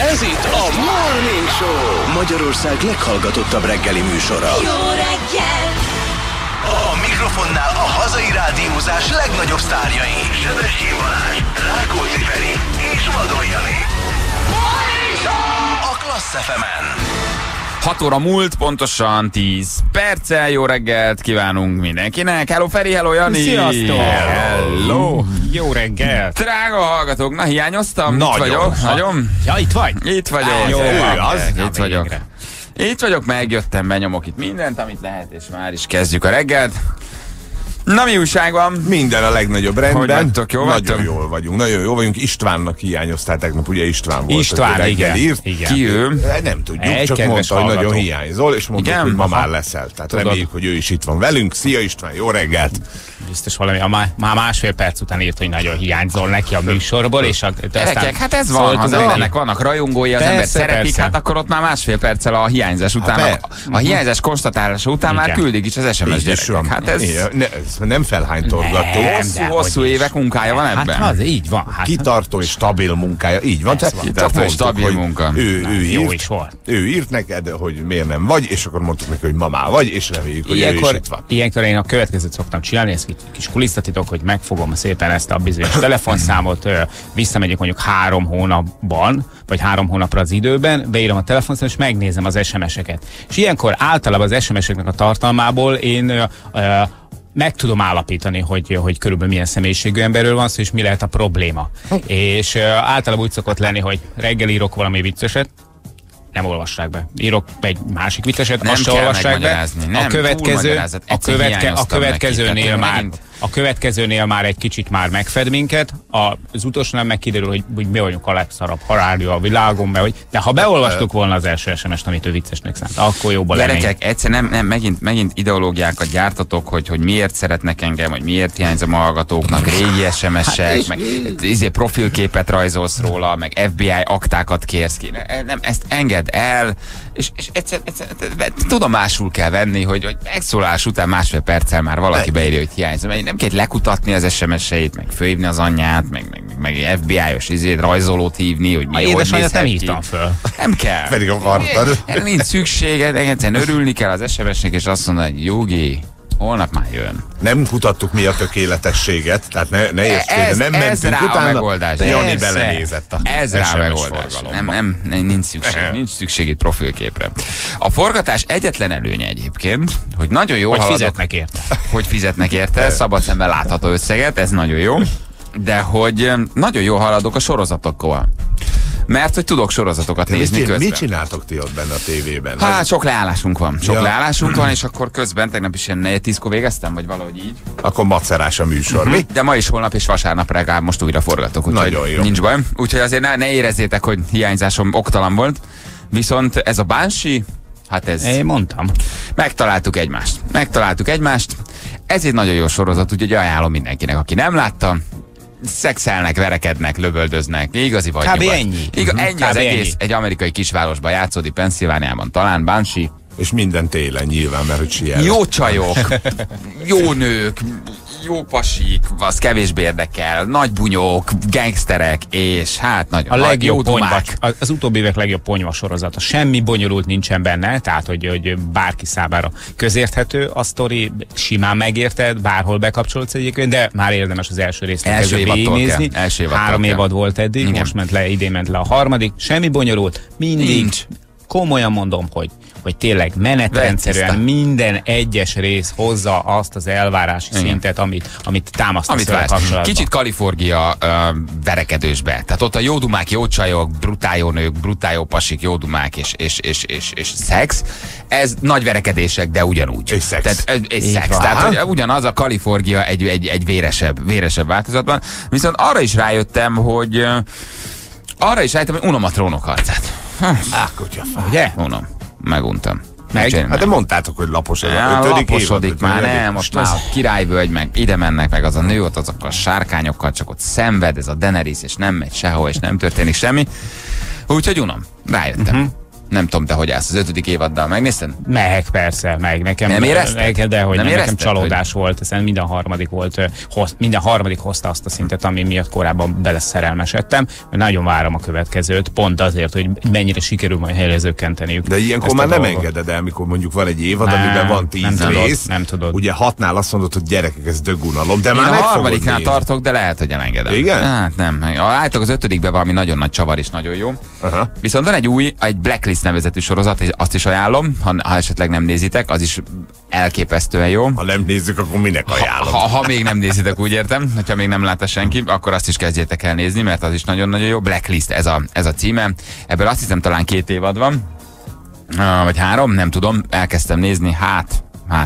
Ez itt a Morning Show, Magyarország leghallgatottabb reggeli műsora. Jó reggel! A mikrofonnál a hazai rádiózás legnagyobb sztárjai: Sebestyén Balázs, Rákóczi Ferenc és Vadon János. Morning Show! A Klassz FM-en. 6 óra múlt, pontosan 10 perccel. Jó reggelt kívánunk mindenkinek. Hello Feri, hello Jani. Sziasztok. Hello. Jó reggel. Drága hallgatók, na hiányoztam. Itt vagyok. Ja, itt vagy? Itt vagyok. Itt vagyok, megjöttem, benyomok itt mindent, amit lehet, és már is kezdjük a reggelt. Na, mi újság van? Minden a legnagyobb rendben. Vagytok, jó? Nagyon jól vagyunk. Nagyon jól vagyunk. Istvánnak hiányozták tegnap, ugye István volt. István, igen. Írt. Ki ő? Nem tudjuk, egy csak mondta, hallgató, hogy nagyon hiányzol, és mondta, hogy ma már leszel. Tehát reméljük, hogy ő is itt van velünk. Szia István, jó reggelt! Biztos valami, már másfél perc után írt, hogy nagyon hiányzol neki a műsorból, és gyerekek, hát ez van, az embernek vannak rajongói, az ember szeretik, hát akkor ott már másfél perccel a hiányzás után, a hiányzás konstatálása után már küldik is az SMS gyerekek. Hát ez nem felhánytorgató. Hosszú évek munkája van ebben. Hát az így van. Kitartó és stabil munkája, így van. Kitartó és stabil munka. Ő írt neked, hogy miért nem vagy, és akkor mondtuk neki, hogy ma már vagy, és reméljük, hogy ő is itt van. Ilyenkor én a következőt szoktam csinálni, kis kulisszatitok, hogy megfogom szépen ezt a bizonyos telefonszámot, visszamegyek mondjuk 3 hónapban, vagy 3 hónapra az időben, beírom a telefonszámot, és megnézem az SMS-eket. És ilyenkor általában az SMS-eknek a tartalmából én meg tudom állapítani, hogy körülbelül milyen személyiségű emberről van szó, és mi lehet a probléma. És általában úgy szokott lenni, hogy reggel írok valami vicceset, nem olvassák be. Írok egy másik vicceset, azt se olvassák be. Nem, a következőnél már egy kicsit már megfed minket, az utolsónál meg kiderül, hogy mi vagyunk a legszarabb rádió a világon, de ha beolvastuk volna az első SMS-t, amit ő viccesnek szánt, akkor jobban lennék. Gyerekek, egyszerűen nem, megint ideológiákat gyártatok, hogy miért szeretnek engem, hogy miért hiányzom a hallgatóknak, régi SMS-ek, meg profilképet rajzolsz róla, meg FBI aktákat kérsz ki. Nem, ezt engedd el, és egyszer tudomásul kell venni, hogy megszólás után másfél perccel már valaki beírja, hogy hiányzom. Nem kell lekutatni az SMS-eit, meg fölhívni az anyját, meg FBI-os rajzolót hívni, hogy mi hogy nézhet ki. Nem föl. Nem kell. Pedig akartad. Nincs szükséged, egyszerűen örülni kell az SMS-nek, és azt mondani, hogy Jogi, holnap már jön. Nem kutattuk mi a tökéletességet, tehát ne értsd, nem mentünk utána, de Jani belenézett a SMS forgalomba. Nincs szükség itt profilképre. A forgatás egyetlen előnye egyébként, hogy nagyon jól haladok. Hogy fizetnek érte. Szabad szemmel látható összeget, ez nagyon jó. De hogy nagyon jól haladok a sorozatokkal. Mert hogy tudok sorozatokat nézni közben. Mit csináltok ti ott benne a tévében? Hát sok leállásunk van. Sok leállásunk van, és akkor közben tegnap is ilyen 4-10-kor végeztem, vagy valahogy így. Akkor macerás a műsor, mi? De ma is, holnap és vasárnap reggel most újra forgatok, úgyhogy nincs baj. Úgyhogy azért ne érezzétek, hogy hiányzásom oktalan volt. Viszont ez a Banshee, hát ez... Én mondtam. Megtaláltuk egymást. Ez egy nagyon jó sorozat, úgyhogy ajánlom mindenkinek, aki nem látta. Szexelnek, verekednek, lövöldöznek. Igazi vagy nyugat. Ennyi az egész. Egy amerikai kisvárosban játszódik, Pennsylvániában talán, Banshee. És minden télen nyilván, mert hogy sielek. Jó csajok, jó nők, jó pasik, az kevésbé érdekel, nagy bunyók, gangsterek, és hát nagyon a legjobb ponyva, az utóbbi évek legjobb ponyva sorozata. Semmi bonyolult nincsen benne, tehát hogy bárki számára közérthető a sztori, simán megérted, bárhol bekapcsolódsz egyébként, de már érdemes az első részt végignézni. 3 évad volt eddig, igen. Most idén ment le a harmadik, semmi bonyolult, mindig. Nincs. Komolyan mondom, hogy tényleg menetrendszerűen minden egyes rész hozza azt az elvárási szintet, amit támasztasz fel kapcsolatban. Kicsit Kalifornia verekedősbe. Tehát ott a jó dumák, jó csajok, brutál jó nők, brutál jó pasik, jó dumák és szex. Ez nagy verekedések, de ugyanúgy. És szex. Tehát ugyanaz a Kalifornia egy véresebb változatban. Viszont arra is rájöttem, hogy unom a Trónok harcát. Ugye? Meguntam. Hát de mondtátok, hogy lapos ez a 5. Laposodik már, nem, most már a Királyvölgy, meg ide mennek, meg az a nő ott azokkal a sárkányokkal, csak ott szenved ez a Denerys, és nem megy sehol, és nem történik semmi. Úgyhogy unom, rájöttem. Nem tudom, te hogy állsz az 5. évaddal, megnézted? Meg, persze, meg. Nekem, nem érezted? De hogy nem érezted, nekem csalódás hogy... volt, hiszen minden harmadik hozta azt a szintet, ami miatt korábban beleszerelmesedtem. Nagyon várom a következőt, pont azért, hogy mennyire sikerül majd helyre zökkenteniük. De ilyenkor már nem engeded el, mikor mondjuk van egy évad, amiben van 10 rész. Nem tudod. Ugye 6-nál azt mondod, hogy gyerekek, ez dögunalom, de én már a 3. tartok, de lehet, hogy elengedem. Igen? Hát nem. Álltok az 5-ben valami nagyon nagy csavar is nagyon jó. Aha. Viszont van egy új, egy Blacklist nevezetű sorozat, és azt is ajánlom, ha esetleg nem nézitek, az is elképesztően jó. Ha nem nézzük, akkor minek ajánlom? Ha még nem nézitek, úgy értem, hogyha még nem látta senki, akkor azt is kezdjétek el nézni, mert az is nagyon-nagyon jó. Blacklist, ez a címe. Ebből azt hiszem talán 2 évad van, vagy 3, nem tudom, elkezdtem nézni, hát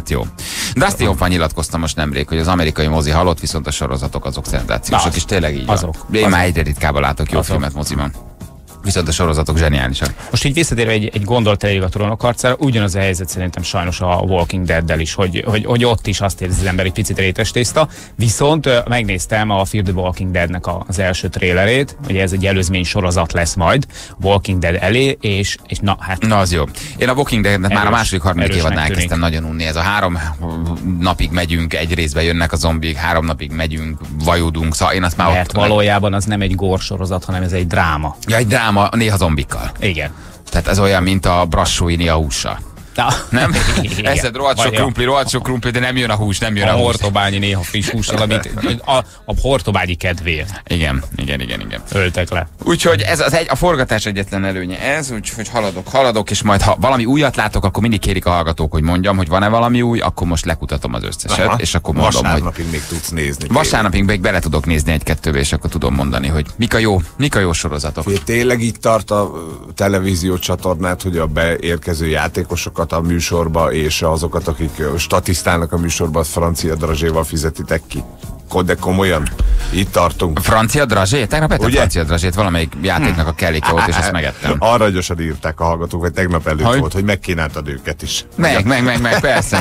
jó. De azt jóban nyilatkoztam most nemrég, hogy az amerikai mozi halott, viszont a sorozatok azok szenzációsok, és tényleg így van. Én már egyre ritkábban látok jó filmet moziban. Viszont a sorozatok zseniálisak. Most így visszatérve egy gondolat elég a Trónok harcára, ugyanaz a helyzet szerintem sajnos a Walking Dead-del is, hogy ott is azt érzi az ember, egy picit rétes tészta. Viszont megnéztem a Fear the Walking Dead-nek az első trélerét, hogy ez egy előzmény sorozat lesz majd Walking Dead elé, és na hát... Na az jó. Én a Walking Dead-et már a második-harmadik évadnál kezdtem nagyon unni. Ez a 3 napig megyünk, egy részbe jönnek a zombik, 3 napig megyünk, vajudunk, szóval én azt már ott... valójában az nem egy gór sorozat, hanem ez egy dráma. Ja, egy dráma. Néha zombikkal. Igen. Tehát ez olyan, mint a brassóini a hússal. Na. Nem? Eszed rohadt sok krumpli, de nem jön a hús, a hús. Hortobányi néha friss hússal, amit a hortobányi kedvéért. Igen. Öltek le. Úgyhogy ez az a forgatás egyetlen előnye ez, úgyhogy haladok, és majd ha valami újat látok, akkor mindig kérik a hallgatók, hogy mondjam, hogy van-e valami új, akkor most lekutatom az összeset, és akkor mondom, vasárnapig még tudsz nézni. Vasárnapig még bele tudok nézni 1-2-be, és akkor tudom mondani, hogy mik a jó sorozatok. Fé, tényleg így tart a televízió csatornát, hogy a beérkező játékosokat a műsorba, és azokat, akik statisztálnak a műsorba, az francia drazséval fizetitek ki. De komolyan, itt tartunk. Francia drazsé? Tegnap ettem francia drazsét, valamelyik játéknak a kelléke volt, és ezt megettem. Arranyosan írták a hallgatók, hogy tegnap előtt volt, hogy megkínáltad őket is. Meg, persze.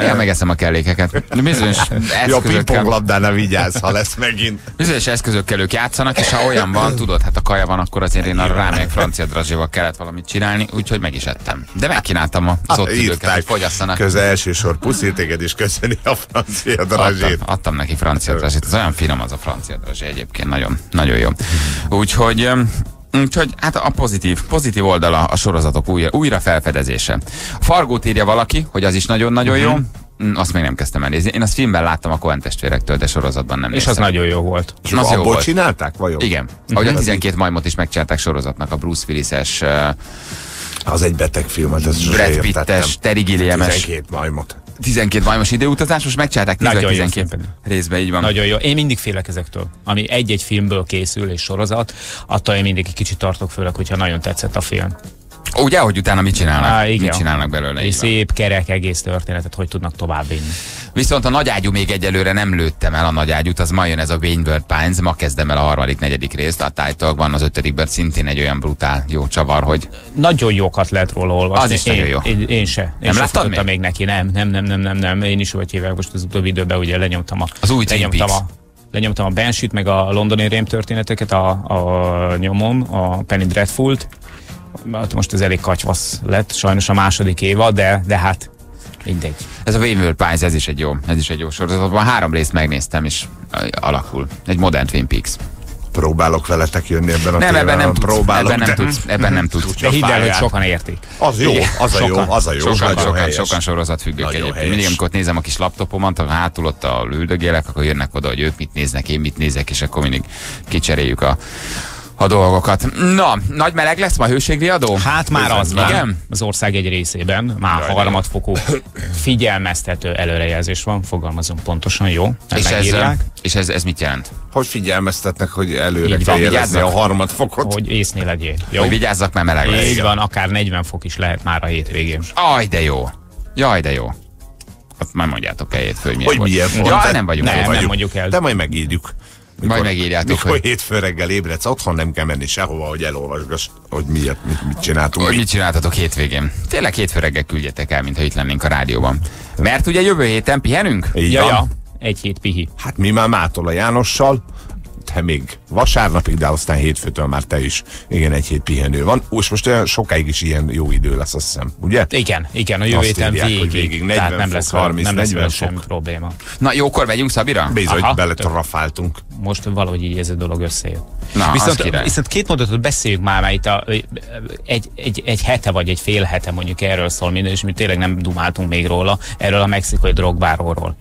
Én megeszem a kellékeket. Bizonyos eszközökkel... Ja, pingponglabdánál vigyázz, ha lesz megint. Bizonyos eszközökkel ők játszanak, és ha olyan van, tudod, hát a kaja van, akkor azért én arra rámegyek, francia drazséval kellett valamit csinálni, úgyhogy meg is ettem. De megkínáltam az ott időket, hogy fogyasszanak. Köze elsősor puszi téged is, köszöni a francia drazsét. Adtam neki francia drazsét. Az olyan finom az a francia drazsé egyébként, nagyon, nagyon jó. Úgyhogy hát a pozitív oldala a sorozatok újra felfedezése. A Fargót írja valaki, hogy az is nagyon-nagyon jó. Azt még nem kezdtem elnézni. Én azt filmben láttam a Coen testvérektől, de sorozatban nem néztem. És az nagyon jó volt. És abból csinálták vajon? Igen. Ahogy a 12 majmot is megcsinálták sorozatnak, a Bruce Willis-es... Az egy beteg film, ez Brad Pittes, Terry Gilliam-es. 12 majmos időutazás, most megcsinálták 12 részben, így van. Nagyon jó. Én mindig félek ezektől. Ami egy-egy filmből készül és sorozat, attól én mindig egy kicsit tartok, főleg, hogyha nagyon tetszett a film. Ugye, hogy utána mit csinálnak? Mit csinálnak belőle? És szép, kerek egész történetet, hogy tudnak továbbvinni. Viszont a nagyágyú még egyelőre nem lőttem el, a nagyágyút, az ma jön ez a Wayward Pines, ma kezdem el a 3.-4. részt, a Title-ban, az 5-ben szintén egy olyan brutál jó csavar, hogy... Nagyon jókat lehet róla olvasni. Az is nagyon jó. Én se. Nem láttad még neki? Nem. Én is vagy évek most az utóbbi időben ugye lenyomtam a... Az új Twin Peaks. Lenyomtam a Banshee-t, meg a londoni rém történeteket, a nyomom, a Penny Dreadful-t. Most ez elég katyvasz lett, sajnos a második évad, de hát mindegy. Ez a Wayward Pines, ez is egy jó sorozatban. 3 részt megnéztem, és alakul. Egy modern Twin Peaks. Próbálok veletek jönni ebben a témában. Ebben nem tudsz. De hidd el, hogy sokan értik. Az a jó. Sokan sorozatfüggők egyébként. Mindig, amikor nézem a kis laptopomat, hátul ott a üldögélek, akkor jönnek oda, hogy ők mit néznek, én mit nézek, és akkor mindig kicseréljük a dolgokat. Na, nagy meleg lesz ma a hőségriadó? Hát már az van. Az ország egy részében már 3 fokú figyelmeztető előrejelzés van, fogalmazom pontosan, jó? És ez mit jelent? Hogy figyelmeztetnek, hogy előre kell jelezni a 3 fokot? Hogy észnél legyél. Jó? Hogy vigyázzak, mert meleg lesz. Így van, akár 40 fok is lehet már a hétvégén. Jaj, de jó. Már mondjátok el hétfőn, hogy milyen volt. Ja, nem mondjuk el. De majd megírjuk. Mikor hétfő reggel ébredsz, otthon nem kell menni sehova, hogy elolvasgass, hogy mit csináltunk. Hogy mit csináltatok hétvégén. Tényleg hétfő reggel küldjetek el, mintha itt lennénk a rádióban. Mert ugye jövő héten pihenünk? Ja. Egy hét pihi. Hát mi már Mától a Jánossal még vasárnapig, de aztán hétfőtől már te is. Igen, egy hét pihenő van. És most olyan sokáig is ilyen jó idő lesz, azt hiszem, ugye? Igen, igen, a jövő héten végig. 40 nem lesz 30-40 semmi probléma. Na, jókor megyünk Szabira? Bizony, beletrafáltunk. Most valahogy így ez a dolog összejött. Na, viszont két mondatot beszéljük már itt egy hete vagy egy fél hete mondjuk erről szól minden, és mi tényleg nem dumáltunk még róla, erről a mexikai drogbáróról.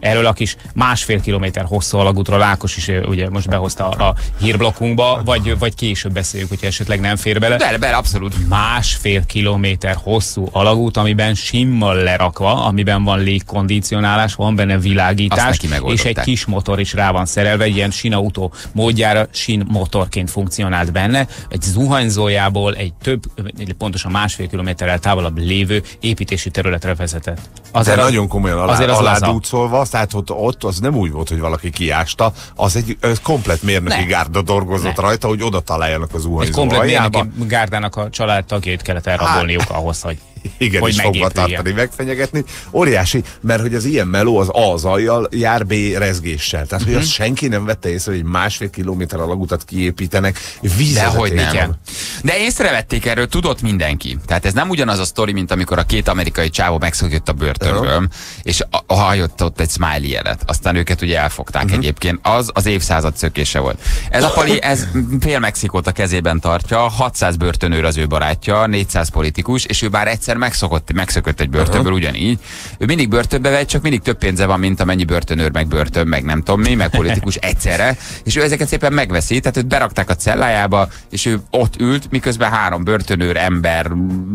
Erről a kis másfél kilométer hosszú alagútról Rákos is ugye most behozta a hírblokkunkba, vagy később beszéljük, hogyha esetleg nem fér bele. Bele, abszolút. Másfél kilométer hosszú alagút, amiben simmal lerakva, amiben van légkondicionálás, van benne világítás, és egy kis motor is rá van szerelve, egy ilyen sinautó módjára sinmotorként funkcionált benne, egy zuhanyzójából egy pontosan másfél kilométerrel távolabb lévő építési területre vezetett. Azért nagyon komolyan aládúcolva. Tehát ott az nem úgy volt, hogy valaki kiásta, az egy komplet mérnöki gárda dolgozott rajta, hogy oda találjanak az uhanyzó aljába. Egy komplet mérnöki gárdának a családtagjait kellett elrabolniuk ahhoz, hogy igen, is fogva tartani, megfenyegetni. Óriási, mert hogy az ilyen meló az A zajjal jár, B rezgéssel. Tehát, hogy azt senki nem vette észre, hogy másfél kilométer alagutat kiépítenek, vízvezetéken. De észrevették, erről tudott mindenki. Tehát ez nem ugyanaz a sztori, mint amikor a két amerikai csávó megszökött a börtönből, és hajott ott egy smiley jelet. Aztán őket ugye elfogták egyébként. Az évszázad szökése volt. Ez a pali, ez fél Mexikót a kezében tartja, 600 börtönőr az ő barátja, 400 politikus, és ő bár egyszer megszökött egy börtönből, ugyanígy. Ő mindig börtönbe vegy, csak mindig több pénze van, mint amennyi börtönőr, meg börtön, meg nem tudom mi, meg politikus egyszerre, és ő ezeket szépen megveszi, tehát őt berakták a cellájába, és ő ott ült, miközben három börtönőr, ember,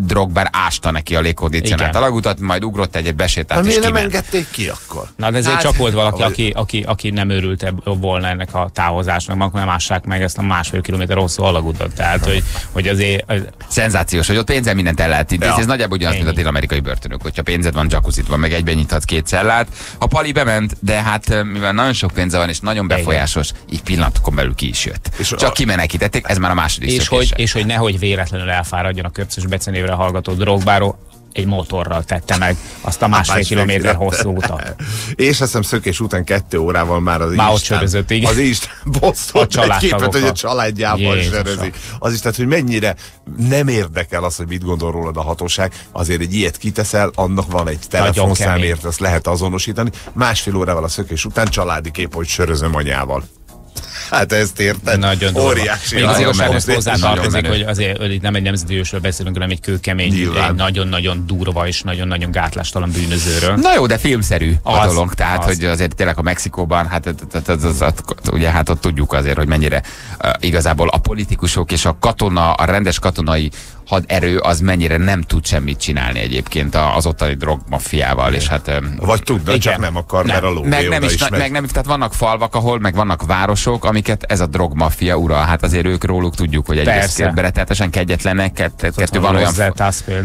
drogbár ásta neki a légkondicionált alagutat, majd ugrott egyet, besétált, és kiment. Nem engedték ki akkor? Na, de ezért csak volt valaki, aki nem örült volna ennek a távozásnak, nem ássák meg ezt a másfél kilométer hosszú alagutat. Tehát, hogy azért... Szenzációs, hogy ott pénzzel mindent el lehet idézni. Ez nagyjából ugyanaz, mint a dél-amerikai börtönök. Hogyha pénzed van, jacuzzit van, meg egyben nyithatsz két cellát. A pali bement, de hát mivel nagyon sok pénze van, és nagyon befolyásos, így pillanatokon belül ki is jött. És csak kimenekítették, ez már a második szökése. És hogy nehogy véletlenül elfáradjon a köpcös becenévre hallgató drogbáró, egy motorral tette meg azt a másfél kilométer hosszú utat. És hiszem szökés után 2 órával már az Isten posztolt egy képet, hogy a családjával zserözi. Az is, tehát, hogy mennyire nem érdekel az, hogy mit gondol rólad a hatóság, azért egy ilyet kiteszel, annak van egy telefonszámért, azt lehet azonosítani. Másfél órával a szökés után családi kép, hogy sörözöm anyával. Hát ezt érted. Nagyon óriási. Még azért most hozzátartozik, hogy azért nem egy nemzetősről beszélünk, hanem egy kőkemény, egy nagyon-nagyon durva és nagyon-nagyon gátlástalan bűnözőről. Na jó, de filmszerű a dolog. Tehát, hogy azért tényleg a Mexikóban, hát ott tudjuk azért, hogy mennyire igazából a politikusok és a katona, a rendes katonai haderő az mennyire nem tud semmit csinálni egyébként az ottani drogmafiával. És hát, vagy tudna, csak nem akar, mert a lóvé meg nem, tehát vannak falvak, ahol meg vannak városok, amiket ez a drogmafia ural. Hát azért ők róluk tudjuk, hogy egyrészt bereteltesen kegyetlenek, kettő van olyan...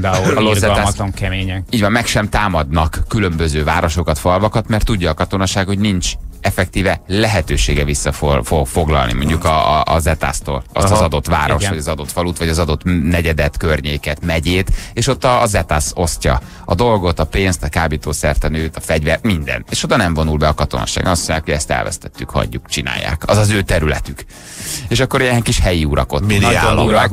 A lozzetász kemények. Így van, meg sem támadnak különböző városokat, falvakat, mert tudja a katonaság, hogy nincs effektíve lehetősége visszafoglalni mondjuk a zetásztól azt az adott város, vagy az adott falut, vagy az adott negyedet, környéket, megyét, és ott a zetász osztja a dolgot, a pénzt, a kábítószert, a nőt, a fegyver, minden. És oda nem vonul be a katonaság. Azt mondják, hogy ezt elvesztettük, hagyjuk, csinálják. Az az ő területük. És akkor ilyen kis helyi urak ott.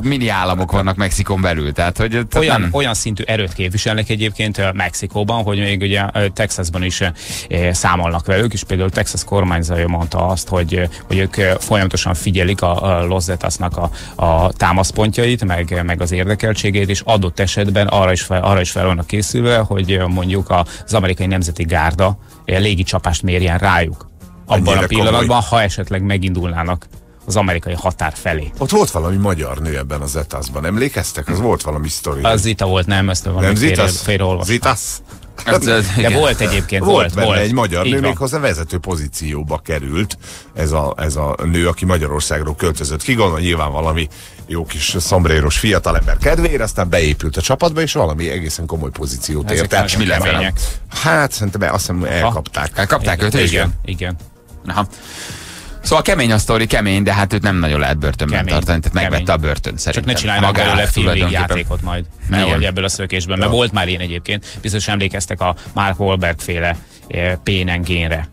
Mini államok vannak Mexikon belül. Tehát, hogy olyan szintű erőt képviselnek egyébként Mexikóban, hogy még ugye Texasban is számolnak velük, és például Texas kormányzója mondta azt, hogy ők folyamatosan figyelik a Los Zetasnak a támaszpontjait, meg az érdekeltségét, és adott esetben arra is fel vannak készülve, hogy mondjuk az amerikai nemzeti gárda légicsapást mérjen rájuk. Abban a pillanatban, ha esetleg megindulnának az amerikai határ felé. Ott volt valami magyar nő ebben a zetászban, emlékeztek? Az volt valami sztori. Az Zita volt, nem? Ezt valami félreolvastam. Zitasz? De volt egyébként. Volt. Egy magyar nő, méghozzá vezető pozícióba került ez a nő, aki Magyarországról költözött ki, gondolom nyilván valami jó kis szombréros fiatalember kedvére, aztán beépült a csapatba, és valami egészen komoly pozíciót ért el. És mi lemények? Hát szerintem azt hiszem elkapták. Elkapták őt? Igen. Aha. Szóval kemény a sztori, kemény, de hát őt nem nagyon lehet börtönben tartani, tehát megvette a börtön szerintem. Csak ne csinálj belőle filmjátékot majd, ebből a szökésben, mert volt már ilyen egyébként, biztos emlékeztek a Mark Wahlberg féle Pain and Gainre.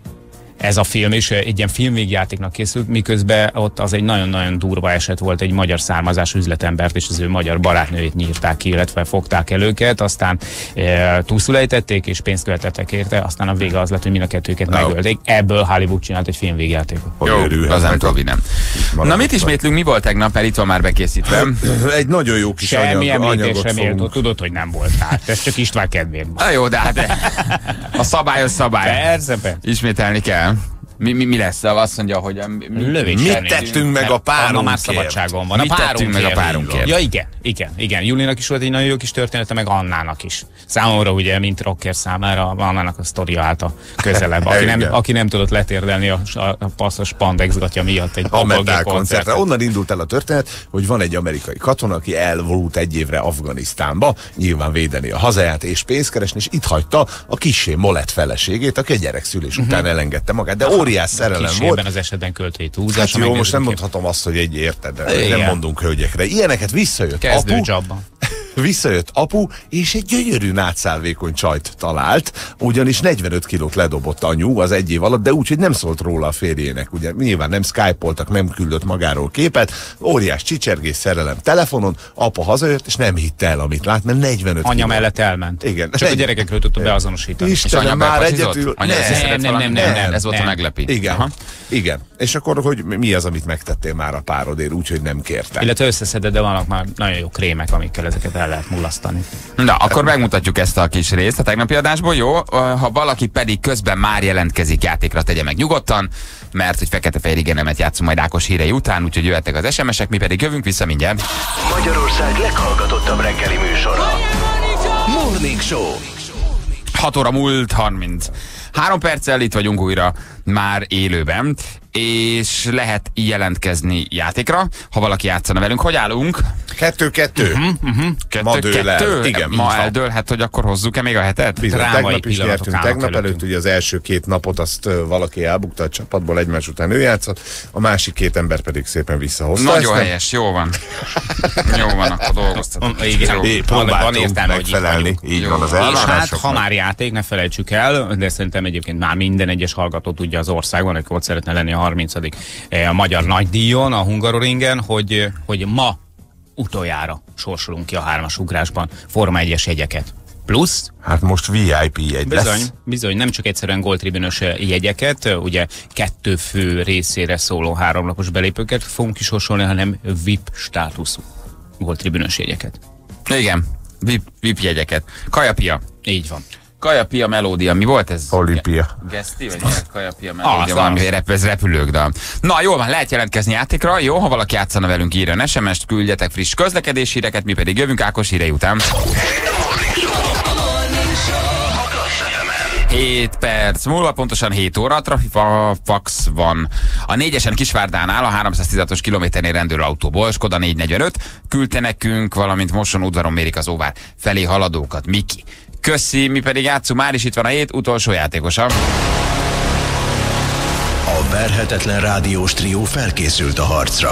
ez a film, és egy ilyen filmvégjátéknak készült, miközben ott az egy nagyon-nagyon durva eset volt, egy magyar származású üzletembert és az ő magyar barátnőjét nyírták ki, illetve fogták el őket, aztán túlszul ejtették és pénzt követettek érte, aztán a vége az lett, hogy mind a kettőket megölték. Ebből Hollywood csinált egy filmvégjátékot. Jó, az nem tovi nem. Na mit ismétlünk, mi volt tegnap, mert itt van már bekészítve. Egy nagyon jó kis semmi említésre méltó, tudod, hogy nem voltál. Ez csak István kedvéért. Na jó, de hát a szabályos szabály. Persze, persze. Ismételni kell. Mi lesz? Azt mondja, hogy mit tettünk meg a párunkért? Már szabadságon van. Mit tettünk meg a párunkért? Ja, igen. Julinak is volt egy nagyon jó kis története, meg Annának is. Számomra ugye, mint rocker számára, Annának a sztoria állt a közelebb. Aki nem tudott letérdelni a passzos pandexgatja miatt egy ameltál koncertre. Onnan indult el a történet, hogy van egy amerikai katona, aki elvonult egy évre Afganisztánba, nyilván védeni a hazáját és pénzt keresni, és itt hagyta a kissé molett feleségét, aki a gyerekszülés után elengedte magát, de óriás szerelem volt. Ebben az esetben költői túlzás. Hát jó, most nem mondhatom azt, hogy egy érted, nem mondunk hölgyekre. Ilyeneket visszajött apu. Visszajött apu, és egy gyönyörű nátszálvékony csajt talált, ugyanis 45 kilót ledobott anyu az egy év alatt, de úgy, hogy nem szólt róla a férjének. Ugye nyilván nem skype-oltak, nem küldött magáról képet, óriás csicsergés, szerelem telefonon, apa hazajött, és nem hitte el, amit lát, mert 45 anya kiló. Mellett elment. Igen. Csak a gyerekekről tudtam beazonosítani. Istenem, és anya már egyetül... Nem, ez volt a meglepi. Igen. Aha. Igen. És akkor, hogy mi az, amit megtettél már a párodért, úgyhogy nem kértem. Illetve összeszeded, de vannak már nagyon jó krémek, amikkel ezeket el lehet mulasztani. Na, akkor megmutatjuk ezt a kis részt a tegnapi adásból, jó? Ha valaki pedig közben már jelentkezik játékra, tegye meg nyugodtan, mert hogy fekete-fehér igenemet játszunk majd Ákos hírei után, úgyhogy jöhetek az SMS-ek, mi pedig jövünk vissza mindjárt. Magyarország leghallgatottabb reggeli műsora. Morning Show. 6:33, itt vagyunk újra már élőben, és lehet jelentkezni játékra, ha valaki játszana velünk. Hogy állunk? 2-2. Ma eldőlhet, hogy akkor hozzuk-e még a hetet? Tegnap is nyertünk. Tegnap előtt ugye az első két napot azt valaki elbukta a csapatból, egymás után ő játszott, a másik két ember pedig szépen visszahozta. Nagyon helyes, jó van. Jó van, akkor dolgoztatunk. Van értelme, hogy így van az elvárásoknak. Ha már játék, ne felejtsük el, de szerintem egyébként már minden egyes hallgató tudja az országban, aki ott szeretne lenni a 30. a magyar nagydíjon, a Hungaroringen, hogy ma utoljára sorsolunk ki a 3-as ugrásban Forma 1-es jegyeket. Plusz... Hát most VIP jegy lesz. Bizony, nem csak egyszerűen góltribünös jegyeket, ugye 2 fő részére szóló 3 napos belépőket fogunk is sorsolni, hanem VIP státuszú góltribünös jegyeket. Igen, VIP jegyeket. Kajapia. Így van. Kajapia melódia, mi volt ez? Olimpia. Geszti, vagy Kajapia melódia, valami repülőkdal. Na jól van, lehet jelentkezni játékra, jó, ha valaki játszana velünk, írjon SMS-t, küldjetek friss közlekedési híreket, mi pedig jövünk Ákos hírei után. 7 perc múlva, pontosan 7 óra, trafifax van. A 4-esen Kisvárdánál a 316-os kilométernél rendőrautóból, Skoda 445, küldte nekünk, valamint Moson udvaron mérik az Óvár felé haladókat. Miki. Köszi, mi pedig játszunk, már is itt van a 7 utolsó játékosa. A verhetetlen rádiós trió felkészült a harcra.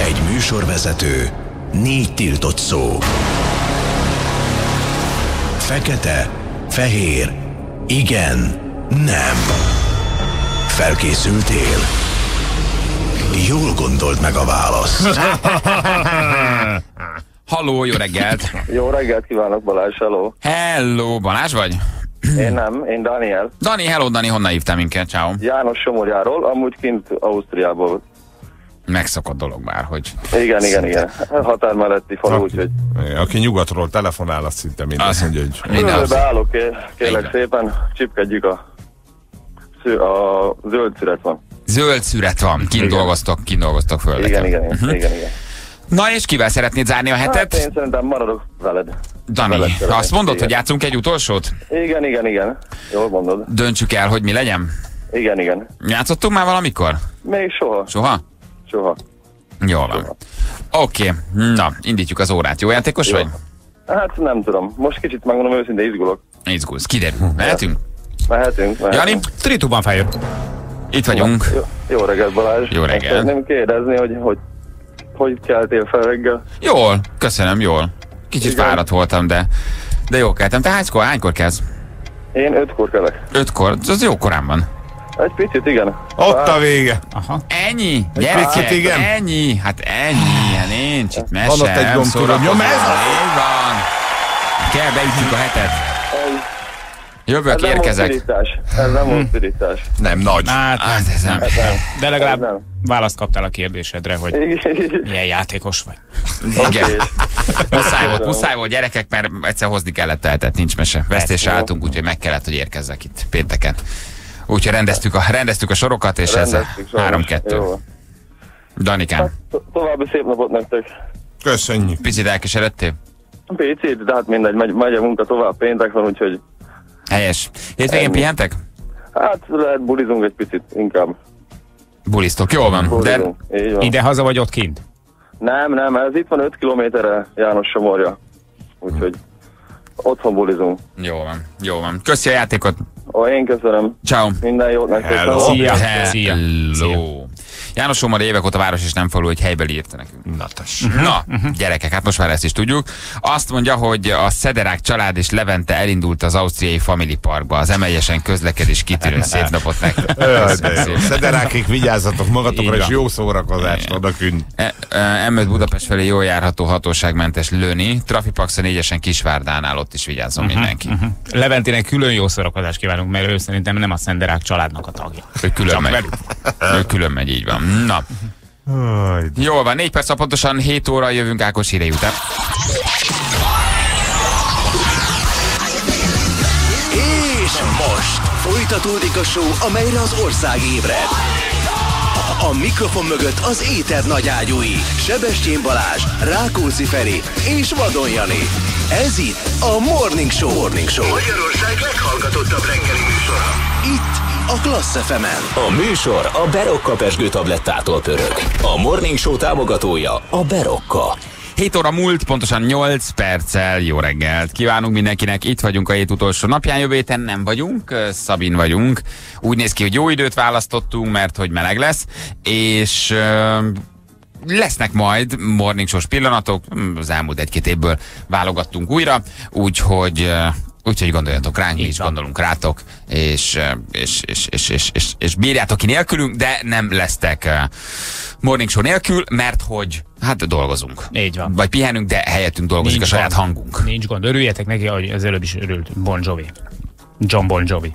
Egy műsorvezető, 4 tiltott szó. Fekete, fehér, igen, nem. Felkészültél? Jól gondold meg a választ. Halló, jó reggelt! Jó reggelt kívánok, Balázs, hello! Hello, Balázs vagy? Én nem, én Daniel. Dani, hello Dani, honnan hívtál minket? Ciao. János Somorjáról, amúgy kint Ausztriából. Megszokott dolog már, hogy... Igen, igen. Határ melletti falu, úgyhogy... Aki nyugatról telefonál, azt szinte minden mondja, hogy... Mindenbe állok, kérlek szépen, csipkedjük a zöld szüret van. Zöld szüret van, kint dolgoztok föl. Igen. Na és kivel szeretnéd zárni a hetet? Hát én szerintem maradok veled. Dani, azt mondod, hogy játszunk egy utolsót? Igen. Jól mondod. Döntsük el, hogy mi legyen? Igen. Játszottunk már valamikor? Még soha. Soha. Jól van. Oké, na, indítjuk az órát. Jó játékos vagy? Hát nem tudom. Most kicsit megmondom őszintén, izgulok. Izgulsz, kiderül. Mehetünk? Mehetünk. Jani, Tritúban feljön. Itt vagyunk. Jó reggelt, Balázs. Jó reggelt. Szeretném kérdezni, hogy keltél fel reggel? Jól, köszönöm, jól. Kicsit fáradt voltam, de jól keltem. Te hánykor kelsz? Én 5-kor kelek. 5-kor? Az jó korán van. Egy picit, igen. Ott a vége. Aha. Ennyi? Gyerekek, igen. Ennyi? Hát ennyi, hát nincs itt mese. Van ott egy gombköröm. Jó, ez van. Kell, beütjük a hetet. Jövök, érkezek. Ez nem volt pirítás. Nem nagy. Hát, ez nem. De legalább nem. Választ kaptál a kérdésedre, hogy milyen játékos vagy. Igen. Muszáj volt, gyerekek, mert egyszer hozni kellett eltet, nincs mese. Vesztésre álltunk, úgyhogy meg kellett, hogy érkezzek itt pénteken. Úgyhogy rendeztük a sorokat, és ez 3-2. Danikám. Hát, további szép napot nektek. Köszönjük. Picit elkeseredtél? Picit, de hát mindegy, megy a munka tovább, péntek van, úgyhogy... Helyes. Hétvégén pihentek? Hát lehet bulizunk egy picit inkább. Bulisztok, jól van. Bulizunk, de van. Ide haza vagy ott kint? Nem, ez itt van 5 kilométerre János Somorja. Úgyhogy otthon bulizunk. Jó van. Köszi a játékot. Én köszönöm. Ciao. Minden jót nektek. Szia. János Somor évek óta város és nem falu, egy helybeli írta nekünk. Na, gyerekek, hát most már ezt is tudjuk. Azt mondja, hogy a Szederák család és Levente elindult az ausztriai Family Parkba. Az emeljesen közlekedés kitűnő szép napot nektek. Szederákék, vigyázzatok magatokra, és jó szórakozást odakünt. M5 Budapest felé jól járható, hatóságmentes lőni. Trafipaxa 4-esen Kisvárdánál, ott is vigyázzon mindenki. Leventének külön jó szórakozást kívánunk, mert ő szerintem nem a Szederák családnak a tagja. Ő külön megy, így van. Na. Jól van, 4 perc pontosan 7 óra, jövünk Ákos hírei után. És most folytatódik a show, amelyre az ország ébred. A mikrofon mögött az éter nagyágyúi, Sebestyén Balázs, Rákóczi Feri és Vadon Jani. Ez itt a Morning Show. Morning Show. Magyarország leghallgatottabb reggeli műsora. Itt a Klassz FM-en. A műsor a Berokka pezsgő tablettától pörög. A Morning Show támogatója a Berokka. 7 óra múlt, pontosan 8 perccel. Jó reggelt kívánunk mindenkinek. Itt vagyunk a hét utolsó napján, jövő héten nem vagyunk, Szabin vagyunk. Úgy néz ki, hogy jó időt választottunk, mert hogy meleg lesz, és lesznek majd morning show-s pillanatok, az elmúlt 1-2 évből válogattunk újra, úgyhogy gondoljatok ránk, mi is gondolunk rátok, és bírjátok ki nélkülünk, de nem lesztek morning show nélkül, mert hogy hát dolgozunk. Így van. Vagy pihenünk, de helyettünk dolgozik a saját hangunk. Nincs gond, örüljetek neki, ahogy az előbb is örült Bon Jovi. John Bon Jovi.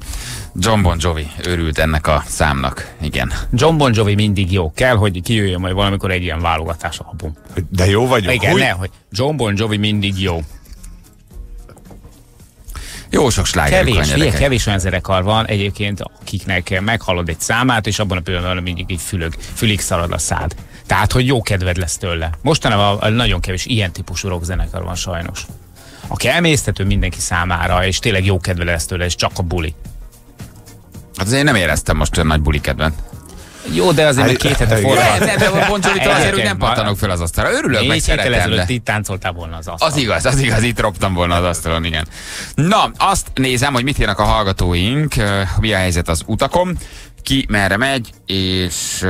John Bon Jovi örült ennek a számnak, igen. John Bon Jovi mindig jó, kell, hogy kijöjjön majd valamikor egy ilyen válogatás album. De jó vagyok. Igen, hogy John Bon Jovi mindig jó. Jó sok slágerük van, gyerekek. Kevés olyan zenekar van egyébként, akiknek meghallod egy számát, és abban a pillanatban mindig így fülig szalad a szád. Tehát, hogy jó kedved lesz tőle. Mostanában nagyon kevés ilyen típusú rockzenekar van sajnos. Aki emészthető mindenki számára, és tényleg jó kedved lesz tőle, és csak a buli. Hát azért nem éreztem most olyan nagy buli kedven. Jó, de azért meg 2 hete forradalom. De Boncsovitól azért úgy nem pattanok fel az asztalra. Örülök, meg szeretem. 4 héttel ezelőtt itt táncoltál volna az asztalon. Az igaz, itt roptam volna az asztalon, igen. Na, azt nézem, hogy mit írnak a hallgatóink, mi a helyzet az utakon, ki merre megy, és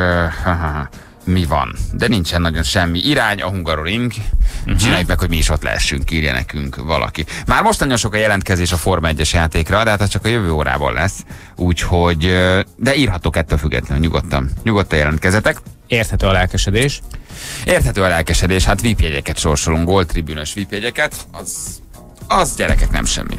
mi van. De nincsen nagyon semmi irány, a Hungaroring. Csináljuk meg, hogy mi is ott lehessünk, írja nekünk valaki. Már most nagyon sok a jelentkezés a Forma 1-es játékra, de hát az csak a jövő órában lesz. Úgyhogy, de írhatok ettől függetlenül, nyugodtan jelentkezetek. Érthető a lelkesedés. Hát VIP-jegyeket sorsolunk, góltribűnös VIP-jegyeket. Az gyerekek nem semmi.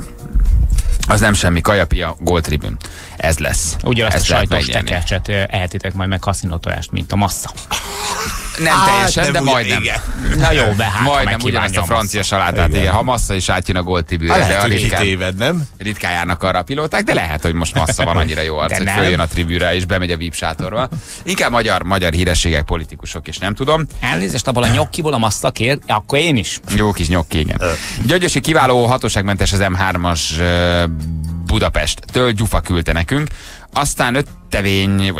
Az nem semmi, kajapia, góltribűn. Ez lesz. Ugyanazt a sajtos tekercset ehetitek majd meg kaszinótojást, mint a massza. Nem teljesen, de majdnem. Igen. Na jó, be hát. Majdnem ugyanazt a francia salátát, igen. Ha massza is átjön a góltribűnre. Hát lehet, hogy téved, nem? Ritkán járnak arra a pilóták, de lehet, hogy most massza van annyira jó arc, hogy följön a tribűre és bemegy a VIP sátorba. Inkább magyar hírességek, politikusok, és nem tudom. Elnézést, abban a nyokkiból a massza kér, akkor én is. Jó kis nyokki, igen. Gyöngyösi kiváló, hatóságmentes az M3-as Budapesttől, Gyufa küldte nekünk. Aztán öttevény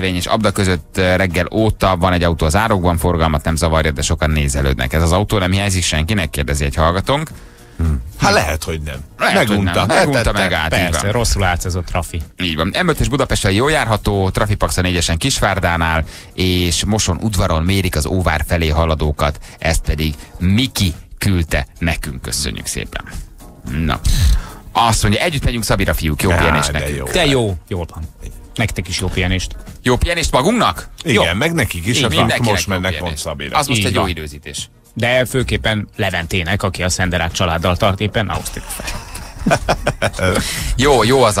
és Abda között reggel óta van egy autó az árokban, forgalmat nem zavarja, de sokan nézelődnek. Ez az autó nem hiányzik senkinek, kérdezi egy hallgatónk. Hát lehet, hogy nem. Megunta meg át. Persze, rosszul állsz ez a trafi. Így van. M5-ös Budapesten jól járható, Trafipaxa 4-esen Kisvárdánál, és Moson udvaron mérik az Óvár felé haladókat. Ezt pedig Miki küldte nekünk. Köszönjük szépen. Na. Azt mondja, együtt megyünk Szabira, fiúk, jó pihenést nekünk. De jó, jól van. Nektek is jó pihenést. Jó pihenést magunknak? Igen, jó. Meg nekik is, akik most mennek pont Szabira. Az most egy jó időzítés. De főképpen Leventének, aki a Szenderát családdal tart éppen Ausztriában. Jó, jó az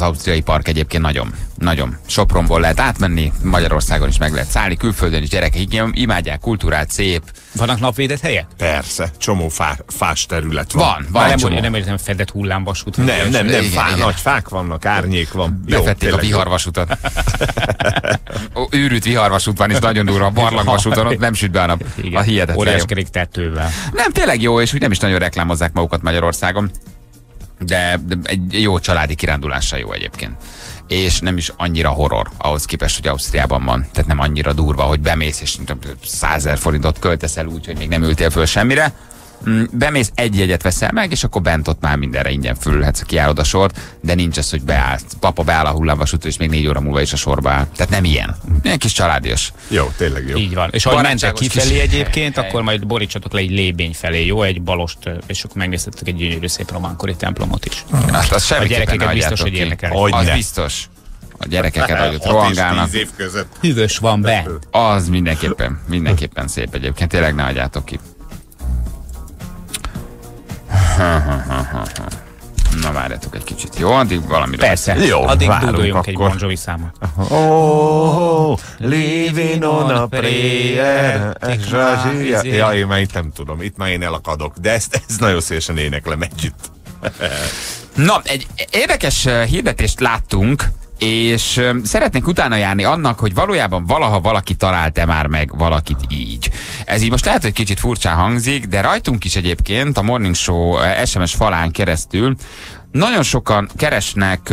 ausztriai park egyébként nagyon, nagyon. Sopronból lehet átmenni, Magyarországon is meg lehet szállni, külföldön is gyerekek imádják, kultúrát, szép. Vannak napvédett helye? Persze, csomó fás terület van. Nem értem, fedett hullámvasút. Nem, nagy fák vannak, árnyék van. Befették a viharvasutat. Őrült viharvasút van, és nagyon durva, a barlangvasúton ott nem süt be a nap. A hihetetlen. Óriáskerék tetővel. Nem, tényleg jó, és úgy nem is nagyon reklámozzák magukat Magyarországon. De egy jó családi kirándulással jó egyébként. És nem is annyira horror ahhoz képest, hogy Ausztriában van. Tehát nem annyira durva, hogy bemész és 100 000 forintot költeszel úgy, hogy még nem ültél föl semmire. Bemész, egy jegyet veszel meg, és akkor bent ott már mindenre ingyen fölülhetsz, ha kiállod a sort, de nincs az, hogy beállsz. Papa beáll a hullámvasútra, és még 4 óra múlva is a sorba áll. Tehát nem ilyen. Ilyen kis családias. Jó, tényleg jó. Így van. És ha mentek kifelé egyébként, akkor majd borítsatok le egy lébény felé, jó? Egy balost, és akkor megnéztetek egy gyönyörű szép románkori templomot is. Hát az semmi. A gyerekeket biztos, hogy érdekel. Az biztos. A gyerekeket adott rohangálnak. 10 év között. Hűvös van be. Az mindenképpen szép egyébként. Tényleg ne hagyjátok ki. Na, várjátok egy kicsit, jó? Addig valami. Persze, jó, addig dúdoljunk egy Bon Jovi számot. Oh, living on a prayer. Ja, én már itt nem tudom, itt már én elakadok, de ezt nagyon szélesen éneklem együtt. Na, egy érdekes hirdetést láttunk, és szeretnék utána járni annak, hogy valójában valaha valaki talált-e már meg valakit így. Ez így most lehet, hogy kicsit furcsán hangzik, de rajtunk is egyébként a Morning Show SMS falán keresztül nagyon sokan keresnek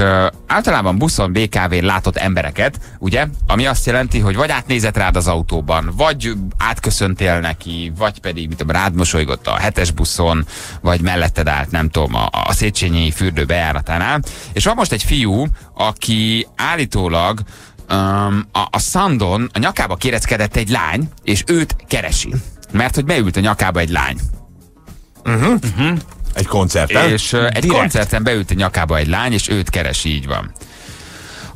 általában buszon, BKV-n látott embereket, ugye? Ami azt jelenti, hogy vagy átnézett rád az autóban, vagy átköszöntél neki, vagy pedig mit tudom, rád mosolygott a 7-es buszon, vagy melletted állt, nem tudom, a Széchenyi fürdő bejáratánál. És van most egy fiú, aki állítólag a Sandon a nyakába kéreckedett egy lány, és őt keresi. Mert hogy beült a nyakába egy lány. Egy koncerten? És egy koncerten beült a nyakába egy lány, és őt keresi, így van.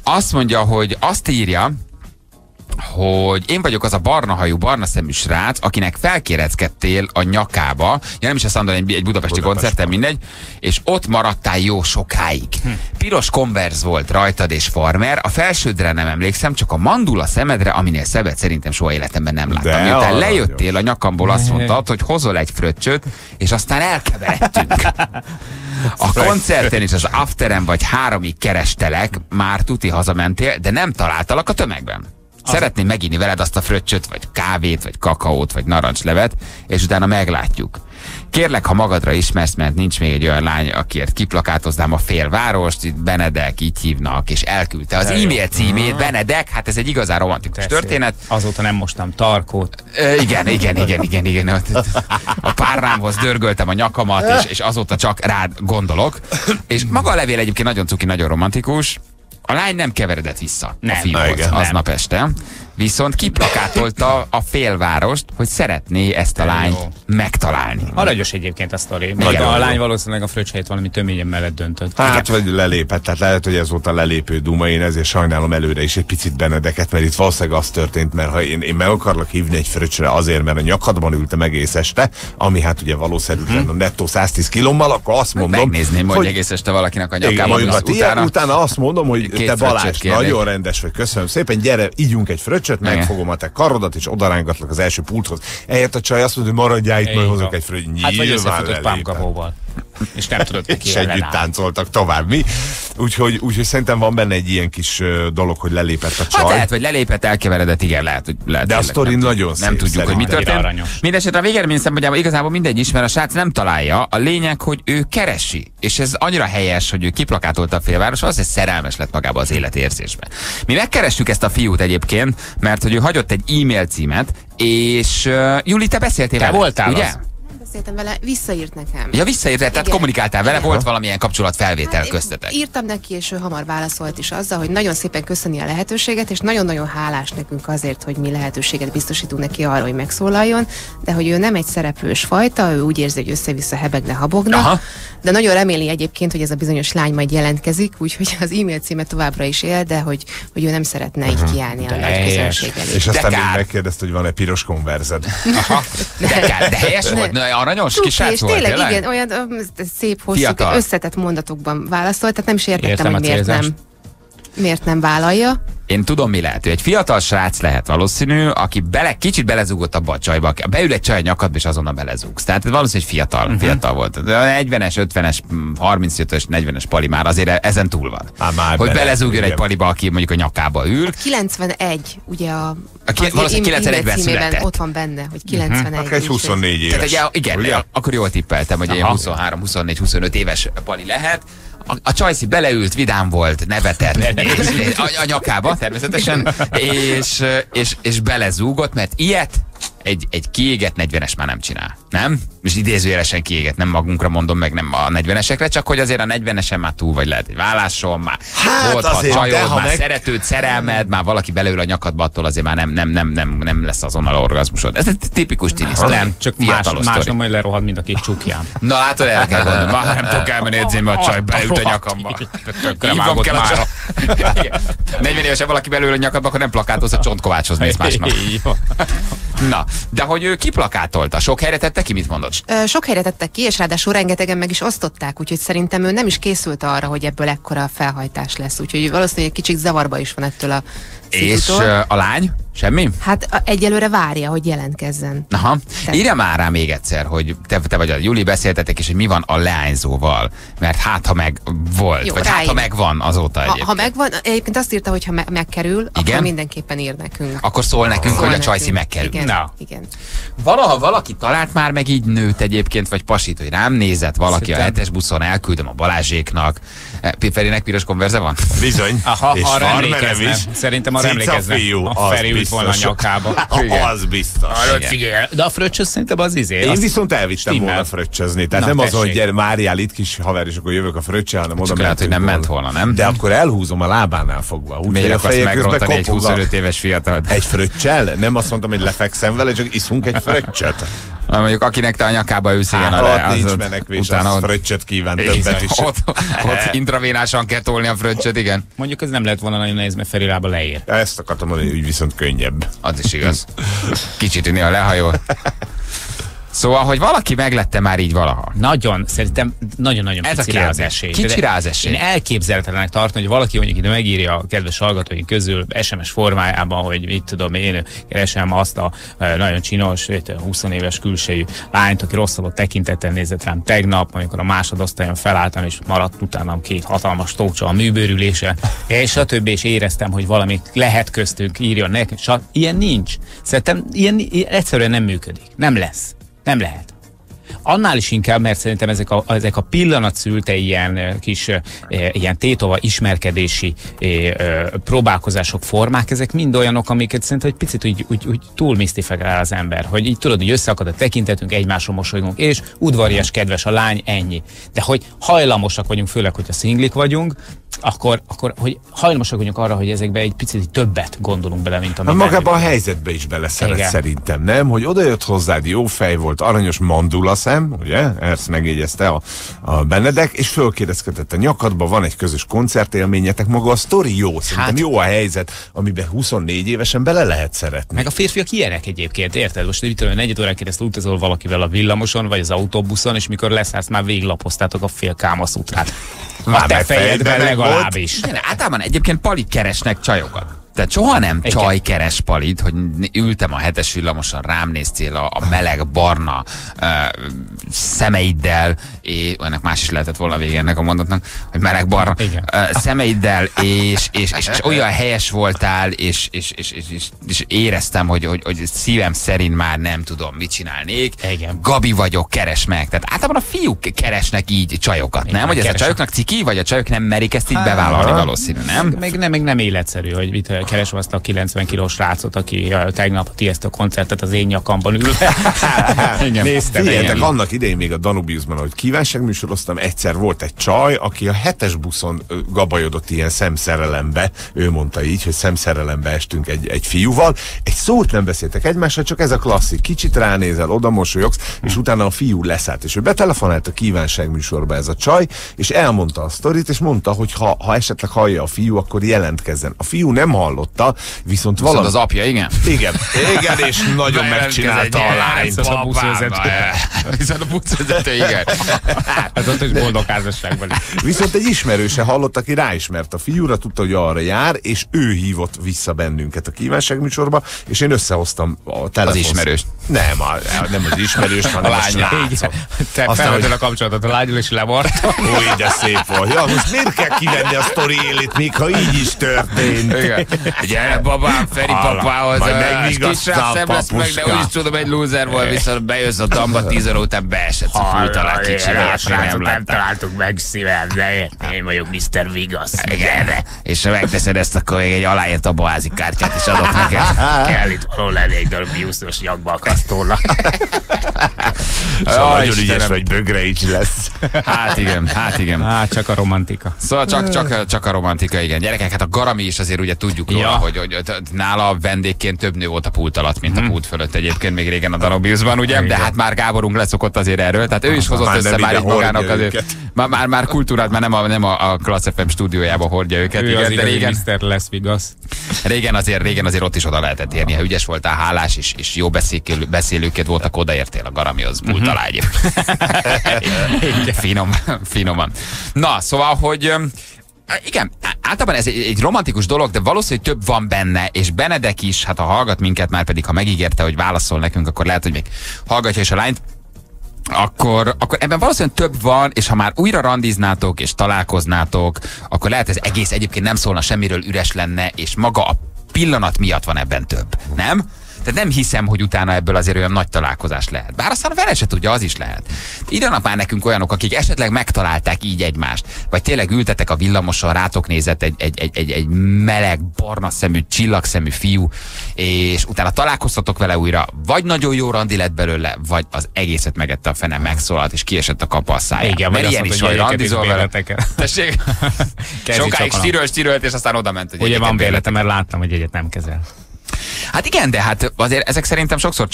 Azt mondja, hogy azt írja, hogy én vagyok az a barna hajú, barna szemű srác, akinek felkéreckedtél a nyakába, ja nem is azt mondom, egy budapesti koncerten, mindegy, és ott maradtál jó sokáig. Piros Converse volt rajtad és farmer, a felsődre nem emlékszem, csak a mandula szemedre, aminél szebbet szerintem soha életemben nem láttam. Miután lejöttél a nyakamból, azt mondtad, hogy hozol egy fröccsöt, és aztán elkeveredtünk. A koncerten és az afteren vagy 3-ig kerestelek, már tuti hazamentél, de nem találtalak a tömegben. Szeretném meginni veled azt a fröccsöt, vagy kávét, vagy kakaót, vagy narancslevet, és utána meglátjuk. Kérlek, ha magadra ismersz, mert nincs még egy olyan lány, akiért kiplakátoznám a félvárost, itt Benedek, így hívnak, és elküldte az e-mail címét, Benedek, hát ez egy igazán romantikus történet. Azóta nem mostam tarkót. Igen. A párnámhoz dörgöltem a nyakamat, és azóta csak rád gondolok. És maga a levél egyébként nagyon cuki, nagyon romantikus. A lány nem keveredett vissza a fiúhoz aznap este, viszont kiplakátolta a félvárost, hogy szeretné ezt a lányt megtalálni. Aranyos egyébként a sztori. A lány valószínűleg a fröccs helyett valami töményen mellett döntött. Hát, vagy lelépett, tehát lehet, hogy ez volt a lelépő duma, én ezért sajnálom előre is egy picit Benedeket, mert itt valószínűleg az történt, mert ha én meg akarlak hívni egy fröccsre azért, mert a nyakadban ültem egész este, ami hát ugye valószínűleg a nettó 110 kilommal, akkor azt mondom, megnézném, hogy egész este valakinek a nyakában utána azt mondom, hogy te Balázs, nagyon rendes vagy, köszönöm szépen, gyere, ígyunk egy fröccsöt, megfogom a te karodat, és odarángatlak az első pulthoz. Ehelyett a csaj azt mondja, hogy maradjál itt, majd hozok egy fröccsöt. Hát vagy összefutott pámkapóval. És nem tudod, ki és együtt táncoltak tovább, mi? Úgyhogy szerintem van benne egy ilyen kis dolog, hogy lelépett a csaj. Hát lehet, vagy lelépett, elkeveredett, igen, lehet. De a sztori nagyon szép. Nem tudjuk, hogy mi történt. Mindenesetre a végeredmény szempontjából igazából mindegy is, mert a srác nem találja, a lényeg, hogy ő keresi. És ez annyira helyes, hogy ő kiplakátolta a félváros, azért szerelmes lett magába az életérzésben. Mi megkerestük ezt a fiút egyébként, mert hogy ő hagyott egy e-mail címet, és Juli, te beszéltél vele, ugye? beszéltem vele, visszaírt nekem. Ja, visszaírt, tehát igen, kommunikáltál vele, igen. Volt valamilyen kapcsolatfelvétel köztetek. Írtam neki, és ő hamar válaszolt is azzal, hogy nagyon szépen köszöni a lehetőséget, és nagyon-nagyon hálás nekünk azért, hogy mi lehetőséget biztosítunk neki arra, hogy megszólaljon, de hogy ő nem egy szereplős fajta, ő úgy érzi, hogy össze-vissza hebegne, habogna. Aha. De nagyon reméli egyébként, hogy ez a bizonyos lány majd jelentkezik, úgyhogy az e-mail címe továbbra is él, de hogy ő nem szeretne így kiállni a nagy közönség elé. És aztán még megkérdezte, hogy van-e piros konverzed. Aha. De helyes volt, aranyos, kisrác volt, tényleg? Igen, olyan szép, hosszú, összetett mondatokban válaszolt, tehát nem is értettem, hogy miért nem vállalja. Én tudom, mi lehet. Ő egy fiatal srác lehet valószínű, aki kicsit belezúgott abba a csajba. Beül egy csaj nyakadba, és azonnal belezúgsz. Tehát valószínűleg fiatal volt. 40-es, 50-es, 35-ös, 40-es pali már azért ezen túl van. Hogy belezúgjon egy paliba, aki mondjuk a nyakába ül. 91, ugye valószínűleg 91-ben született. Ott van benne, hogy 91. Akkor egy 24 éves. Igen, akkor jól tippeltem, hogy ilyen 23-24-25 éves pali lehet. A csajszi beleült, vidám volt, nevetett a nyakába természetesen, és belezúgott, mert ilyet egy kiégett 40-es már nem csinál, nem? És idézőjelesen kiégett, nem magunkra mondom, meg nem a 40-esekre, csak hogy azért a 40-esen már túl vagy, lehet egy válláson, már volt, azért, csajod, már szeretőd, szerelmed, már valaki belőle a nyakadba, attól azért már nem lesz azonnal orgazmusod. Ez egy tipikus tinisztor, nem? Csak másra majd lerohad mind a két csukján. Na látod, el kell gondolni, már nem tudok elmenni edzémbe, a csaj beült a nyakamba. Hívom kell a csaj. 40 évesen valaki belőle a nyakadba, akkor nem plakátolsz, a Csontkovácshoz mész másnap. Na, de hogy ő kiplakátolta, sok helyre tette ki, mit mondod? Sok helyre tette ki, és ráadásul rengetegen meg is osztották, úgyhogy szerintem ő nem is készült arra, hogy ebből ekkora felhajtás lesz, úgyhogy valószínűleg egy kicsit zavarba is van ettől a szitútól. És a lány? Semmi? Hát egyelőre várja, hogy jelentkezzen. Aha. Írja már rá még egyszer, hogy te vagy a Juli, beszéltetek, és hogy mi van a leányzóval, mert hát ha meg volt, jó, vagy hát ha megvan azóta egyébként. Ha megvan, egyébként azt írta, hogy ha megkerül, akkor mindenképpen ír nekünk. Akkor szól nekünk, hogy a csajszi megkerül. Igen. Na. Igen. Valaha valaki talált már meg így nőt egyébként, vagy pasit, hogy rám nézett valaki. Szerintem. A hetes buszon, elküldöm a Balázséknak. Ferének piros konverze van? Bizony. Aha, és arra emlékeznem. Szerintem arra emlékeznem. Volna nyakába. Az biztos. De a fröccsöz szerintem az izé. Én viszont elvittem volna fröccsözni. Tehát nem az, hogy máriál itt kis haver, és akkor jövök a fröccse, hanem oda mentem. Hogy nem ment volna, nem? De akkor elhúzom a lábánál fogva. Miért akarsz megrontani egy 25 éves fiatalt? Egy fröccsel? Nem azt mondtam, hogy lefekszem vele, csak iszunk egy fröccsöt. Mondjuk akinek te a nyakába ősz, igen, ott nincs menekvés, az fröccsöt kíván többet is. Ott intravénásan kell tolni a fröccsöt, igen. Mondjuk ez nem lett volna nagyon nehéz, mert Ferilába leér. Ezt akartam mondani, úgy viszont könnyebb. Az is igaz. Kicsit ünni a lehajol. Szóval, hogy valaki meglette már így valaha. Nagyon, szerintem nagyon-nagyon kicsi rá az esély. Kicsi rá az esély. Én elképzelhetetlenek tartom, hogy valaki mondjuk ide megírja a kedves hallgatóink közül SMS formájában, hogy mit tudom én, keresem azt a nagyon csinos, 20 éves külsejű lányt, aki rosszabbot tekintettel nézett rám tegnap, amikor a másodosztályon felálltam, és maradt utánam két hatalmas tócsa a műbőrülése, és a többi, és éreztem, hogy valami lehet köztünk, írja nekem. Ilyen nincs. Szerintem ilyen egyszerűen nem működik. Nem lesz. Nem lehet. Annál is inkább, mert szerintem ezek a pillanat szülte ilyen kis ilyen tétova ismerkedési próbálkozások, formák, ezek mind olyanok, amiket szerintem egy picit úgy túl misztifikál az ember, hogy így tudod, hogy összeakad a tekintetünk, egymásra mosolygunk, és udvarias, kedves a lány, ennyi. De hogy hajlamosak vagyunk, főleg, hogyha szinglik vagyunk, akkor hogy hajlamosak vagyunk arra, hogy ezekbe egy picit többet gondolunk bele, mint amit. Magában a helyzetbe is beleszeret szerintem, nem? Hogy odajött hozzád, jó fej volt, aranyos mandula szem, ugye? Ezt megjegyezte a Benedek, és fölkérdezkedett a nyakadba, van egy közös koncertélményetek, maga a sztori jó, szerintem jó a helyzet, amiben 24 évesen bele lehet szeretni. Meg a férfiak ilyenek egyébként, érted? Most itt olyan 4 órán keresztül utazol valakivel a villamoson, vagy az autóbuszon, és mikor leszállsz, már végiglapoztátok a fél Kámasz útrát. Már te fejedben legalábbis. Igen, általában egyébként palik keresnek csajokat. Tehát soha nem csaj keres palit, hogy ültem a hetes villamoson, rám néztél a meleg, barna szemeiddel, és ennek más is lehetett volna vége ennek a mondatnak, hogy meleg, barna szemeiddel, és olyan helyes voltál, és éreztem, hogy szívem szerint már nem tudom, mit csinálnék. Igen. Gabi vagyok, keres meg. Tehát általában a fiúk keresnek így csajokat, igen, nem? Hogy ez a csajoknak ciki, vagy a csajok nem merik ezt így bevállalni valószínű, nem? Még nem életszerű, hogy mit keresem azt a 90 kilós rácot, aki tegnap ezt a koncertet az én nyakamban ülve. Néztem. Figyeljetek, annak idején még a Danubiusban, ahogy kívánságműsoroztam, egyszer volt egy csaj, aki a 7-es buszon gabajodott ilyen szemszerelembe. Ő mondta így, hogy szemszerelembe estünk egy fiúval. Egy szót nem beszéltek egymással, csak ez a klasszik. Kicsit ránézel, oda mosolyogsz, és utána a fiú leszállt. És ő betelefonált a kívánságműsorba ez a csaj, és elmondta a sztorit, és mondta, hogy ha esetleg hallja a fiú, akkor jelentkezzen. A fiú nem hallotta, viszont valami... az apja, igen? Igen, igen, és nagyon megcsinálta a lányt. Viszont a buszvezető, igen. Hát ott is boldog házasságban. Viszont egy ismerőse hallott, aki ráismert a fiúra, tudta, hogy arra jár, és ő hívott vissza bennünket a kívánságműsorba, és én összehoztam a telefon. Az ismerős. Nem az ismerős, hanem a srácom. Te felvetted a kapcsolatot a lányul, és levartam. Úgy, de szép volt. Ja, most miért kell kivenni a sztori élét, még ha így is történt? Igen. Gyere babám, Feri papához. Kisrácem lesz meg, de úgy tudom, egy lúzer volt, viszont bejössz a damba 10 óra után beesett a fújtalán kicsit. Nem találtuk meg szívem, de én vagyok Mr. Vigasz. És ha megteszed ezt, akkor még egy aláért abaházi kártyát is adok neked. Kell itt való lenni egy darab biuszos nyakba akasztónak. Szóval nagyon ügyes vagy, Bögreics lesz. Hát igen, hát igen. Hát csak a romantika. Szóval csak a romantika, igen. Gyerekek, hát a Garami is azért ugye tudjuk róla, hogy nála vendégként több nő volt a pult alatt, mint a pult fölött egyébként még régen a Danubiusban, ugye? De hát már Gáborunk leszokott azért erről, tehát ő is hozott már össze már így magának azért. Már kultúrát, már nem a Klassz FM stúdiójába hordja őket. Ő igen, az de régen, Mr. lesz igaz. Régen azért ott is oda lehetett érni. Ha ügyes voltál, hálás is, és jó beszélőket voltak, odaértél a Garamihoz. Múlt alá finoman. Na, szóval, hogy... Igen, általában ez egy romantikus dolog, de valószínűleg több van benne, és Benedek is, hát ha hallgat minket, már pedig ha megígérte, hogy válaszol nekünk, akkor lehet, hogy még hallgatja is a lányt, akkor ebben valószínűleg több van, és ha már újra randiznátok, és találkoznátok, akkor lehet, ez egész egyébként nem szólna semmiről, üres lenne, és maga a pillanat miatt van ebben több, nem? Tehát nem hiszem, hogy utána ebből azért olyan nagy találkozás lehet. Bár aztán vele se tudja, az is lehet. Idanak már nekünk olyanok, akik esetleg megtalálták így egymást. Vagy tényleg ültetek a villamoson, rátok nézett egy meleg, barna szemű, csillagszemű fiú, és utána találkoztatok vele újra. Vagy nagyon jó randi lett belőle, vagy az egészet megette a fene, megszólalt, és kiesett a kapa a száján. Igen, mert ilyen is, hogy randizol vele. Tessék, sokáig stirölt, és aztán oda ment. Ugye van vélete, mert láttam, hogy egyet nem kezel. Hát igen, de hát azért ezek szerintem sokszor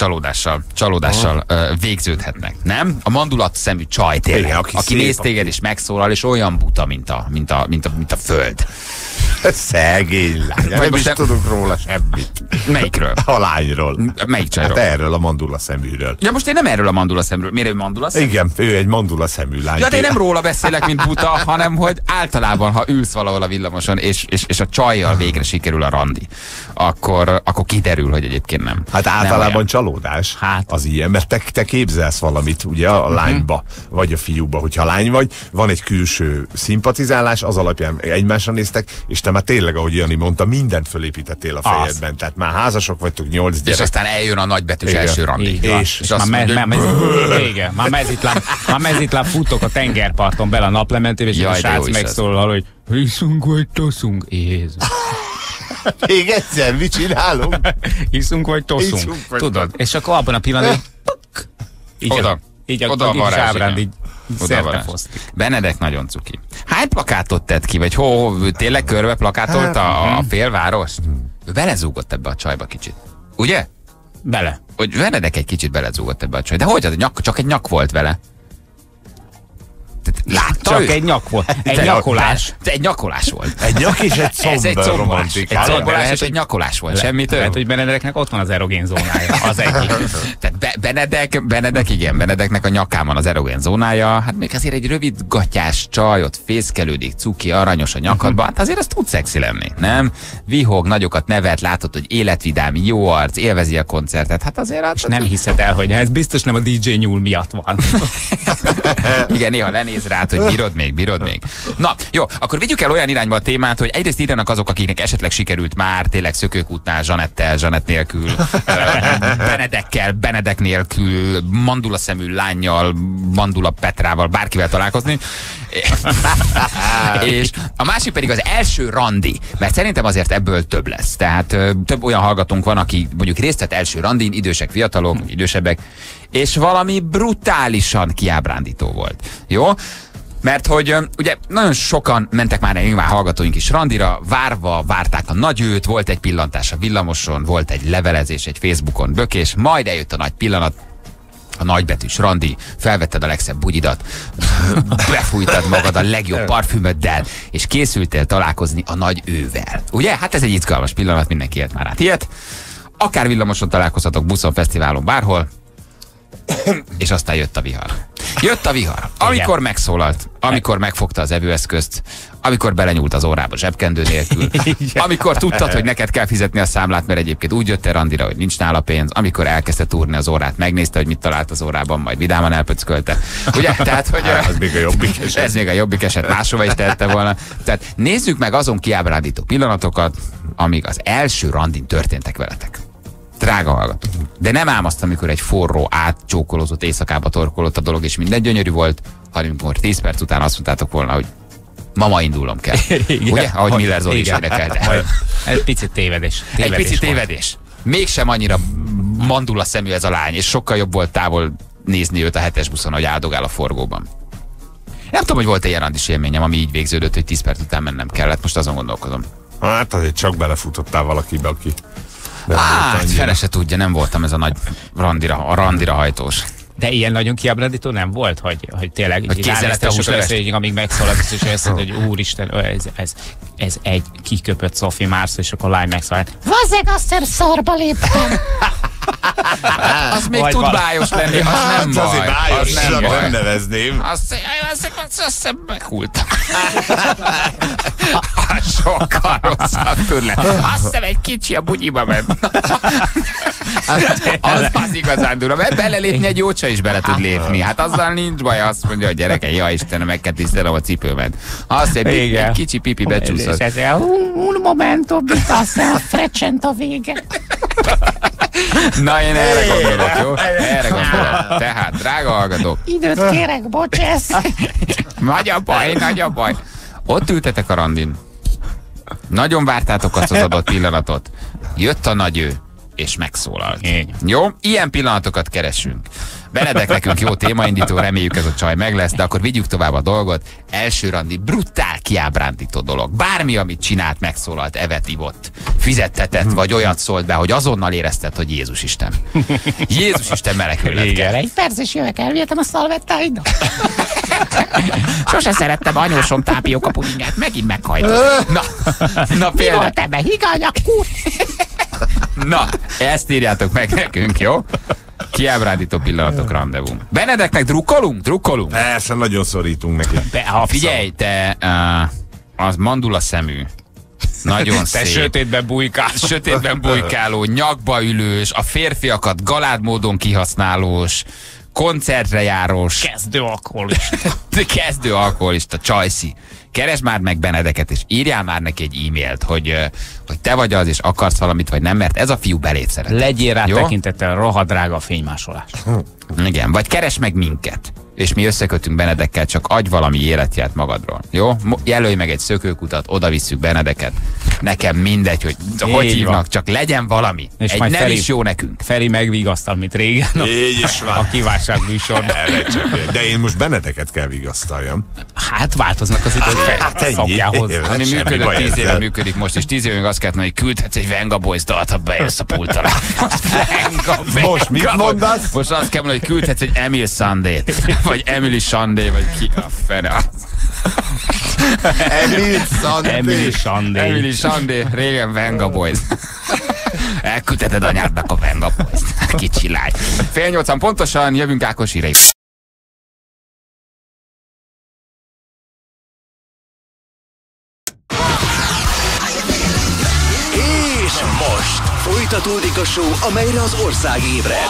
csalódással végződhetnek, nem? A mandulat szemű csaj tényleg, igen, aki néz téged és megszólal, és olyan buta, mint a föld. Szegény lány, nem is tudunk róla semmit. Melyikről? A lányról. Melyik csajról? Hát erről a mandula szeműről. Ja, most én nem erről a mandula szeműről. Miért ő mandula szemű? Igen, ő egy mandula szemű lány. Ja, de én nem róla beszélek, mint buta, hanem hogy általában, ha ülsz valahol a villamoson, és a csajjal végre sikerül a randi, akkor kiderül, hogy egyébként nem. Hát általában nem csalódás az ilyen, mert te képzelsz valamit ugye a lányba, vagy a fiúba, hogyha lány vagy, van egy külső szimpatizálás, az alapján egymásra néztek, és te már tényleg, ahogy Jani mondta, mindent fölépítettél a fejedben, tehát már házasok vagytok, 8 gyerek. És aztán eljön a nagybetűs első randi. És már mezitlán futok a tengerparton bele a naplementébe, és a srác megszólal, hogy hiszunk vagy toszunk, Jézus. Még egyszer, mit csinálunk? Hiszunk vagy toszunk. Tudod? És akkor abban a pillanatban így a sábrán így szerte fosztik. Benedek nagyon cuki. Hány plakátot tett ki? Vagy tényleg körbe plakátolta a félvárost? Ő belezúgott ebbe a csajba kicsit. Ugye? Bele. Hogy Benedek egy kicsit belezúgott ebbe a csajba. De hogy? Csak egy nyak volt vele. Látta csak ő? Egy nyak volt. Egy nyakolás. Egy nyakolás volt. Egy nyak és egy szombolás. Egy nyakolás volt. Semmi több. Lehet, hogy Benedeknek ott van az erogén zónája. Az egyik. Tehát Benedeknek a nyakán van az erogén zónája. Hát még azért egy rövid gatyás csaj, ott fészkelődik, cuki, aranyos a nyakadban. Hát azért az tud szexi lenni, nem? Vihog, nagyokat nevet, látod, hogy életvidám, jó arc, élvezi a koncertet. Hát azért... És nem hiszed el, hogy ez biztos nem a DJ nyúl miatt van. Igen, néha lenéz rád, hogy Bírod még. Na, jó, akkor vigyük el olyan irányba a témát, hogy egyrészt írjanak azok, akiknek esetleg sikerült már tényleg szökőkútnál, Zsanett nélkül, Benedek nélkül, mandula szemű lánnyal, mandula Petrával, bárkivel találkozni. És a másik pedig az első randi, mert szerintem azért ebből több lesz. Tehát több olyan hallgatónk van, aki mondjuk részt vett első randin, idősek, fiatalok, idősebbek, és valami brutálisan kiábrándító volt. Jó? Mert hogy ugye nagyon sokan mentek már, nyilván hallgatóink is randira, várták a nagy őt, volt egy pillantás a villamoson, volt egy levelezés, egy Facebookon bökés, majd eljött a nagy pillanat, a nagybetűs randi, felvetted a legszebb bugyidat, befújtad magad a legjobb parfümöddel, és készültél találkozni a nagy ővel. Ugye? Hát ez egy izgalmas pillanat, mindenki élt már át ilyet. Akár villamoson találkozhatok, buszon, fesztiválon, bárhol, és aztán jött a vihar. Amikor megszólalt, amikor megfogta az evőeszközt, amikor belenyúlt az órába zsebkendő nélkül, amikor tudtad, hogy neked kell fizetni a számlát, mert egyébként úgy jött el randira, hogy nincs nála pénz, amikor elkezdte túrni az órát, megnézte, hogy mit talált az órában, majd vidáman elpöckölte. Ugye? Tehát, hogy ez még a jobbik eset. Ez még a jobbik eset, máshova is tehette volna. Tehát nézzük meg azon kiábrándító pillanatokat, amíg az első randin történtek veletek. Drága hallgató. De nem ám azt, amikor egy forró, átcsókolózott éjszakába torkolott a dolog, és minden gyönyörű volt, hanem amikor 10 perc után azt mondtátok volna, hogy ma indulnom kell. Igen. Ugye? Ahogy Miller Zoli is énekelte. Egy picit tévedés. Egy picit tévedés. Mégsem annyira mandula szemű ez a lány, és sokkal jobb volt távol nézni őt a 7-es buszon, hogy áldogál a forgóban. Nem tudom, hogy volt egy ilyen randis élményem, ami így végződött, hogy 10 perc után mennem kellett. Most azon gondolkozom. Hát azért csak belefutottál valakibe, aki... Hát, fele se tudja, nem voltam ez a nagy randira hajtós. De ilyen nagyon kiábrándító nem volt, hogy tényleg ránézte a húsövességig, amíg megszólalt, és azt mondta, hogy úristen, ez egy kiköpött Sophie Mars, és akkor lány megszólalt. Vazeg, azt hiszem szarba léptem. Az még tud bájos lenni, az nem baj. Az nem baj. Nem nevezném. Azt hiszem meghultam. Sokkal rosszabb tőle. Azt hiszem egy kicsi a bugyiba ment. Az igazán durva, mert belelépni egy jócsa is bele tud lépni. Hát azzal nincs baj, azt mondja a gyereke, ja Istenem, meg kell tisztelem a cipőmet. Azt egy kicsi pipi becsúszott. Un momento, bitassza a frecsent a vége. Na, én erre gondolok, jó? Erre gondolok. Tehát, drága hallgatók. Időt kérek, bocsász. Nagy a baj, nagy a baj. Ott ültetek a randin. Nagyon vártátok azt az adott pillanatot. Jött a nagy ő, és megszólalt. Jó? Ilyen pillanatokat keresünk. Benedek nekünk jó témaindító, reméljük ez a csaj meg lesz, de akkor vigyük tovább a dolgot. Első randi, brutál kiábrándító dolog. Bármi, amit csinált, megszólalt, evett, ivott, fizettetett, vagy olyat szólt be, hogy azonnal érezted, hogy Jézus Isten. Jézus Isten menekülned kell. Egy perc is jövök, elvihetem a szalvettáidat. Sose szerettem anyósom tápióka pudingát, megint meghajtott. Na mi volt ebben? Higany a kúr? Na, ezt írjátok meg nekünk, jó? Kiábrándító pillanatok rendezvú. Benedeknek drukkolunk? Persze, nagyon szorítunk neki. Figyelj, te az mandula szemű, nagyon szép. Te sötétben bujkáló, nyakba ülős, a férfiakat galád módon kihasználós, koncertre járós. Kezdő alkoholista, csajszi. Keresd már meg Benedeket, és írjál már neki egy e-mailt, hogy te vagy az, és akarsz valamit, vagy nem, mert ez a fiú beléd szeret. Legyél rá tekintettel, rohadrága a fénymásolás. Igen, vagy keresd meg minket, és mi összekötünk Benedekkel, csak adj valami életját magadról. Jó? Jelölj meg egy szökőkutat, oda visszük Benedeket. Nekem mindegy, hogy hívnak, csak legyen valami. És egy nem is jó nekünk. Feri megvigasztal, mint régen. Így is van. A kiválság műsor. De én most Benedeket kell vigasztaljam. Hát változnak az idők szakjához. Ami működött 10 éve, működik most is. 10 évünk azt kellett, hogy küldhetsz egy Venga Boys dalt, ha bejössz a pult alá. Most mit mondasz? Most azt kell mondani, hogy küldhetsz egy Emil Sunday-t. Vagy Emily Sunday, vagy ki a fene az. Emily Sunday. Régen Venga Boys. Elküldheted anyádnak a Venga Boys. Kicsi lány. 7:30 pontosan, jövünk Ákos hírei. És most folytatódik a show, amelyre az ország ébred.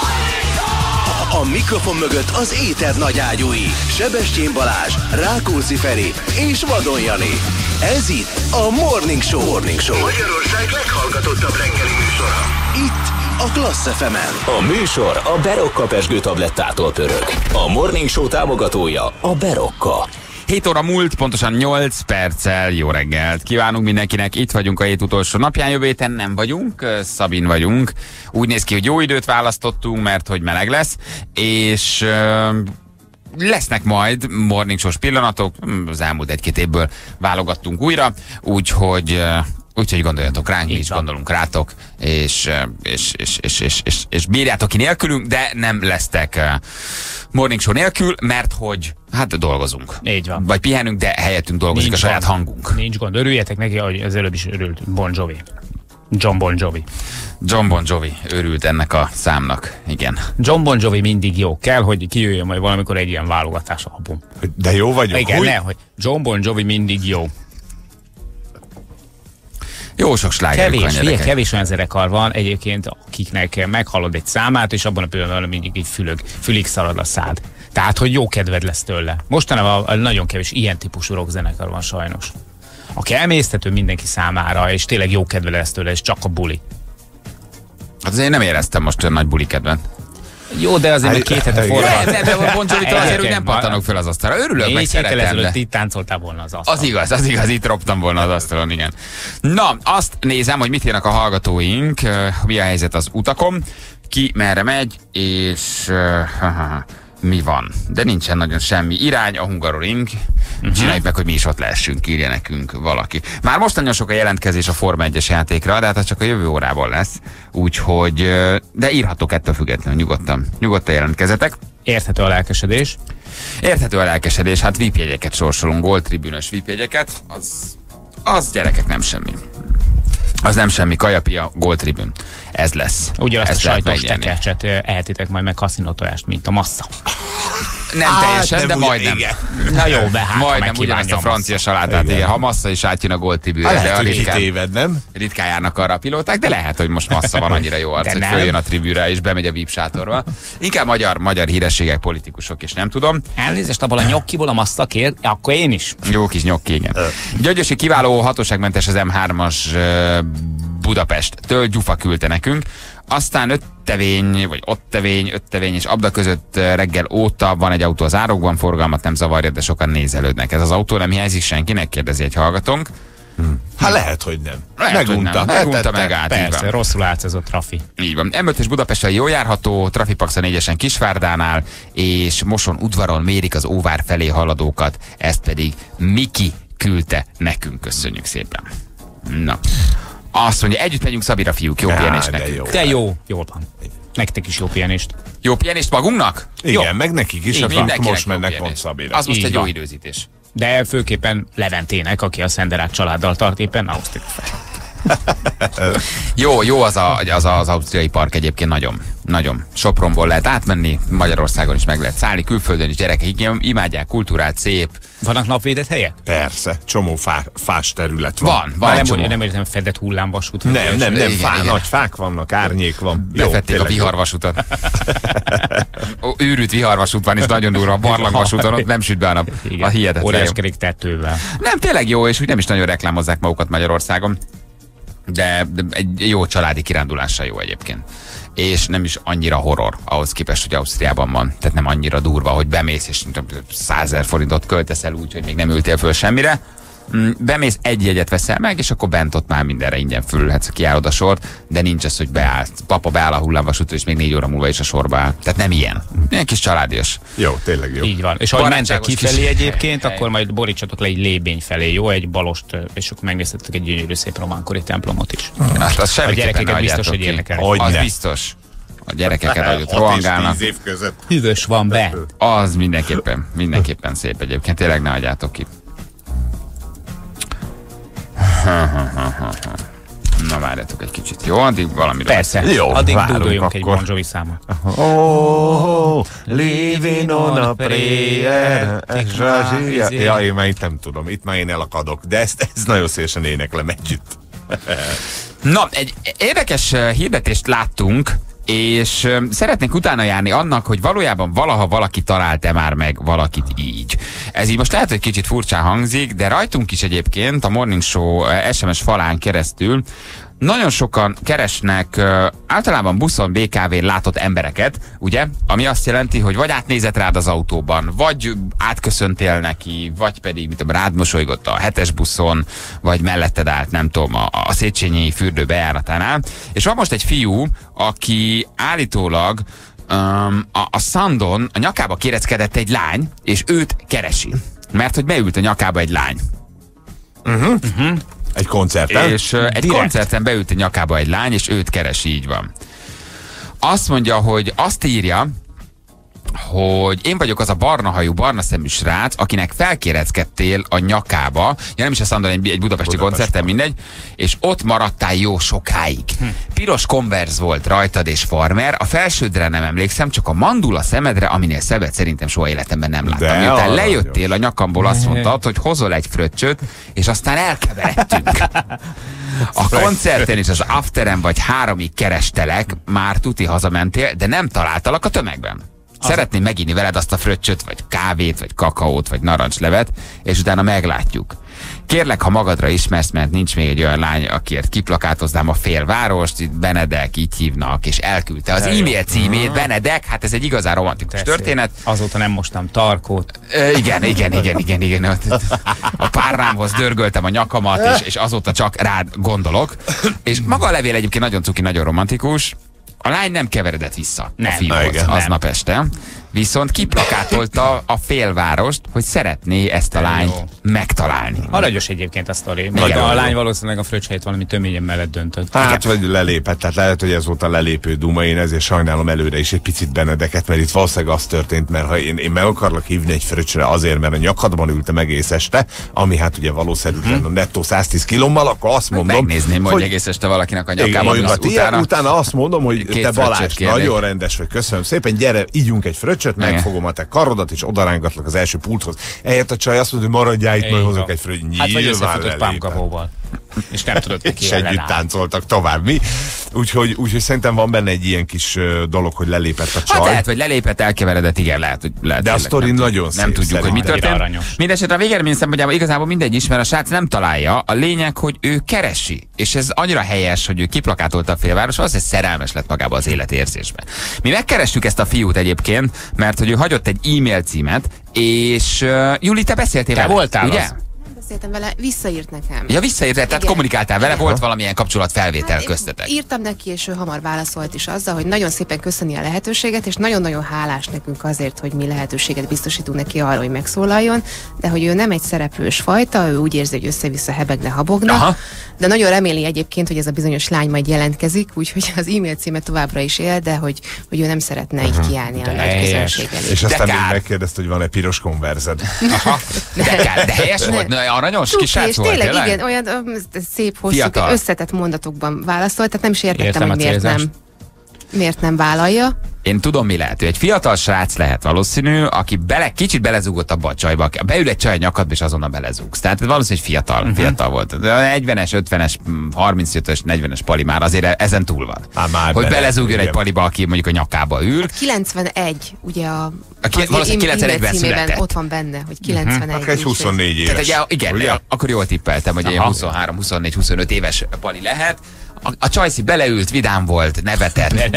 A mikrofon mögött az éter nagyágyúi, Sebestyén Balázs, Rákóczi Feri és Vadon Jani. Ez itt a Morning Show. Morning Show. Magyarország leghallgatottabb reggeli műsora. Itt a Klassz FM-en. A műsor a Berokka pezsgő tablettától pörög. A Morning Show támogatója a Berokka. 7 óra múlt, pontosan 8 perccel. Jó reggelt kívánunk mindenkinek. Itt vagyunk a hét utolsó napján, jövő héten nem vagyunk, Szabin vagyunk. Úgy néz ki, hogy jó időt választottunk, mert hogy meleg lesz, és lesznek majd morning show-s pillanatok. Az elmúlt egy-két évből válogattunk újra, úgyhogy gondoljatok ránk, mi is gondolunk rátok, és bírjátok ki nélkülünk, de nem lesztek morning show nélkül, mert hogy hát dolgozunk. Így van. Vagy pihenünk, de helyettünk dolgozik a saját hangunk. Nincs gond, örüljetek neki, ahogy az előbb is örült Bon Jovi. John Bon Jovi. John Bon Jovi örült ennek a számnak, igen. John Bon Jovi mindig jó, kell, hogy kijöjjön majd valamikor egy ilyen válogatás album. De jó vagyok. Igen, hogy John Bon Jovi mindig jó. Jó sok slágerük van, gyerekek. Kevés olyan zenekar van egyébként, akiknek meghallod egy számát, és abban a pillanatban mindig így fülig szalad a szád. Tehát, hogy jó kedved lesz tőle. Mostanában nagyon kevés ilyen típusú rockzenekar van sajnos. Aki emészthető mindenki számára, és tényleg jó kedved lesz tőle, és csak a buli. Hát azért nem éreztem most olyan nagy buli kedven. Jó, de azért még 2 hete forrad. Bonzolítól azért úgy nem pattanok föl az asztalra. Örülök, meg szeretem. 4 héttel itt táncoltál volna az asztalon. Az igaz, itt roptam volna az asztalon, igen. Na, azt nézem, hogy mit írnak a hallgatóink, mi a helyzet az utakon, ki merre megy, és mi van. De nincsen nagyon semmi irány, a Hungaroring. Csináljuk meg, hogy mi is ott lehessünk, írja nekünk valaki. Már most nagyon sok a jelentkezés a Forma 1-es játékra, de hát az csak a jövő órában lesz. Úgyhogy, de írhatok ettől függetlenül, nyugodtan jelentkezetek. Érthető a lelkesedés. Hát VIP-jegyeket sorsolunk, góltribűnös VIP-jegyeket. Az gyerekek nem semmi. Az nem semmi, kajapia, góltribűn. Ez lesz. Ugyanazt a sajtos tekercset ehetitek majd meg kaszinótojást, mint a massza. Nem teljesen, de majdnem. Igen. Na jó, be hát, majdnem ugyanazt a francia salátát, igen, ha massza is átjön a góltribűnre. Hát kitéved, nem? Ritkán járnak arra a pilóták, de lehet, hogy most massza van annyira jó arc, hogy följön a tribűre és bemegy a VIP sátorba. Inkább magyar hírességek, politikusok, és nem tudom. Elnézést, abban a nyokkiból a massza kér, akkor én is. Jó kis nyokki, igen. Gyöngyösi kiváló, hatóságmentes az M3-as Budapesttől, Gyufa küldte nekünk. Aztán öttevény és Abda között reggel óta van egy autó az árokban, forgalmat nem zavarja, de sokan nézelődnek. Ez az autó nem hiányzik senkinek, kérdezi egy hallgatónk. Hát lehet, hogy nem. Megunta meg át. Persze, rosszul állsz ez a trafi. Így van. M5-ös Budapesten jól járható, Trafipaxa 4-esen Kisvárdánál, és Moson udvaron mérik az Óvár felé haladókat. Ezt pedig Miki küldte nekünk. Köszönjük szépen. Na. Azt mondja, együtt megyünk Szabira, fiúk, jó pihenést nekünk. De jó, jól van. Nektek is jó pihenést. Jó pihenést magunknak? Igen, jó. Meg nekik is, akik most mennek pont Szabira. Az most egy jó időzítés. De főképpen Leventének, aki a Szenderát családdal tart éppen Ausztriát fel. jó az ausztriai park egyébként, nagyon. Sopronból lehet átmenni, Magyarországon is meg lehet szállni, külföldön is, gyerekek imádják, kultúrát, szép. Vannak napvédett helyek? Persze, csomó fás terület van. Nem értem, fedett hullámvasút. Nem, nagy fák vannak, árnyék van. Befették a viharvasutat. Őrült viharvasút van, és nagyon durva, a barlangvasúton ott nem süt be a nap. Igen, a hihetetlen. Óriáskerék tetővel. Nem, tényleg jó, és úgy nem is nagyon reklámozzák magukat Magyarországon. De egy jó családi kirándulással jó egyébként. És nem is annyira horror ahhoz képest, hogy Ausztriában van. Tehát nem annyira durva, hogy bemész és 100 000 forintot költesz el úgy, hogy még nem ültél föl semmire. Bemész, egy jegyet veszel meg, és akkor bent ott már mindenre ingyen fölülhetsz, ha kiállod a sort, de nincs az, hogy beállsz. Papa beáll a hullámvasútra, és még 4 óra múlva is a sorba áll. Tehát nem ilyen. Ilyen kis családias. Jó, tényleg jó. Így van. És ahogy mentek kifelé egyébként, akkor majd borítsatok le egy Lébény felé, jó? Egy balost, és akkor megnéztetek egy gyönyörű szép románkori templomot is. Hát az semmi. A gyerekeket biztos, hogy érdekel. Az biztos. A gyerekeket adott rohangálnak. Hűvös van be. Az mindenképpen szép egyébként. Tényleg ne hagyjátok ki. Na, várjátok egy kicsit, jó? Addig valami. Persze, jó, addig dúdoljunk egy Bon Jovi számot. Oh, living on a prayer. Ja, én már itt nem tudom, itt már én elakadok, de ezt nagyon szélesen éneklem együtt. Na, egy érdekes hirdetést láttunk, és szeretnék utána járni annak, hogy valójában valaha valaki talált-e már meg valakit így. Ez így most lehet, hogy kicsit furcsán hangzik, de rajtunk is egyébként a Morning Show SMS falán keresztül nagyon sokan keresnek általában buszon, BKV-n látott embereket, ugye? Ami azt jelenti, hogy vagy átnézett rád az autóban, vagy átköszöntél neki, vagy pedig mit tudom, rád mosolygott a 7-es buszon, vagy melletted állt, nem tudom, a Széchenyi fürdő bejáratánál. És van most egy fiú, aki állítólag a Sandon a nyakába kéreckedett egy lány, és őt keresi. Mert hogy beült a nyakába egy lány. Egy koncerten? És egy koncerten beült a nyakába egy lány, és őt keresi, így van. Azt mondja, hogy azt írja, hogy én vagyok az a barna hajú, barna szemű srác, akinek felkéreckedtél a nyakába, ja nem is azt mondom, egy budapesti koncerten, mindegy, és ott maradtál jó sokáig. Piros Converse volt rajtad és farmer, a felsődre nem emlékszem, csak a mandula szemedre, aminél szebbet szerintem soha életemben nem láttam. Miután lejöttél a nyakamból, azt mondtad, hogy hozol egy fröccsöt, és aztán elkeveredtünk. A koncerten és az afteren vagy 3-ig kerestelek, már tuti hazamentél, de nem találtalak a tömegben. Szeretném meginni veled azt a fröccsöt, vagy kávét, vagy kakaót, vagy narancslevet, és utána meglátjuk. Kérlek, ha magadra ismersz, mert nincs még egy olyan lány, akiért kiplakátoznám a félvárost, itt Benedek, így hívnak, és elküldte az e-mail címét, Benedek, hát ez egy igazán romantikus történet. Azóta nem mostam tarkót. Igen. A párnámhoz dörgöltem a nyakamat, és azóta csak rád gondolok. És maga a levél egyébként nagyon cuki, nagyon romantikus. A lány nem keveredett vissza a fiúhoz aznap este, viszont kiplakátolta a félvárost, hogy szeretné ezt a lányt megtalálni. Aranyos egyébként a sztori. A lány valószínűleg a fröccs helyett valami töményen mellett döntött. Hát, vagy lelépett, tehát lehet, hogy ez volt a lelépő duma, én ezért sajnálom előre is egy picit Benedeket, mert itt valószínűleg az történt, mert ha én meg akarlak hívni egy fröccsre azért, mert a nyakadban ültem egész este, ami hát ugye valószínűleg a nettó 110 kilommal, akkor azt mondom, megnézném, hogy egész este valakinek a nyakában utána azt mondom, hogy te Balázs, nagyon rendes vagy, köszönöm szépen, gyere, ígyunk egy fröccsöt, megfogom a te karodat, és odarángatlak az első pulthoz. Ehelyett a csaj azt mondja, hogy maradjál itt, majd hozok egy fröccsöt. Hát vagy összefutott pámkapóval. És nem tudod, ki és együtt táncoltak tovább, mi? Úgyhogy szerintem van benne egy ilyen kis dolog, hogy lelépett a csaj. Hát lehet, vagy lelépett, elkeveredett, igen, lehet. De a sztori nagyon szép. Nem tudjuk, hogy mi történt. Mindenesetre a végeredmény szempontjából igazából mindegy is, mert a srác nem találja, a lényeg, hogy ő keresi. És ez annyira helyes, hogy ő kiplakátolta a félváros, azért szerelmes lett magába az életérzésben. Mi megkerestük ezt a fiút egyébként, mert hogy ő hagyott egy e-mail címet, és Juli, te beszéltél vele, voltál, ugye? Vele, visszaírt nekem. Ja, visszaírt, tehát igen, kommunikáltál vele, volt valamilyen kapcsolatfelvétel köztetek. Írtam neki, és ő hamar válaszolt is azzal, hogy nagyon szépen köszöni a lehetőséget, és nagyon-nagyon hálás nekünk azért, hogy mi lehetőséget biztosítunk neki arra, hogy megszólaljon, de hogy ő nem egy szereplős fajta, ő úgy érzi, hogy össze-vissza hebegne, habogna, de nagyon reméli egyébként, hogy ez a bizonyos lány majd jelentkezik, úgyhogy az e-mail címe továbbra is él, de hogy ő nem szeretne így kiállni a nagy közönség elé. És aztán még megkérdezte, hogy van-e piros konverzed. De helyes volt, aranyos kis srác volt, tényleg? Igen, olyan szép, hosszú, összetett mondatokban válaszolt, tehát nem is értettem, hogy miért nem vállalja. Én tudom, mi lehet. Ő egy fiatal srác lehet valószínű, aki kicsit belezúgott abba a csajba. Beül egy csaj nyakadba, és azonnal belezúgsz. Tehát valószínűleg fiatal volt. 40-es, 50-es, 35-ös, 40-es pali már azért ezen túl van. Hogy belezúgjon egy paliba, aki mondjuk a nyakába ül. 91, ugye valószínűleg 91-ben született. Ott van benne, hogy 91. Akkor egy 24 éves. Igen, akkor jól tippeltem, hogy ilyen 23, 24, 25 éves pali lehet. A csajszi beleült, vidám volt, nevetett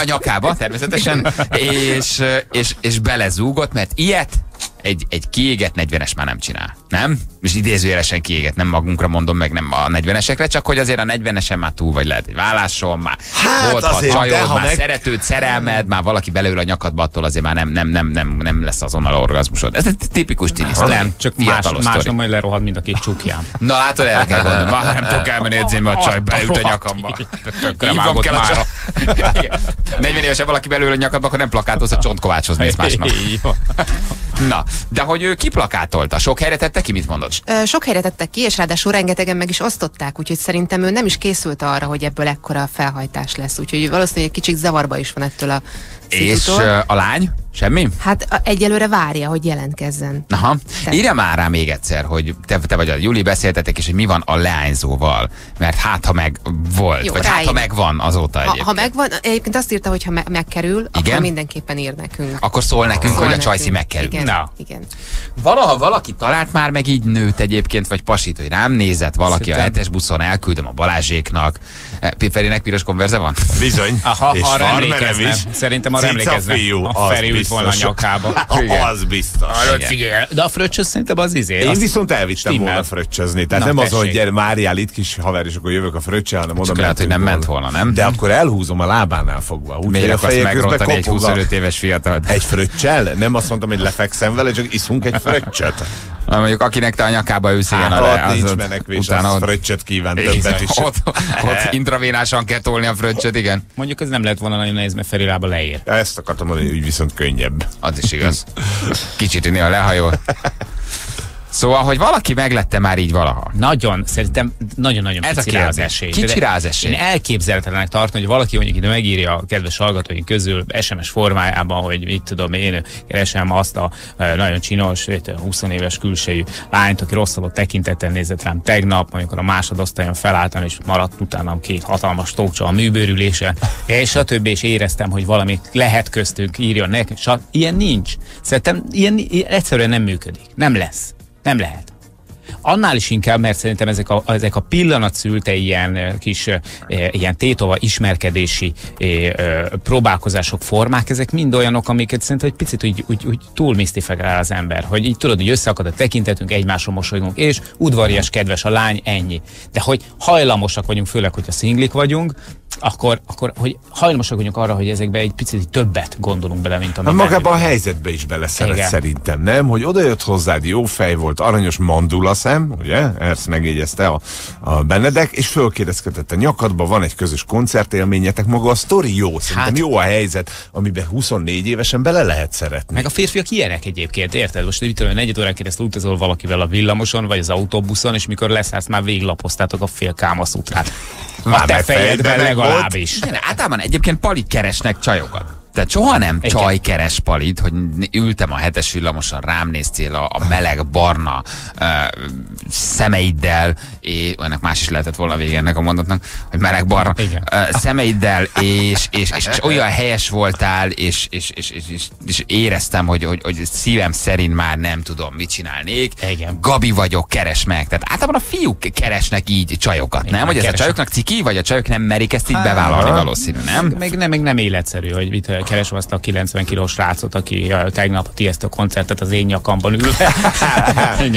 a nyakába természetesen, és belezúgott, mert ilyet egy kiégett 40-es már nem csinál, nem? És idézőjelesen kiégett, nem magunkra mondom, meg nem a 40-esekre, csak hogy azért a 40-esen már túl vagy, lehet egy válláson, már volt, azért, csajod, már szeretőd, szerelmed, már valaki belőle a nyakadba, attól azért már nem lesz azonnal orgazmusod. Ez egy tipikus tinisztor. Nem, csak másra majd lerohad mind a két csukján. Na látod, el kell gondolni, már nem tudok elmenni edzémbe, a csaj beült a nyakamba. Így van, kell a csaj. 40 évesen valaki belőle a nyakadba, akkor nem plakátolsz, a Csontkovácshoz mész másnap. Na, de hogy ő kiplakátolta, sok helyre tette ki, mit mondod? Sok helyre tette ki, és ráadásul rengetegen meg is osztották, úgyhogy szerintem ő nem is készült arra, hogy ebből ekkora felhajtás lesz, úgyhogy valószínűleg egy kicsit zavarba is van ettől a szitútól. És a lány? Semmi? Hát egyelőre várja, hogy jelentkezzen. Aha. Írja már rá még egyszer, hogy te vagy a Juli, beszéltetek, és hogy mi van a leányzóval. Mert hát, ha meg volt, jó, vagy hát, ha megvan azóta egyébként. Ha megvan, egyébként azt írta, hogy ha megkerül, akkor mindenképpen ír nekünk. Akkor szól nekünk, hogy a Csajci megkerül. Igen. Na. Igen. Valaha valaki talált már meg így nőt egyébként, vagy pasit, hogy rám nézett valaki. Szerintem. A hetes buszon, elküldöm a Balázséknak. Ferinek piros konverze van? Bizony. Aha, és arra emlékezne. Szerintem arra emlékezne. A Feri ült volna a nyakába. Az biztos. De a fröccsöz szerintem az izé. Én viszont elvittem volna fröccsözni. Tehát nem az, hogy várjál itt kis haver, és akkor jövök a fröccse, hanem oda mentem. Hogy nem ment volna, nem? De akkor elhúzom a lábánál fogva. Miért akarsz megrontani egy 25 éves fiatalt? Egy fröccsel? Nem azt mondtam, hogy lefekszem vele, csak iszunk egy fröccsöt. Mondjuk akinek te a nyakába ősz, igen, ott nincs menekvés, az fröccsöt kíván többet is. Ott intravénásan kell tolni a fröccsöt, igen. Mondjuk ez nem lett volna nagyon nehéz, mert Feri lába leér. Ezt akartam mondani, úgy viszont könnyebb. Az is igaz. Kicsit néha lehajol. Szóval, hogy valaki meglette már így valaha. Nagyon, szerintem nagyon-nagyon kicsi rá az esély. Kicsi rá az esély. Én elképzelhetetlenek tartom, hogy valaki mondjuk ide megírja a kedves hallgatóink közül SMS formájában, hogy mit tudom én, keresem azt a nagyon csinos, 20 éves külsejű lányt, aki rosszabbot tekintettel nézett rám tegnap, amikor a másodosztályon felálltam, és maradt utánam két hatalmas tócsa a műbőrülése, és a többi, és éreztem, hogy valami lehet köztünk, írja nekünk. Ilyen nincs. Szerintem ilyen egyszerűen nem működik. Nem lesz. Nem lehet. Annál is inkább, mert szerintem ezek a pillanat szülte ilyen kis ilyen tétova ismerkedési próbálkozások, formák, ezek mind olyanok, amiket szerintem egy picit úgy túl misztifikál az ember, hogy így tudod, hogy összeakad a tekintetünk, egymásra mosolygunk, és udvarias, kedves a lány, ennyi. De hogy hajlamosak vagyunk, főleg, hogyha szinglik vagyunk, akkor hogy hajlamosak vagyunk arra, hogy ezekbe egy picit többet gondolunk bele, mint amilyen. Magában a helyzetbe is beleszeret szerintem, nem? Hogy odajött hozzád, jó fej volt, aranyos mandula szem, ugye? Ezt megjegyezte a Benedek, és fölkérdezkedett a nyakadba, van egy közös koncertélményetek, maga a sztori jó, szerintem hát, jó a helyzet, amiben 24 évesen bele lehet szeretni. Meg a férfiak ilyenek egyébként, érted? Most itt olyan 4 órán keresztül utazol valakivel a villamoson, vagy az autóbuszon, és mikor leszállsz, már végiglapoztátok a fél Kámasz útrát. Már te fejedben legalábbis. Igen, általában egyébként palik keresnek csajokat. Tehát soha nem csaj keres palit, hogy ültem a hetes villamoson, rám néztél a meleg, barna szemeiddel, és ennek más is lehetett volna vége ennek a mondatnak, hogy meleg, barna szemeiddel, és olyan helyes voltál, és éreztem, hogy szívem szerint már nem tudom, mit csinálnék. Igen. Gabi vagyok, keres meg. Tehát általában a fiúk keresnek így csajokat, igen, nem? Hogy ez a csajoknak ciki, vagy a csajok nem merik ezt így bevállalni valószínű, nem? Meg nem életszerű, hogy mit keresem azt a 90 kilós srácot, aki tegnap a Tiesto koncertet az én nyakamban ül.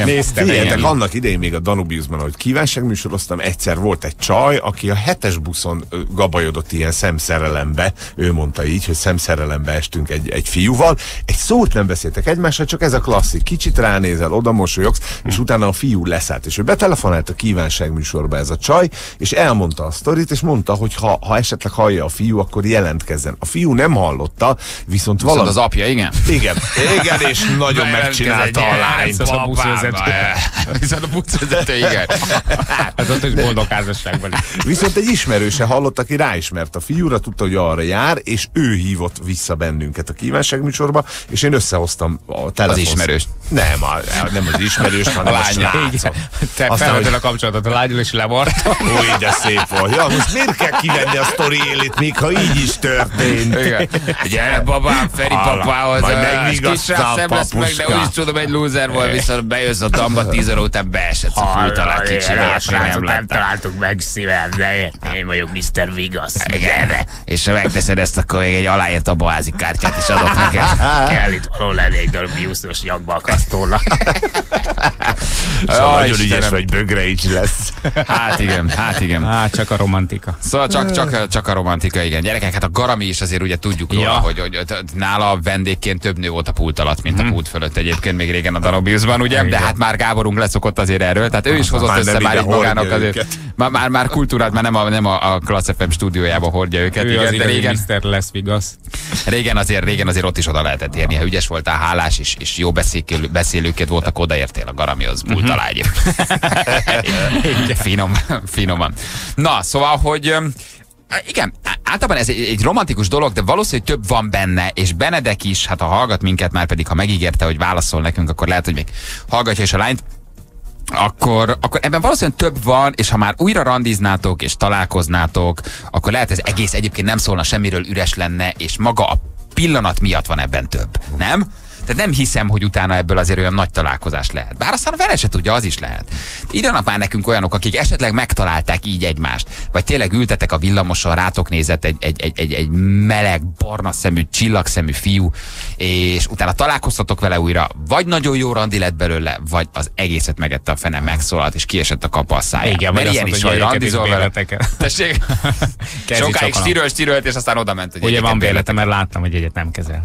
Néztem. Figyeljetek, annak idején még a Danubiusban, ahogy kívánságműsoroztam, egyszer volt egy csaj, aki a hetes buszon gabajodott ilyen szemszerelembe. Ő mondta így, hogy szemszerelembe estünk egy fiúval. Egy szót nem beszéltek egymással, csak ez a klasszik. Kicsit ránézel, oda mosolyogsz, és utána a fiú leszállt. És ő betelefonált a kívánságműsorba ez a csaj, és elmondta a sztorit, és mondta, hogy ha esetleg hallja a fiú, akkor jelentkezzen. A fiú nem hallotta, viszont valami... az apja, igen? Igen, és nagyon megcsinálta a lányt. Viszont a buszvezető, igen. Hát ott is boldog házasságban. Viszont egy ismerőse hallott, aki ráismert a fiúra, tudta, hogy arra jár, és ő hívott vissza bennünket a kívánságműsorba, és én összehoztam a telefon. Az ismerős. Nem az ismerős, hanem a srácom. Te felvetted a kapcsolatot a lányul, és lemartam. Úgy, de szép volt. Ja, most miért kell kivenni a sztori élét, még ha így is történt? Igen. Gyere babám, Feri papához, kisrác szem lesz meg, de úgyis tudom, egy lúzer volt, viszont bejössz a tamba, 10 óra után beesett a fújtalán kicsit. Nem találtuk meg szívem, de én vagyok Mr. Vigasz. Gyere! És ha megteszed ezt, akkor még egy aláért a baházi kártyát is adok neked. Kell itt való lenni egy darab biuszos nyakba akasztónak. Szóval nagyon ügyes vagy, Bögreics lesz. Hát igen. Hát csak a romantika. Szóval csak a romantika, igen. Gyerekek, hát a Garami is azért ugye tudjuk róla, hogy nála vendégként több nő volt a pult alatt, mint a pult fölött egyébként még régen a Danubiusban, ugye? De hát már Gáborunk leszokott azért erről, tehát ő is hozott már össze már így magának azért. Már kultúrát már nem a Klassz FM stúdiójában hordja őket. Ő igen, az de régen, Mr. lesz igaz. Régen azért ott is oda lehetett érni. Ha ügyes voltál, hálás és jó beszélőként voltak, odaértél a Garamihoz, pult alá egyébként. Finoman. Na, szóval, hogy Igen, általában ez egy romantikus dolog, de valószínűleg több van benne, és Benedek is, hát ha hallgat minket, már pedig ha megígérte, hogy válaszol nekünk, akkor lehet, hogy még hallgatja is a lányt, akkor ebben valószínűleg több van, és ha már újra randiznátok, és találkoznátok, akkor lehet, ez egész egyébként nem szólna semmiről, üres lenne, és maga a pillanat miatt van ebben több, nem? Tehát nem hiszem, hogy utána ebből azért olyan nagy találkozás lehet. Bár aztán vele se tudja, az is lehet. Írjanak már nekünk olyanok, akik esetleg megtalálták így egymást, vagy tényleg ültetek a villamoson, rátok nézett egy meleg, barna szemű, csillagszemű fiú, és utána találkoztatok vele újra, vagy nagyon jó randi lett belőle, vagy az egészet megette a fene, megszólalt, és kiesett a kap a száján. Igen, mert ilyen is, hogy randizol vele. Tessék, sokáig stirölt, és aztán oda ment. Ugye van bérlete, mert láttam, hogy egyet nem kezel.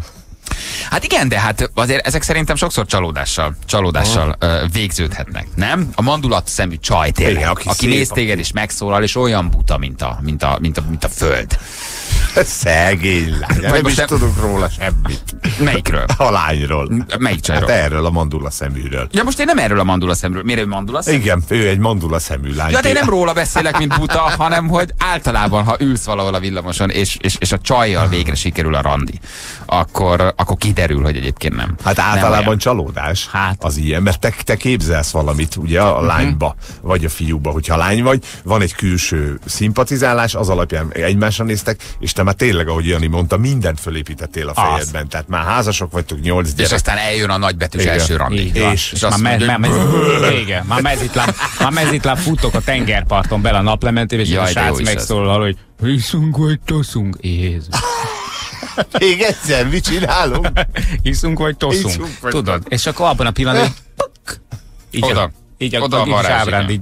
Hát igen, de hát azért ezek szerintem sokszor csalódással végződhetnek, nem? A mandulat szemű csaj tényleg, aki néz téged és megszólal, és olyan buta, mint a föld. Szegény lány, nem is tudunk róla semmit. Melyikről? A lányról. Melyik csajról? Hát erről a mandula szeműről. Ja, most én nem erről a mandula szeműről. Miért ő mandula szemű? Igen, ő egy mandula szemű lány. Ja, de én nem róla beszélek, mint buta, hanem hogy általában, ha ülsz valahol a villamoson, és a csajjal végre sikerül a randi, akkor kiderül, hogy egyébként nem. Hát általában nem csalódás az ilyen, mert te képzelsz valamit ugye a lányba, vagy a fiúba, hogyha lány vagy, van egy külső szimpatizálás, az alapján egymásra néztek, és te már tényleg, ahogy Jani mondta, mindent fölépítettél a fejedben, tehát már házasok vagytok, 8 gyerek. És aztán eljön a nagybetűs első randi. És már mezitlán futok a tengerparton bele a naplementébe, és a srác megszólal, hogy hiszunk vagy toszunk, Jézus. Még egyszer, mit csinálunk? Hiszunk vagy toszunk. Tudod? És akkor abban a pillanatban így a kis ábránd így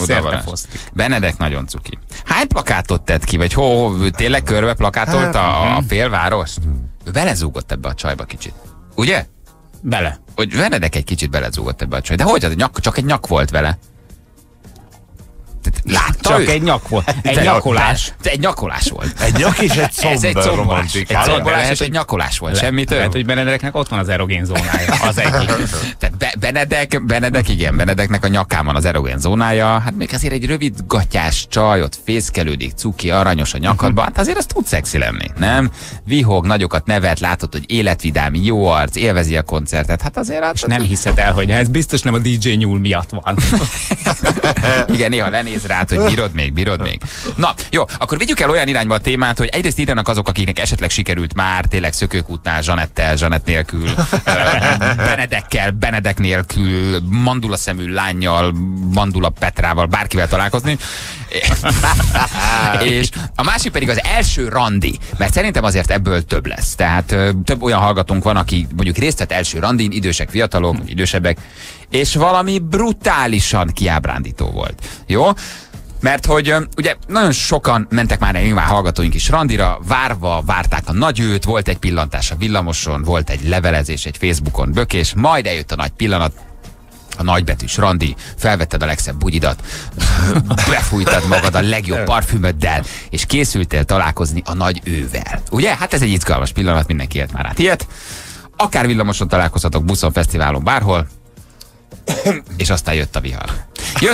szerte fosztik. Benedek nagyon cuki. Hány plakátot tett ki? Vagy tényleg körbe plakátolta a félvárost? Ő belezúgott ebbe a csajba kicsit. Ugye? Bele. Hogy Benedek egy kicsit belezúgott ebbe a csajba. De hogy? Csak egy nyak volt vele. Látta csak ő? Egy nyak volt. Egy nyakolás. Egy nyakolás volt. Egy nyak és egy szombolás. Egy nyakolás volt. Semmi több. Lehet, hogy Benedeknek ott van az erogén zónája. Az egyik. Tehát Benedeknek a nyakán van az erogén zónája. Hát még azért egy rövid gatyás csaj, ott fészkelődik, cuki, aranyos a nyakadban. Hát azért az tud szexi lenni, nem? Vihog, nagyokat nevet, látod, hogy életvidám, jó arc, élvezi a koncertet. Hát azért... És nem hiszed el, hogy ez biztos nem a DJ nyúl miatt van. Igen, néha lenéz rád, hogy bírod még. Na, jó, akkor vigyük el olyan irányba a témát, hogy egyrészt írjanak azok, akiknek esetleg sikerült már tényleg szökőkútnál, Zsanett nélkül, Benedekkel, Benedek nélkül, mandula szemű lányjal, mandula Petrával, bárkivel találkozni. És a másik pedig az első randi, mert szerintem azért ebből több lesz. Tehát több olyan hallgatónk van, aki mondjuk részt vett első randin, idősek, fiatalok, idősebbek, és valami brutálisan kiábrándító volt. Jó? Mert hogy ugye nagyon sokan mentek már, nyilván hallgatóink is randira, várták a nagyőt, volt egy pillantás a villamoson, volt egy levelezés, egy Facebookon bökés, majd eljött a nagy pillanat, a nagybetűs randi, felvetted a legszebb bugyidat, befújtad magad a legjobb parfümöddel, és készültél találkozni a nagy ővel. Ugye? Hát ez egy izgalmas pillanat, mindenki élt már át ilyet. Akár villamoson találkozhatok, buszon, fesztiválon, bárhol, és aztán jött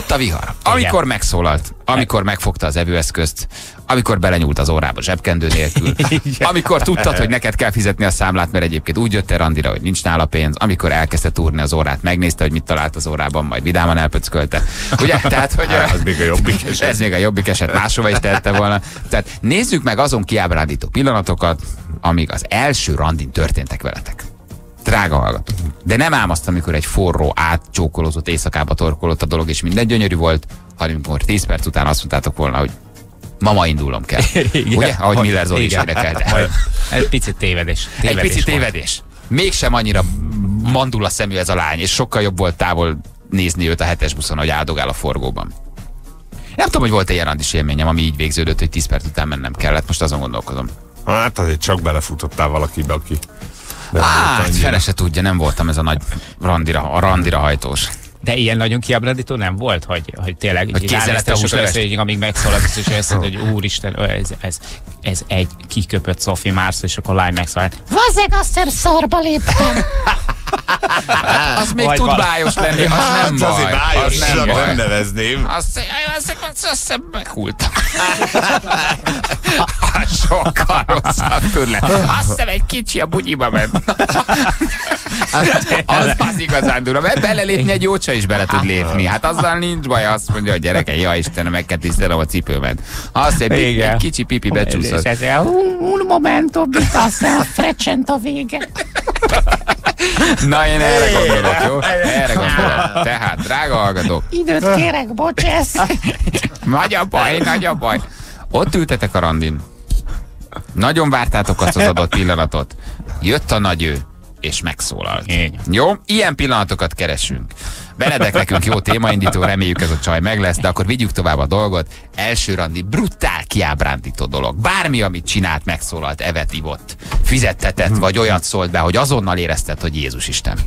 a vihar. Amikor megszólalt, amikor megfogta az evőeszközt, amikor belenyúlt az órába zsebkendő nélkül, amikor tudtad, hogy neked kell fizetni a számlát, mert egyébként úgy jött el randira, hogy nincs nála pénz, amikor elkezdte túrni az órát, megnézte, hogy mit talált az órában, majd vidáman elpöckölte. Ugye? Tehát, hogy ez még a jobbik eset. Ez még a jobbik eset, máshova is tehette volna. Tehát nézzük meg azon kiábrándító pillanatokat, amíg az első randin történtek veletek. Drága hallgató. De nem ám azt, amikor egy forró, átcsókolózott éjszakába torkolott a dolog, és minden gyönyörű volt, hanem amikor 10 perc után azt mondtátok volna, hogy ma indulnom kell. Igen, ugye? Ahogy Miller Zoli is énekelte. Egy picit tévedés. Mégsem annyira mandula szemű ez a lány, és sokkal jobb volt távol nézni őt a 7-es buszon, hogy áldogál a forgóban. Nem tudom, hogy volt egy ilyen randis élményem, ami így végződött, hogy 10 perc után mennem kellett. Most azon gondolkozom. Hát azért csak belefutottál valakibe, aki... fele se tudja, nem voltam ez a nagy randira hajtós. De ilyen nagyon kiábrándító nem volt, hogy tényleg kézzelette a húsövességig, amíg megszólalt, és azt mondta, hogy úristen, ez egy kiköpött Sophie Mars, és akkor lány megszólalt. Vazeg, azt hiszem szarba léptem. Az még tud bájos lenni, az nem baj. Azért bájosnak nem nevezném. Azt meghultam. Sokkal rosszabb tőle. Azt hiszem egy kicsi a bugyiba ment. Az igazán durva. Mert belelépni egy jócsa is bele tud lépni. Hát azzal nincs baj, azt mondja a gyereke, ja Istenem, megketisztelem a cipőmet. Azt egy kicsi pipi becsúszott. Un momento, bitász el, frecsent a vége. Na, én erre gondolok, jó? Erre gondolok. Tehát, drága hallgatók. Időt kérek, bocsász. Nagy a baj, nagy a baj. Ott ültetek a randin. Nagyon vártátok azt az adott pillanatot. Jött a nagy ő, és megszólalt. Jó? Ilyen pillanatokat keresünk. Benedek nekünk jó témaindító, reméljük ez a csaj meg lesz, de akkor vigyük tovább a dolgot. Első randi, brutál kiábrándító dolog. Bármi, amit csinált, megszólalt, evett, ivott, fizettetett, vagy olyat szólt be, hogy azonnal érezted, hogy Jézus Isten.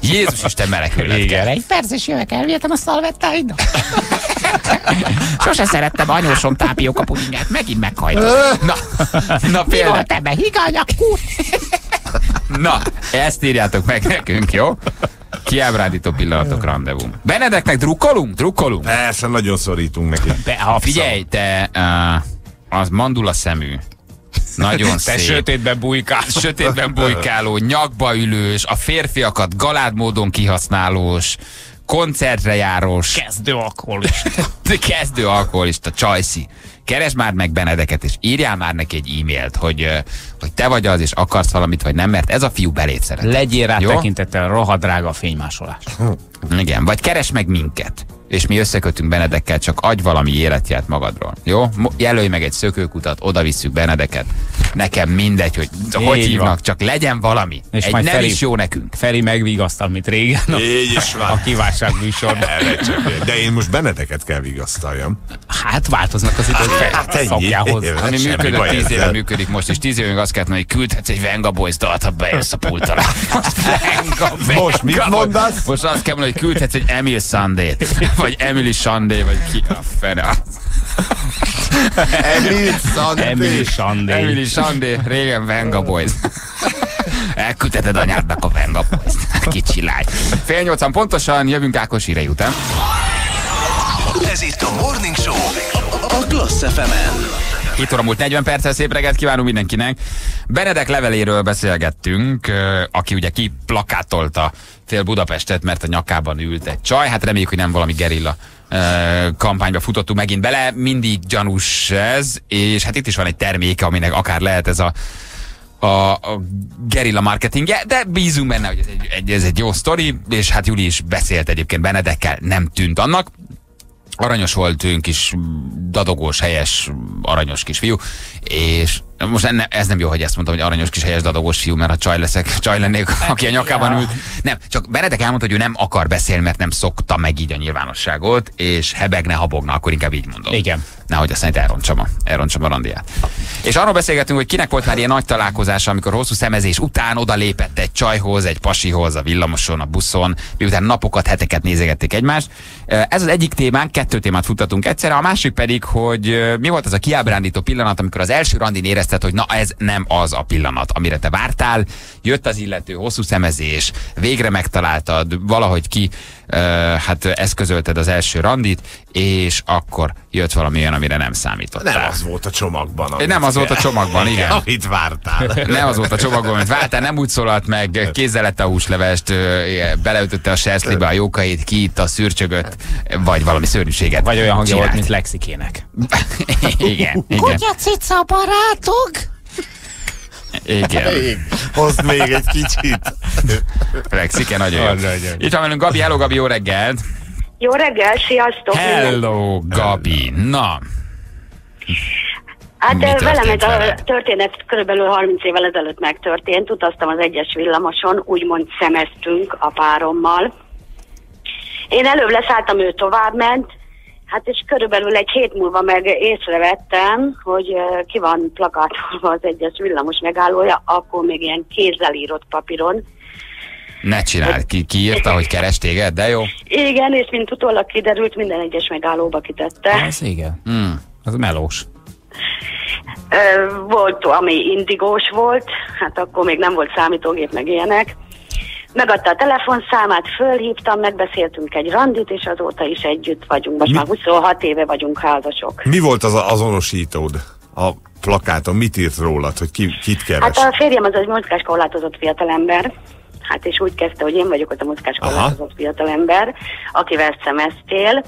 Jézus Isten menekülned kell. Egy perc is jövök, elvihetem a szalvettáidat. Sose szerettem anyósom tápióka pudingát, megint meghajtott. Na például. Mi volt ebben, higany a kúr? Na, ezt írjátok meg nekünk, jó? Kiábrándító pillanatok rendezvú. Benedeknek drukkolunk? Drukkolunk? Persze, nagyon szorítunk neki. Figyelj, te az mandula szemű. Nagyon szép. Te sötétben bujkáló, nyakba ülős, a férfiakat galád módon kihasználós, koncertre járós. Kezdő alkoholista. Kezdő alkoholista, Csajci. Keresd már meg Benedeket, és írjál már neki egy e-mailt, hogy te vagy az, és akarsz valamit, vagy nem, mert ez a fiú beléd szeret. Legyél rá tekintettel, rohadrága a fénymásolás. Igen, vagy keresd meg minket, és mi összekötünk Benedekkel, csak adj valami életját magadról. Jó? Jelölj meg egy szökőkutat, oda visszük Benedeket. Nekem mindegy, hogy hívnak, csak legyen valami. És egy nem is jó nekünk. Feri megvigasztal, mint régen. Így is van. A kiválság műsorban. De én most Benedeket kell vigasztaljam. Hát változnak az idők szakjához. Ami működött 10 éve, működik most is. 10 évünk azt kellett, hogy küldhetsz egy Venga Boys dalt, ha bejössz a pult alá. Most mit mondasz? Most azt kell mondani, hogy küldhetsz egy Emil Sunday-t. Vagy Emily Sunday, vagy ki a fene az. Emily Sunday, régen Venga Boys. Elküldheted anyádnak a Venga Boys. Kicsi lány. 7:30 pontosan, jövünk Ákos hírei után. Ez itt a Morning Show, a Klassz FM-en. 7:40, szép reggelt kívánunk mindenkinek. Benedek leveléről beszélgettünk, aki ugye kiplakátolta fél Budapestet, mert a nyakában ült egy csaj. Hát reméljük, hogy nem valami gerilla kampányba futottunk megint bele. Mindig gyanús ez, és hát itt is van egy terméke, aminek akár lehet ez a gerilla marketingje, de bízunk benne, hogy ez egy jó sztori, és hát Júli is beszélt egyébként Benedekkel, nem tűnt annak. Aranyos volt, kis dadogós, helyes, aranyos kisfiú, és most ez nem jó, hogy ezt mondtam, hogy aranyos kis helyes dadogós fiú, mert ha csaj lennék, aki a nyakában ült. Nem, csak Benedek elmondta, hogy ő nem akar beszélni, mert nem szokta meg így a nyilvánosságot, és hebegne, habogna, akkor inkább így mondom. Igen. Nehogy azt mondja, elrontsam a randiát. És arról beszélgetünk, hogy kinek volt már ilyen nagy találkozása, amikor hosszú szemezés után oda lépett egy csajhoz, egy pasihoz, a villamoson, a buszon, miután napokat, heteket nézegették egymást. Ez az egyik témánk, 2 témát futtatunk egyszerre, a másik pedig, hogy mi volt az a kiábrándító pillanat, amikor az első randin érezted, hogy na ez nem az a pillanat, amire te vártál, jött az illető, hosszú szemezés, végre megtaláltad, valahogy eszközölted az első randit, és akkor jött valami olyan, amire nem számítottál. Nem az volt a csomagban. Nem az volt a csomagban, igen. Amit vártál. Nem az volt a csomagban, amit vártál, nem úgy szólalt meg, kézzel lett a húslevest, beleütötte a serszlibe a jókait, kiitta a szürcsögöt, vagy valami szörnyűséget. Vagy olyan hangja volt, mint Lexikének. Igen, igen. Kutya cica barátog? Igen. Hozd még egy kicsit. Lexike, nagyon jó. Itt van velünk Gabi, hello Gabi, jó reggelt! Jó reggel, sziasztok! Hello, Gabi! Na! Hát velem ez a történet körülbelül 30 évvel ezelőtt megtörtént. Utaztam az egyes villamoson, úgymond szemeztünk a párommal. Én előbb leszálltam, ő továbbment, hát és körülbelül egy hét múlva meg észrevettem, hogy ki van plakátolva az egyes villamos megállója, akkor még ilyen kézzel írott papíron. Ne csináld, ki írta, hogy keres téged, de jó? Igen, és mint utólag kiderült, minden egyes megállóba kitette. Ez igen. Az melós. Volt, ami indigós volt, hát akkor még nem volt számítógép, meg ilyenek. Megadta a telefonszámát, fölhívtam, megbeszéltünk egy randit, és azóta is együtt vagyunk. Most már 26 éve vagyunk házasok. Mi volt az azonosítód a plakáton? Mit írt rólad, hogy kit keres? Hát a férjem az egy mozgáskorlátozott fiatalember. Hát és úgy kezdte, hogy én vagyok ott a mozgáskorlátozott fiatalember, akivel szemeztél.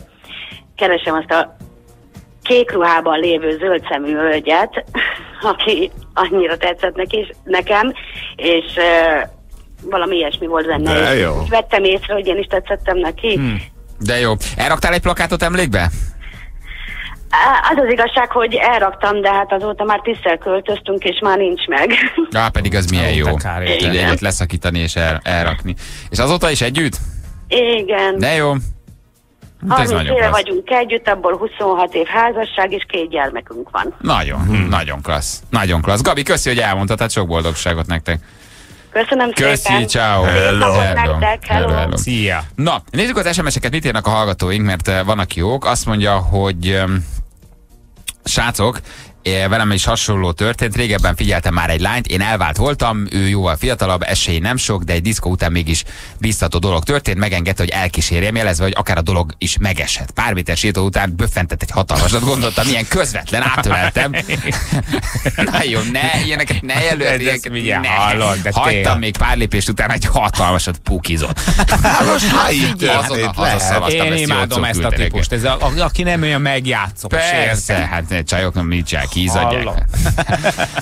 Keresem azt a kék ruhában lévő zöld szemű hölgyet, aki annyira tetszett nekem, és valami ilyesmi volt benne. És vettem észre, hogy én is tetszettem neki. De jó. Elraktál egy plakátot emlékbe? Az az igazság, hogy elraktam, de hát azóta már tízszer költöztünk, és már nincs meg. Ja, pedig az milyen jó. Egyet leszakítani és elrakni. És azóta is együtt? Igen. De jó. 30 éve vagyunk együtt, abból 26 év házasság, és 2 gyermekünk van. Nagyon, nagyon klassz. Nagyon klassz. Gabi, köszi, hogy elmondtad, hát sok boldogságot nektek. Köszönöm szépen. Köszi, ciao. Hello. Szia. Na, nézzük az SMS-eket, mit írnak a hallgatóink, mert van, aki jók. Azt mondja, hogy srácok, velem is hasonló történt, régebben figyeltem már egy lányt, én elvált voltam, ő jóval fiatalabb, esély nem sok, de egy diszkó után mégis biztató dolog történt, megengedte, hogy elkísérjem, jelezve, hogy akár a dolog is megeshet. Pár méter sétó után böffentett egy hatalmasat, gondoltam, milyen közvetlen, átöleltem. Nagyon, ne, ilyeneket ne jelöljék, ne. Hagytam még pár lépést után egy hatalmasat pukizott. Én imádom ezt a típust, ez aki nem olyan megjátszó. Persze, hát csajok nem nincsen.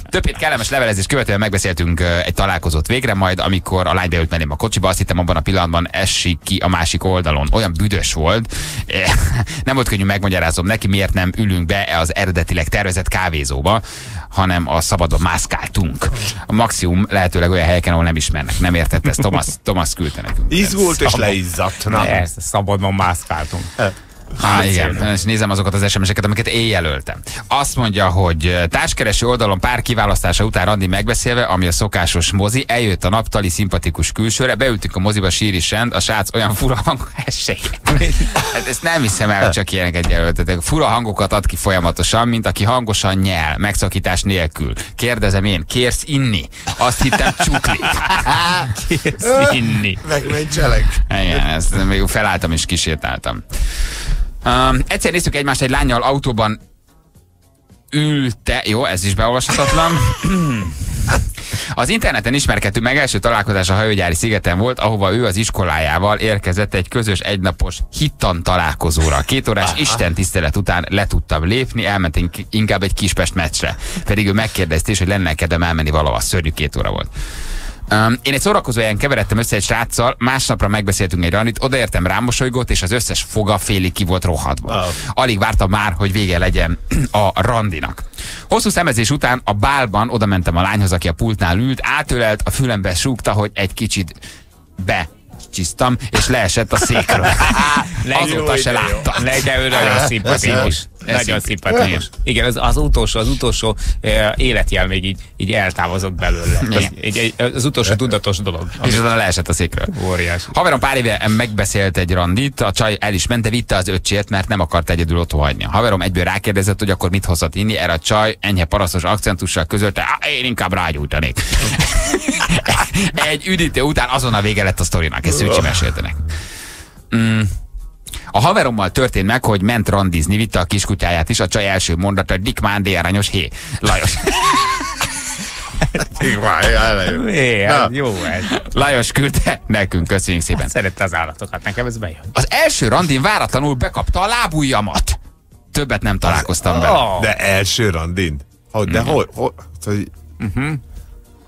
Többet kellemes levelezés követően megbeszéltünk egy találkozót végre, majd amikor a lány beült mellém a kocsiba, azt hittem abban a pillanatban esik ki a másik oldalon. Olyan büdös volt, nem volt könnyű megmagyarázom neki, miért nem ülünk be az eredetileg tervezett kávézóba, hanem a szabadon mászkáltunk. A maximum lehetőleg olyan helyeken, ahol nem ismernek. Nem értett ezt, Thomas küldte nekünk. Izgult és leizzadt. Szabadon mászkáltunk. Há, igen, és nézem azokat az SMS-eket, amiket én jelöltem. Azt mondja, hogy társkereső oldalon pár kiválasztása után randi megbeszélve, ami a szokásos mozi, eljött a naptali szimpatikus külsőre, beültünk a moziba, síri send, a srác olyan fura hangokat. Hát ezt nem hiszem el, csak ilyeneket jelöltetek. Fura hangokat ad ki folyamatosan, mint aki hangosan nyel, megszakítás nélkül. Kérdezem én, kérsz inni? Azt hittem csuklik. Kérsz inni. Megmentselek. Igen, ezt még felálltam és kisétáltam. Egyszer néztük egymást egy lányjal autóban ülte, jó, ez is beolvashatatlan. Az interneten ismerkedtünk meg, első találkozás a hajógyári szigeten volt, ahova ő az iskolájával érkezett egy közös egynapos hittan találkozóra. 2 órás istentisztelet után le tudtam lépni, elmentünk inkább egy Kispest meccsre. Pedig ő megkérdezte is, hogy lenne kedvem elmenni valahova, szörnyű 2 óra volt. Én egy szórakozóján keveredtem össze egy sráccal, másnapra megbeszéltünk egy randit, odaértem, rámosolygott, és az összes foga félig ki volt rohadva. Alig vártam már, hogy vége legyen a randinak. Hosszú szemezés után a bálban oda mentem a lányhoz, aki a pultnál ült, átölelt, a fülembe súgta, hogy egy kicsit becsisztam, és leesett a székről. Azóta se láttam. Nagyon szimpatikus. Nagyon szimpatikus. Igen, az utolsó életjel még így eltávozott belőle. Az utolsó tudatos dolog. És azon leesett a székről. Óriás. Haverom pár éve megbeszélt egy randit, a csaj el is ment, de vitte az öccsét, mert nem akart egyedül otthon hagyni. Haverom egyből rákérdezett, hogy akkor mit hozott inni, erre a csaj enyhe parasztos akcentussal közölte, én inkább rágyújtanék. Egy üdítő után azonnal vége lett a sztorinak, ezt Szűcsi meséltenek. A haverommal történt meg, hogy ment randizni, vitte a kiskutyáját is, a csaj első mondata, hogy Dikmándé aranyos, hé, Lajos. Lajos küldte nekünk, köszönjük szépen. Szerette az állatokat, nekem ez bejön. Az első randin váratlanul bekapta a lábujjamat. Többet nem találkoztam vele. De első randin? De hol?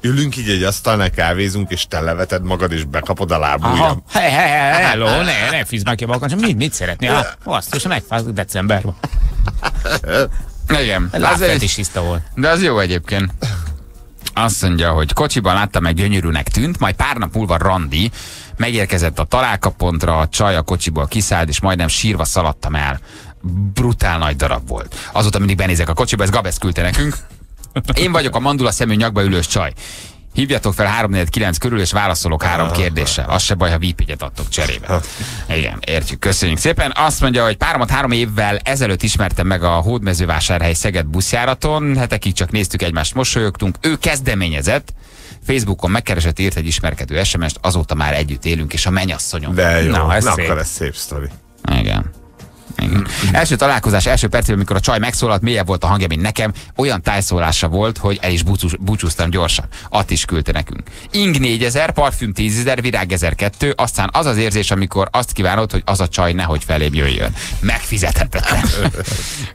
Ülünk így egy asztalnál, kávézunk, és te leveted magad, és bekapod a lábujjam. Hello, ne fizd meg ki magad, mit szeretnél? Azt is megfázok, decemberben. Igen. Lábfed is tiszta volt. De az jó egyébként. Azt mondja, hogy kocsiban láttam, meg gyönyörűnek tűnt, majd pár nap múlva randi, megérkezett a találkapontra, a csaj a kocsiból kiszállt, és majdnem sírva szaladtam el. Brutál nagy darab volt. Azóta mindig benézek a kocsiba, ez Gabesz küldte nekünk. Én vagyok a mandula szemű nyakba ülős csaj. Hívjatok fel 349 körül, és válaszolok 3 kérdéssel. Az se baj, ha vípigyet adtok cserébe. Igen, értjük, köszönjük szépen. Azt mondja, hogy páromat 3 évvel ezelőtt ismertem meg a Hódmezővásárhely Szeged buszjáraton. Hetekig csak néztük egymást, mosolyogtunk. Ő kezdeményezett, Facebookon megkeresett, írt egy ismerkedő SMS-t, azóta már együtt élünk, és a mennyasszonyom. De jó, na, ez akkor ez szép sztori. Igen. Igen. Első találkozás első percében, amikor a csaj megszólalt, mélyebb volt a hangja, mint nekem, olyan tájszólása volt, hogy el is búcsúztam gyorsan. At is küldte nekünk. Ing 4000, parfüm 10000, virág 1002, aztán az az érzés, amikor azt kívánod, hogy az a csaj nehogy felém jöjjön. Megfizethetetlen.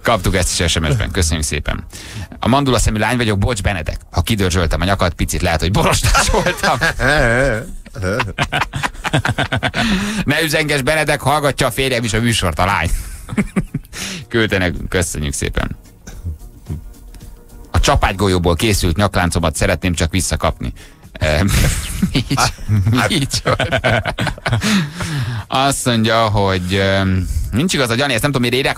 Kaptuk ezt is SMS-ben, köszönjük szépen. A mandula szemű lány vagyok, bocs Benedek. Ha kidörzsöltem a nyakat, picit lehet, hogy borostás voltam. Ne üzenges Benedek, hallgatja a férjem is a műsort, a lány. Küldtenek, köszönjük szépen. A csapágygolyóból készült nyakláncomat szeretném csak visszakapni. Azt mondja, hogy nincs igaz a Jani, ezt nem tudom, miért érek,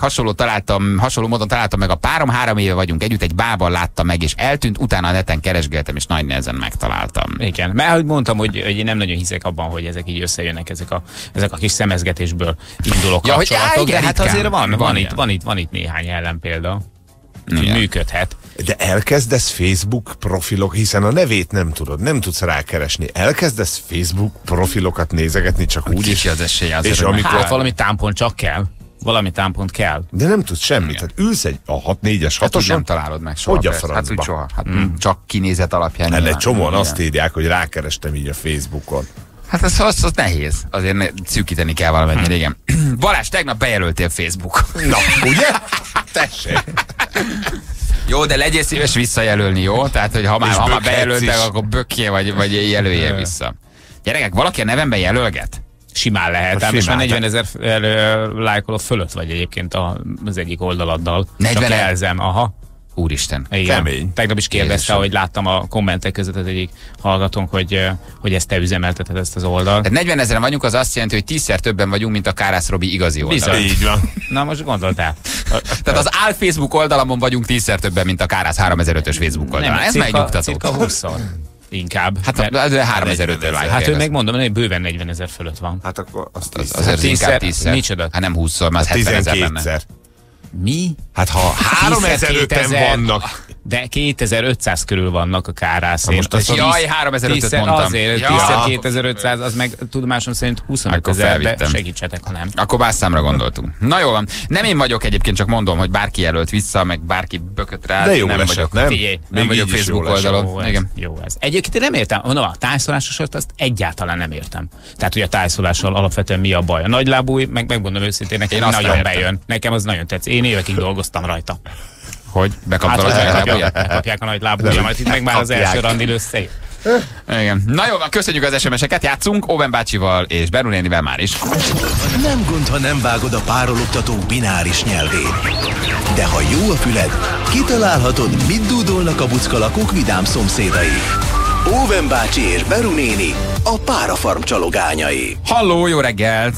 hasonló módon találtam meg a párom, 3 éve vagyunk együtt, egy bában láttam meg, és eltűnt, utána a neten keresgéltem, és nagy nehezen megtaláltam. Igen, mert ahogy mondtam, hogy én nem nagyon hiszek abban, hogy ezek így összejönnek, ezek a kis szemezgetésből induló kapcsolatok, ja, de hát azért van itt néhány ellenpélda. Igen. Működhet. De elkezdesz Facebook profilok, hiszen a nevét nem tudod, nem tudsz rákeresni. Elkezdesz Facebook profilokat nézegetni csak úgy, kicsi az esély azért, és amikor... Hát valami támpont csak kell. Valami támpont kell. De nem tudsz semmit. Hát ülsz egy a 6-4-es 6-oson. Nem találod meg soha. Hogy a francba? Hát, soha. Hát csak kinézet alapján. Hát, de csomóan azt írják, hogy rákerestem így a Facebookon. Hát az nehéz. Azért szűkíteni kell valamennyire, igen. Balázs, tegnap bejelöltél Facebook. Na, ugye? Tessék. Jó, de legyél szíves visszajelölni, jó? Tehát, hogy ha már bejelöltek, akkor bökjél, vagy jelöljél vissza. Gyerekek, valaki a nevemben jelölget? Simán lehet, ám, és már 40 000 lájkoló fölött vagy egyébként az egyik oldaladdal. 40 elzem, aha. Úristen, kemény. Tegnap is kérdezte, hogy láttam a kommentek között az egyik hallgatónk, hogy ezt te üzemelteted, ezt az oldalt. Tehát 40 000-en vagyunk, az azt jelenti, hogy 10-szer többen vagyunk, mint a Kárász Robi igazi oldal. Így van. Na most gondoltál. Tehát az áll Facebook oldalamon vagyunk 10-szer többen, mint a Kárász 3005-ös Facebook oldalán. Nem, ez megnyugtató. Cirka 20-szor. Inkább. Hát 3005-öl lájk. Hát ő megmondom, hogy bőven 40 000 fölött van. Hát akkor az 10-szer. Micsoda? Hát nem 20-szor, már 70 000 lenne. Mi? Hát ha 3000-en vannak. De 2500 körül vannak a Kárászén. Most azt jaj, 3500 mondtam. Azért, ja. 2500, az meg tudomásom szerint 25 000, de segítsetek, ha nem. Akkor más számra gondoltunk. Na jó van. Nem én vagyok egyébként, csak mondom, hogy bárki jelölt vissza, meg bárki bökött rá. De jó, nem esett, vagyok. Nem? Figyelj, nem vagyok Facebook oldalon. Jó ez. Egyébként nem értem. Na, a tájszólásosat azt egyáltalán nem értem. Tehát, hogy a tájszólással alapvetően mi a baj. A nagylábúj, megmondom őszintén, nekem nagyon bejön. Nekem az nagyon tetsz. Én évekig dolgoztam rajta. Hogy megkapják a nagy lábújja, majd itt meg már az első randil össze. Igen. Na jó, köszönjük az SMS-eket, játszunk Owen bácsival és Bernu nénivel már is. Nem gond, ha nem vágod a párologtatók bináris nyelvén. De ha jó a füled, kitalálhatod, mit dúdolnak a buckalakok vidám szomszédai. Owen bácsi és Bernu néni, a Párafarm csalogányai. Halló, jó reggelt!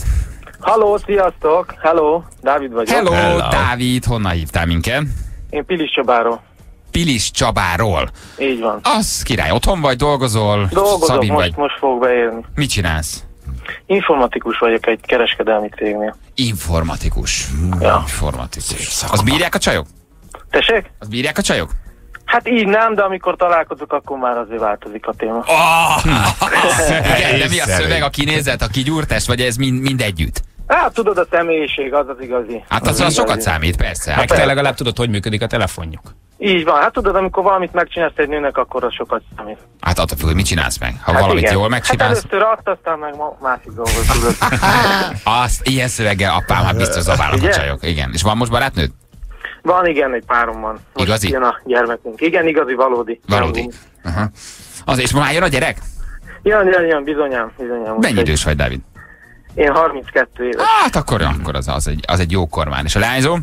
Halló, sziasztok! Halló, Dávid vagyok. Halló, Dávid, honnan hívtál minket? Én Pilis Csabáról. Pilis Csabáról? Így van. Az király, otthon vagy, dolgozol? Dolgozom, most fogok beérni. Mit csinálsz? Informatikus vagyok egy kereskedelmi cégnél. Informatikus. Ja. Informatikus. Az bírják a csajok? Tessék? Az bírják a csajok? Hát így nem, de amikor találkozok, akkor már azért változik a téma. Igen, de mi a szöveg, a kinézet, a kigyúrtest, vagy ez mind együtt? Hát tudod, a személyiség az igazi. Hát az sokat igazi. Számít, persze. Hát te legalább tudod, hogy működik a telefonjuk. Így van, hát tudod, amikor valamit megcsinálsz egy nőnek, akkor az sokat számít. Hát attól függ, hogy mit csinálsz meg? Ha hát valamit igen. Jól megcsinálsz. Hát először azt, aztán meg másik dolgot tudod. Azt, ilyen szöveggel apám, hát biztos zabálnak a csajok. Igen. És van most barátnőd? Van, igen, egy párom van. Most igazi? Jön a gyermekünk. Igen, igazi, valódi. Valódi. Az, és ma már jön a gyerek? Jön, bizonyám. Mennyi idős vagy, Dávid? Én 32 éves. Hát akkor az egy jó kormány. És a lányzó?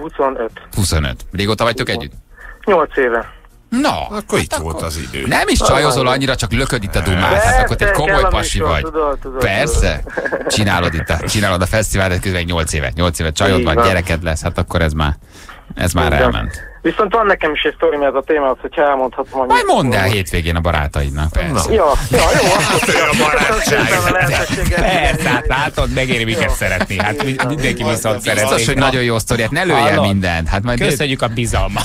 25. 25. Régóta vagytok együtt? 8 éve. Na, akkor itt volt az idő. Nem is csajozol annyira, csak lököd itt a dumát. Hát akkor egy komoly pasi vagy. Persze. Csinálod a fesztivált, közben 8 évet. 8 évet csajod van, gyereked lesz. Hát akkor ez már elment. Viszont van nekem is egy sztori, mert ez a téma az, hogyha elmondhatom... Majd mondd el hétvégén a barátaidnak, persze. Jó, akkor a barátság. Persze, hát látod, megéri, miket szeretni. Hát mindenki viszont szeretni. Biztos, hogy nagyon jó sztoriát. Ne lőjél mindent. Hát majd köszönjük a bizalmat.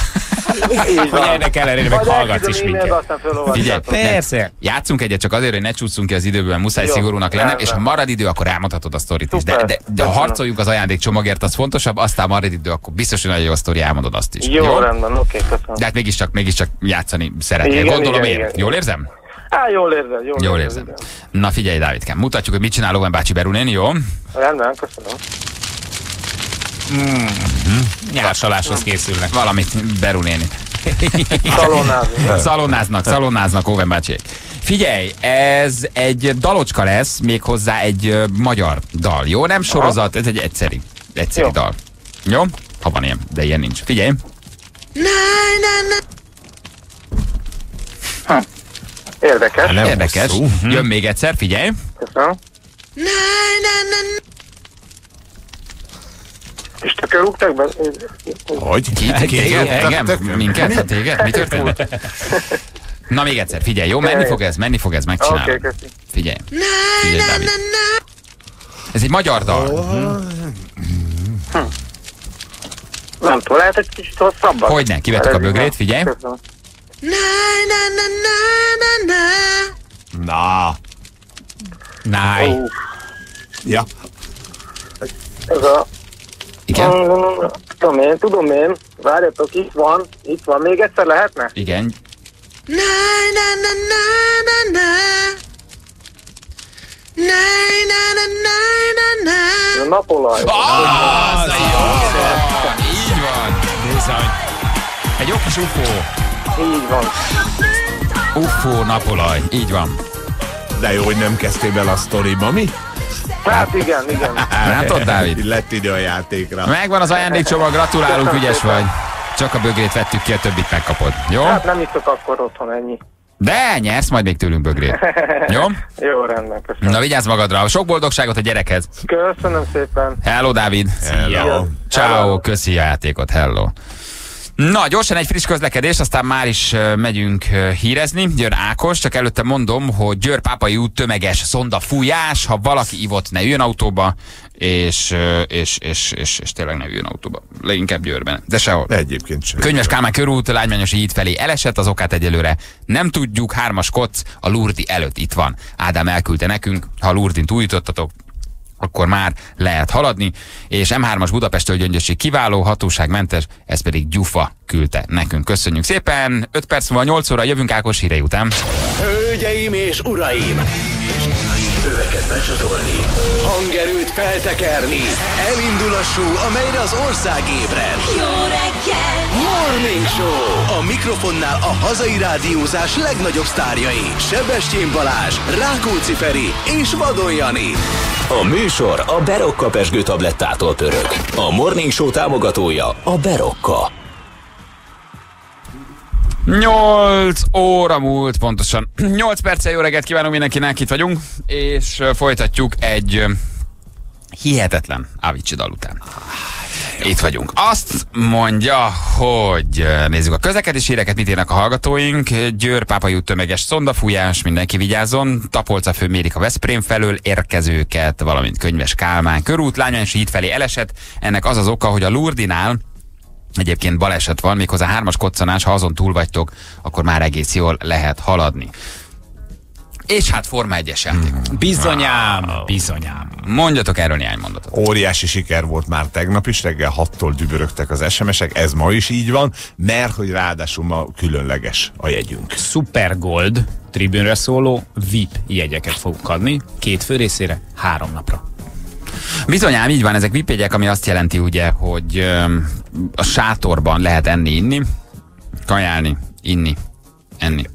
Hogy ennek ellenére meg hallgatsz is minket. Figyelj, persze. Játszunk egyet csak azért, hogy ne csúszunk ki az időből, muszáj szigorúnak lennem, és ha marad idő, akkor elmondhatod a sztorit is. De ha harcoljunk az ajándékcsomagért, az fontosabb, aztán marad idő, akkor biztos, hogy nagyon jó sztori, elmondod azt is. Jó, rendben, oké, köszönöm. De hát mégiscsak játszani szeretnél. Gondolom én. Jól érzem? Á, jól érzem. Na figyelj, Dávidkám, mutatjuk, hogy mit csinál Logan bácsi Berunén, jó? Rendben, köszönöm. Nyársaláshoz készülnek. Valamit Berunéni. Szalonáznak, Owen bácsiék. Figyelj, ez egy dalocska lesz, méghozzá egy magyar dal, jó? Nem sorozat, ez egy egyszerű dal. Jó? Ha van ilyen, de ilyen nincs. Figyelj! Érdekes. Érdekes. Jön még egyszer, figyelj! Köszönöm. És tökkel rúgták be? Hogy? Ki? Engem? Minket? Hát téged? Mi történt? Na még egyszer, figyelj, jó? Menni fog ez, megcsinálom. Okay, figyelj, Dávid. Ez egy magyar dal. Nem tudom, lehet egy kicsit hosszabban. Hogyne, kivettük a bögrét, figyelj. Náj. Ja. Ez a... Igen? Tudom én. Várjatok, itt van. Még egyszer lehetne? Igen. A napolaj. Így van. Bizony. Egy jó kis ufó. Így van. Ufó, napolaj. Így van. De jó, hogy nem kezdtél bele a sztoriba, mi? Hát igen. Látod, Dávid? Lett idő a játékra. Megvan az ajándékcsomag, gratulálunk, ügyes vagy. Csak a bögrét vettük ki, a többit megkapod. Jó? Hát nem iszok akkor otthon ennyi. De nyersz majd még tőlünk bögrét. Jó? Jó, rendben, köszönöm. Na vigyázz magadra, sok boldogságot a gyerekhez. Köszönöm szépen. Hello, Dávid. Hello. Ciao, köszi a játékot, hello. Na, gyorsan egy friss közlekedés, aztán már is megyünk hírezni. Jön Ákos, csak előtte mondom, hogy Győr Pápai út tömeges szondafújás, ha valaki ivott, ne üljön autóba, és tényleg ne üljön autóba. Leginkább Győrben, de sehol. De egyébként sem. Könyves Kálmán körút, Lágymányosi híd felé elesett, az okát egyelőre nem tudjuk, 3-as kocz a Lurdi előtt itt van. Ádám elküldte nekünk, ha Lurdint újítottatok, akkor már lehet haladni, és M3-as Budapesttől Gyöngyösig kiváló, hatóságmentes, ez pedig Gyufa küldte nekünk. Köszönjük szépen, 5 perc múlva 8 óra, jövünk Ákos hírei után. Hölgyeim és uraim! Öveket becsatolni, hangerőt feltekerni, elindul a show, amelyre az ország ébred. Jó reggel! Morning Show! A mikrofonnál a hazai rádiózás legnagyobb sztárjai, Sebestyén Balázs, Rákóczi Feri és Vadon Jani. A műsor a Berokka pezsgő tablettától pörög. A Morning Show támogatója a Berokka. 8 óra múlt, pontosan 8 perccel, jó reggelt kívánunk mindenkinek, itt vagyunk, és folytatjuk egy hihetetlen Avicii dal után. Itt vagyunk. Azt mondja, hogy nézzük a közlekedési híreket, mit írnak a hallgatóink. Győr Pápai út tömeges szondafújás, mindenki vigyázzon. Tapolcafő mérik a Veszprém felől érkezőket, valamint Könyves Kálmán körút, Lágymányosi híd felé elesett. Ennek az az oka, hogy a Lurdinál egyébként baleset van, méghozzá 3-as koccanás, ha azon túl vagytok, akkor már egész jól lehet haladni. És hát Forma 1-es játék. Bizonyám. Mondjatok erről néhány mondatot. Óriási siker volt már tegnap is, reggel 6-tól dübörögtek az SMS-ek, ez ma is így van, mert hogy ráadásul ma különleges a jegyünk. Super Gold tribünre szóló VIP jegyeket fogunk adni, 2 fő részére, 3 napra. Bizonyám, így van, ezek VIP jegyek, ami azt jelenti ugye, hogy a sátorban lehet enni-inni, kajálni, inni. Inni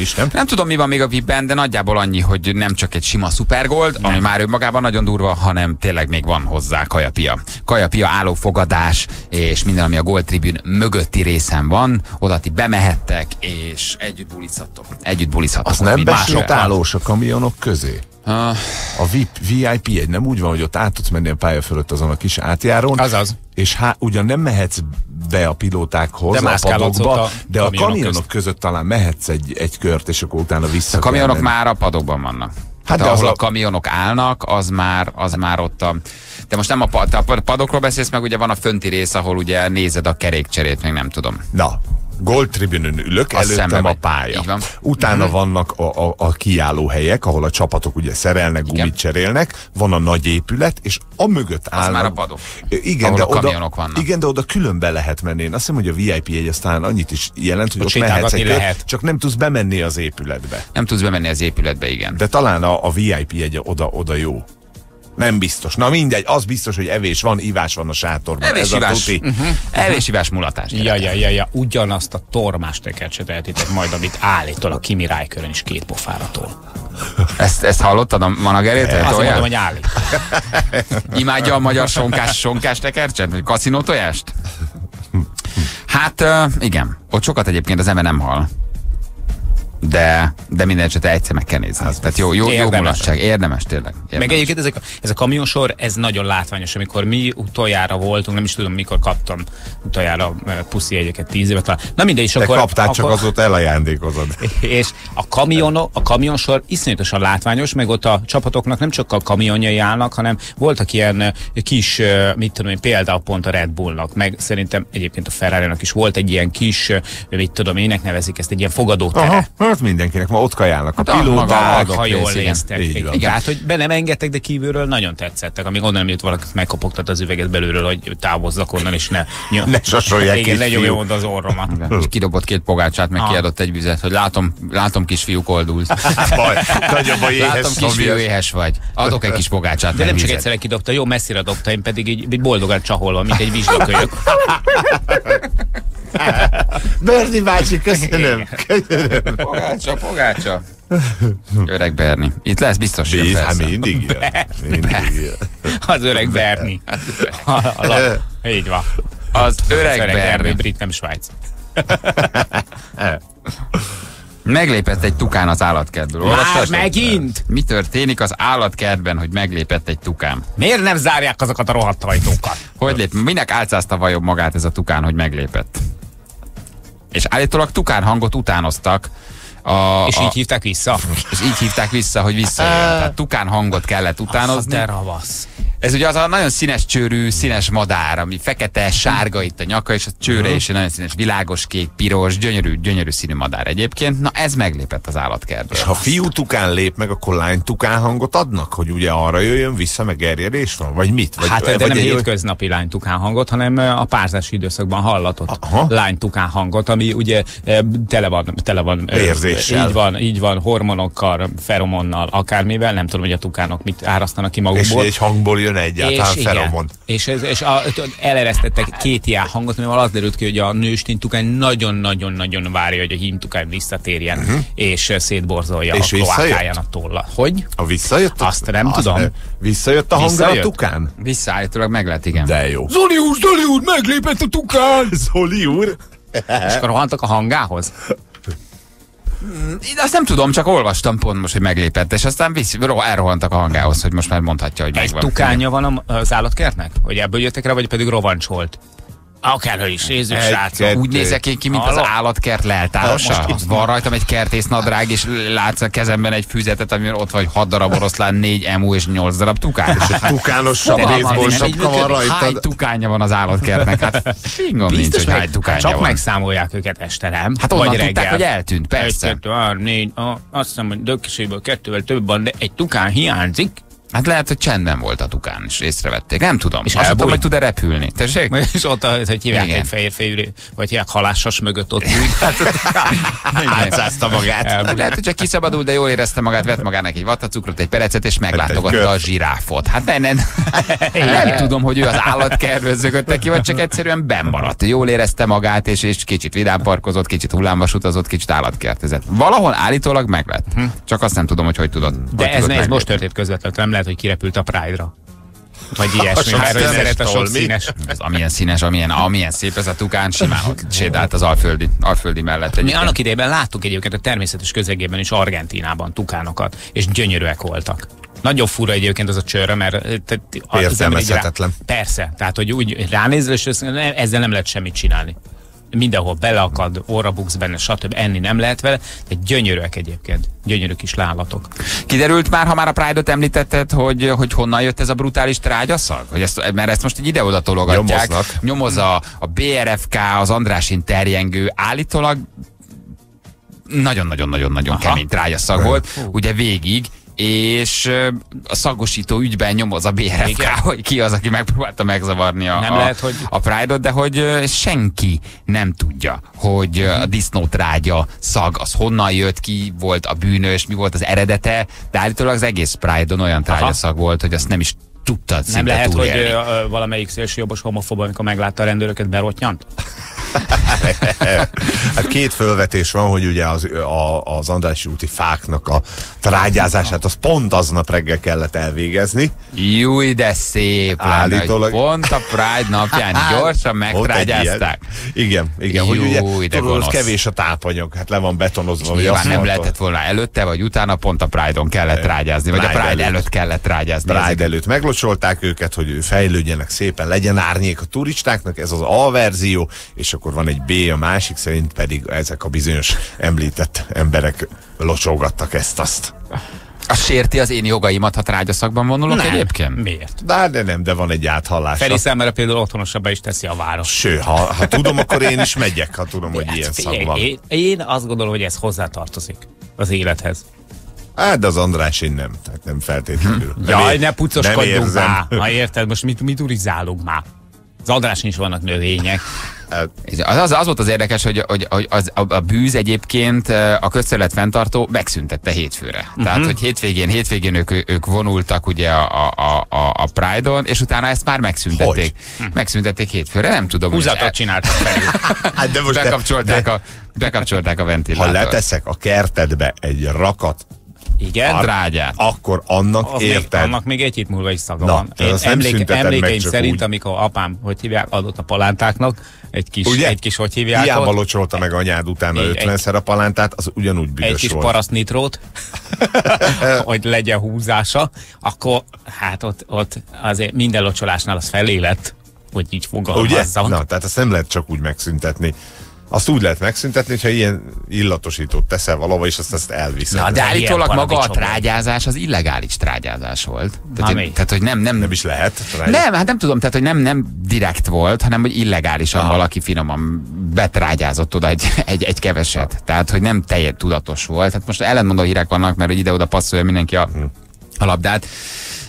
is, nem? Nem tudom, mi van még a VIP-ben, de nagyjából annyi, hogy nem csak egy sima szupergold, ami már önmagában nagyon durva, hanem tényleg még van hozzá kajapia. Kajapia, állófogadás, és minden, ami a Gold Tribune mögötti részen van, oda ti bemehettek, és együtt bulizhattok. Azt nem besült állós a kamionok közé? A VIP egy nem úgy van, hogy ott át tudsz menni a pálya fölött azon a kis átjárón. Azaz. És ugyan nem mehetsz be a pilótákhoz, de a padokba, de a kamionok között talán mehetsz egy kört, és akkor utána vissza. A kamionok már a padokban vannak. Hát de ahol a kamionok állnak, az már ott a... De most nem a padokról beszélsz, meg ugye van a fönti rész, ahol ugye nézed a kerékcserét, meg nem tudom. Na, Gold Tribune-ön ülök, előttem a pálya. Utána vannak a kiállóhelyek, ahol a csapatok ugye szerelnek, gumit cserélnek, van a nagy épület, és a mögött állnak. Az már a padok, igen, de a kamionok vannak. Igen, de oda különbe lehet menni. Én azt hiszem, hogy a VIP egy aztán annyit is jelent, hogy ott mehetsz egy lehet. Csak nem tudsz bemenni az épületbe. Nem tudsz bemenni az épületbe, igen. De talán a VIP egy oda jó. Nem biztos. Na mindegy, az biztos, hogy evés van, ivás van a sátorban. Evés-ivás mulatás. Ja. Ugyanazt a tormás tekert se tehetitek majd, amit állítólag a Kimi Räikkönön is két pofára tol. Ezt hallottad a managerét? Azt mondom, hogy állít. Imádja a magyar sonkás tekercset? Kaszinó tojást? Hát igen. Ott sokat egyébként az ember nem hal. De minden esetre egyszer meg kell nézni. Tehát jó mulatság, érdemes tényleg. Érdemes. Meg egyébként ez a kamionsor, ez nagyon látványos, amikor mi utoljára voltunk, nem is tudom mikor kaptam utoljára puszi egyeket 10 éve talán. Na mindegy, és akkor... Te kaptál, csak azóta elajándékozod. És a kamionsor iszonyatosan látványos, meg ott a csapatoknak nem csak a kamionjai állnak, hanem voltak ilyen kis, mit tudom én, például pont a Red Bullnak, meg szerintem egyébként a Ferrari-nak is volt egy ilyen kis, mit tudom ének nevezik ezt, egy ilyen fogadótere. Aha. Hát mindenkinek, ma ott kajálnak a pilóták, ha jól néztek. Igen, hát, hogy be nem engedtek, de kívülről nagyon tetszettek, amíg onnan jött valakit megkopogtat az üveget belülről, hogy távozzak onnan, és ne sasolják ki. Igen, legyomja oda az orromat. És kidobott két pogácsát, meg kiadott egy vizet, hogy látom kisfiú koldulsz. Látom kisfiú éhes vagy. Adok egy kis pogácsát. De nem csak egyszerre kidobta, jó messzire dobta, én pedig így boldogan csaholva, mint egy vizslakölyök. Bernie bácsi, köszönöm. Pogácsa. Öreg Bernie. Itt lesz biztos. Mindig ilyen. Az öreg Bernie. Így van. Az öreg Bernie. Brit, nem Svájc. Meglépett egy tukán az állatkertből. Már megint? Mi történik az állatkertben, hogy meglépett egy tukán? Miért nem zárják azokat a rohadt ajtókat? Hogy lép? Minek álcázta vajon magát ez a tukán, hogy meglépett? És állítólag tukán hangot utánoztak. És így hívták vissza? És így hívták vissza, hogy visszajön. Tehát tukán hangot kellett utánozni. Ez ugye az a nagyon színes csőrű, színes madár, ami fekete, sárga itt a nyaka, és a csőre is egy nagyon színes, világos, kék, piros, gyönyörű színű madár egyébként. Na ez meglépett az állatkertből. És ha fiú tukán lép meg, akkor lány tukán hangot adnak, hogy ugye arra jöjjön vissza, meg erjedés van? Vagy mit? De nem hétköznapi lány tukán hangot, hanem a párzási időszakban hallatott lány tukán hangot, ami ugye tele van érzéssel. Így van, hormonokkal, feromonnal, akármivel, nem tudom, hogy a tukánok mit árasztanak ki magukból. És egy hangból jön egyáltalán feromon. És eleresztettek két ilyen hangot, mivel az derült ki, hogy a nőstény tukány nagyon-nagyon-nagyon várja, hogy a hím tukány visszatérjen, és szétborzolja és a kloákáján a tolla. Hogy? A visszajött? Azt nem tudom. Visszajött a hangra a tukán? Visszaállítólag meg lett, igen. De jó. Zoli úr, meglépett a tukán! Zoli úr! És akkor rohantak a hangához? Én azt nem tudom, csak olvastam pont most, hogy meglépett, és aztán elrohantak a hangához, hogy most már mondhatja, hogy megvan. Egy tukánja van az állatkertnek? Hogy ebből jöttek rá, vagy pedig rovancsolt? Akárhol is, nézzük, srácok. Úgy nézek én ki, mint az állatkert leltárosa. Van rajtam egy kertésznadrág, és látsz a kezemben egy füzetet, amiben ott vagy 6 darab oroszlán, 4 emu és 8 darab tukán. És a tukános sapka van rajtad. Hány tukánya van az állatkertnek? Hát fingom nincs, hogy hány tukánya van. Csak megszámolják őket este, nem? Hát onnan tudták, hogy eltűnt, persze. 1, 2, 3, 4, azt hiszem, hogy dökéséből 2-vel több van, de egy tukán hiányzik. Hát lehet, hogy csendben volt a tukán, és észrevették. Nem tudom. És azt tudom, hogy tud-e repülni. Tessék? És ott, hogy hívják egy fehérfejűré, vagy hívják halássas mögött ott úgy. Átszázta magát. Lehet, hogy csak kiszabadult, de jól érezte magát, vett magának egy vattacukrot, egy perecet, és meglátogatta a zsiráfot. Hát nem tudom, hogy ő az állatkertből zökötte ki, vagy csak egyszerűen benn maradt. Jól érezte magát, és kicsit vidámparkozott, kicsit hullámvas utazott, kicsit állatkertezett. Valahol állítólag meglett. Csak azt nem tudom, hogy tudod. De ez most történt közvetlenül, nem lehet, hogy kirepült a Pride-ra. Vagy ilyesmi, hát szeret a sok színes. Ez amilyen színes, amilyen szép ez a tukán, simán sétált az alföldi mellett. Mi annak idejében láttuk egyébként a természetes közegében is Argentínában tukánokat, és gyönyörűek voltak. Nagyon fura egyébként az a csőre, mert értelmezhetetlen. Persze, tehát hogy úgy ránézel, és ezzel nem lehet semmit csinálni. mindenhol beleakad, orra buksz benne, stb. Enni nem lehet vele, de gyönyörűek egyébként. Gyönyörű kis lálatok. Kiderült már, ha már a Pride-ot említetted, hogy honnan jött ez a brutális trágyaszag? Mert ezt most így ide-oda tologatják. Nyomoz a BRFK, az Andrássin terjengő, állítólag nagyon-nagyon-nagyon-nagyon kemény trágyaszag volt, ugye végig, és a szagosító ügyben nyomoz a BRFK, igen, hogy ki az, aki megpróbálta megzavarni a Pride-ot, de hogy senki nem tudja, hogy a disznótrágya szag az honnan jött, ki volt a bűnös, mi volt az eredete, de állítólag az egész Pride-on olyan trágyaszag volt, hogy azt nem is tudtad szinte túlélni. Nem lehet, hogy valamelyik szélsőjobbos homofob, amikor meglátta a rendőröket, berottyant? Hát két fölvetés van, hogy ugye az Andrássy úti fáknak a trágyázását, az pont aznap reggel kellett elvégezni. Júj, de szép állítólag. Pont a Pride napján gyorsan megtrágyázták. Igen, hogy ugye tudod, kevés a tápanyag, hát le van betonozva. Nyilván nem lehetett volna előtte vagy utána, pont a Pride-on kellett trágyázni, vagy a Pride előtt kellett trágyázni. Pride előtt meglocsolták őket, hogy fejlődjenek szépen, legyen árnyék a turistáknak, ez az A verzió, és akkor van egy B, a másik szerint pedig ezek a bizonyos említett emberek locsolgattak ezt-azt. Az sérti az én jogaimat, ha trágyaszakban vonulok egyébként? Miért? De van egy áthallás. Feri számára például otthonosabbá is teszi a város. Ső, ha tudom, akkor én is megyek, ha tudom, hogy ilyen szak van. Én azt gondolom, hogy ez hozzátartozik az élethez. De az András én nem, tehát nem feltétlenül. Jaj, ne puccoskodjunk már! Ha érted, most mit urizálunk már? Az Andráson is vannak növények. Az volt az érdekes, hogy a bűz egyébként a közterület fenntartó megszüntette hétfőre. Tehát, hogy hétvégén ők vonultak ugye a Pride-on, és utána ezt már megszüntették. Megszüntették hétfőre, nem tudom. Húzatot csináltak felül. De most bekapcsolták a ventilátort. Ha leteszek a kertedbe egy rakat, igen, trágyát, akkor annak érted. Annak még egy hét múlva is szaga van. Emlékeim szerint, amikor apám, hogy hívják, adott a palántáknak, egy kis hogy hívják. Hiába locsolta meg anyád utána 50-szer a palántát, az ugyanúgy büdös volt. Egy kis parasznitrót, hogy legyen húzása, akkor hát ott azért minden locsolásnál az felé lett, hogy így fogalmazzam. Na, tehát ezt nem lehet csak úgy megszüntetni. Azt úgy lehet megszüntetni, hogyha ilyen illatosítót teszel valahol, és azt elviszed. Na, de állítólag maga a trágyázás az illegális trágyázás volt. Tehát, hogy nem is lehet. Nem, hát nem tudom, tehát, hogy nem direkt volt, hanem, hogy illegálisan valaki finoman betrágyázott oda egy keveset. Tehát, hogy nem teljesen tudatos volt. Hát most ellentmondó hírek vannak, mert ide-oda passzolja mindenki a labdát.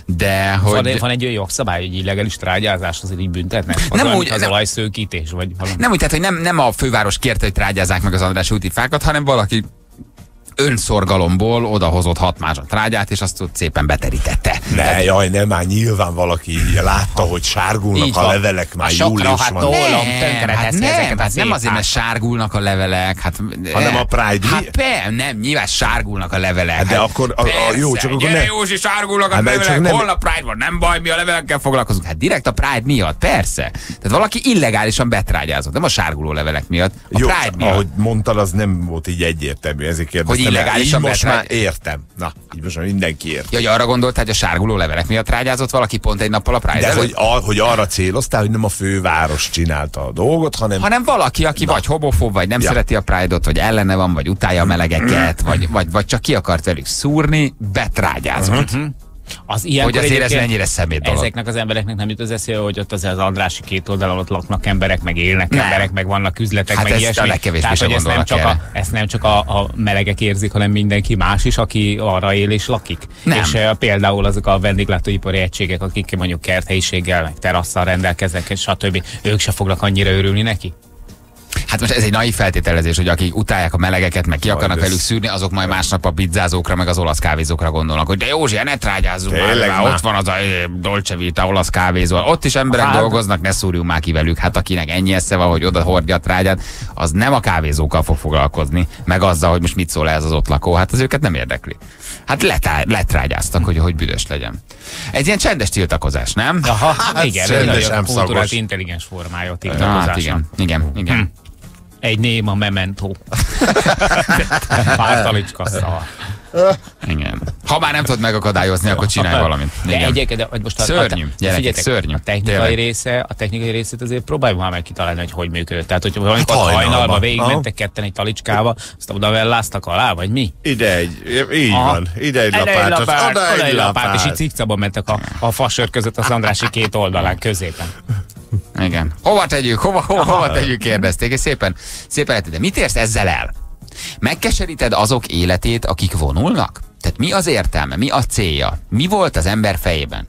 De hogy... Van egy olyan jogszabály, hogy illegális trágyázást azért így büntetnek? Nem úgy, az olajszőkítés, vagy valami. Nem úgy, tehát, hogy nem a főváros kérte, hogy trágyázzák meg az Andrássy úti fákat, hanem valaki önszorgalomból odahozott hat mázsat trágyát, és azt ott szépen beterítette. Már nyilván valaki látta, hogy sárgulnak a levelek, már július van. Nem azért, mert sárgulnak a levelek. Hanem a Pride. Nem, nyilván sárgulnak a levelek. De akkor jó, csak akkor nem. Józsi, sárgulnak a levelek, holnap Pride van, nem baj, mi a levelekkel foglalkozunk. Hát direkt a Pride miatt, persze. Tehát valaki illegálisan betrágyázott, nem a sárguló levelek miatt, a Pride miatt. Ahogy mondtad, az nem volt így egyértelmű, illegálisan most már értem. Na, így most már mindenki ért. Ja, hogy arra gondolt, hogy a sárguló levelek miatt trágyázott valaki pont egy nappal a Pride előtt? De hogy arra céloztál, hogy nem a főváros csinálta a dolgot, hanem valaki, aki vagy homofób, vagy nem szereti a Pride-ot, vagy ellene van, vagy utálja a melegeket, vagy csak ki akart velük szúrni, betrágyázott. Az hogy azért ez mennyire szemét dolog. Ezeknek az embereknek nem jut az eszébe, hogy ott az Andrássy két oldalon ott laknak emberek, meg élnek emberek, meg vannak üzletek, meg ilyesmi. Tehát, hogy ezt nem csak a melegek érzik, hanem mindenki más is, aki arra él és lakik. Nem. És például azok a vendéglátóipari egységek, akik mondjuk kerthelyiséggel, meg terasszal rendelkeznek, és stb. Ők se fognak annyira örülni neki. Hát most ez egy naív feltételezés, hogy akik utálják a melegeket, meg ki akarnak velük szűrni, azok majd másnap a pizzázókra, meg az olasz kávézókra gondolnak, hogy de Józsi, ne trágyázzunk már, ott van az a Dolce Vita olasz kávézó, ott is emberek dolgoznak, ne szúrjunk már ki velük. Hát akinek ennyi esze van, hogy oda hordja a trágyát, az nem a kávézókkal fog foglalkozni, meg azzal, hogy most mit szól ez az ott lakó, hát az őket nem érdekli. Hát letrágyáztak, hogy büdös legyen. Ez ilyen csendes tiltakozás, nem? Aha, igen, ez a kulturális intelligens formája a tiltakozásnak. Igen. Egy néma mementó. Pártalicska szava. Igen. Ha már nem tudod megakadályozni, akkor csinálj valamit. Szörnyű, gyerekek, szörnyű. A technikai részét azért próbálj már megkitalálni, hogy hogy működött. Tehát, hogyha valamikor hajnalba végigmentek ketten egy talicskával, aztán oda velláztak alá, vagy mi? Ide egy lapát, és így cikcabban mentek a fasör között az Andrássy két oldalán, középen. Igen. Hova tegyük, kérdezték, és szépen lehetett. De mit érsz ezzel el? Megkeseríted azok életét, akik vonulnak? Tehát mi az értelme? Mi a célja? Mi volt az ember fejében?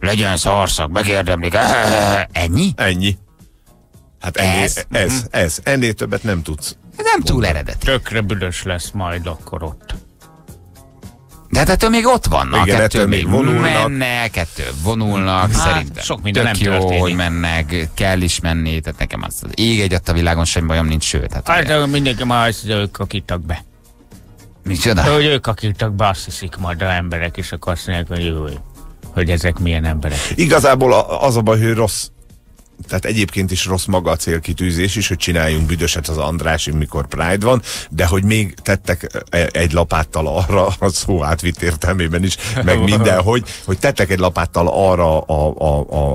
Legyen szarszak, megérdemlik. Ennyi? Ennyi. Hát ez. Ennél többet nem tudsz. Ez nem túl eredeti. Tökre büdös lesz majd akkor ott. De hát ettől még ott vannak, igen, ettől még vonulnak. Mennek, ettől vonulnak, hát, szerintem sok minden tök nem jó, történik. Hogy mennek, kell is menni, tehát nekem az ég egyadt a világon, semmi bajom nincs, sőt. Hát mindenki már azt, hogy ők akítak be. Micsoda? Hogy ők akítak be, azt hiszik majd az emberek, és akkor azt mondják, hogy jó, hogy ezek milyen emberek. Igazából az a baj, hogy rossz. Tehát egyébként is rossz maga a célkitűzés is, hogy csináljunk büdöset az Andrássy, mikor Pride van, de hogy még tettek egy lapáttal arra, a szó átvitt értelmében is, meg mindenhogy, hogy tettek egy lapáttal arra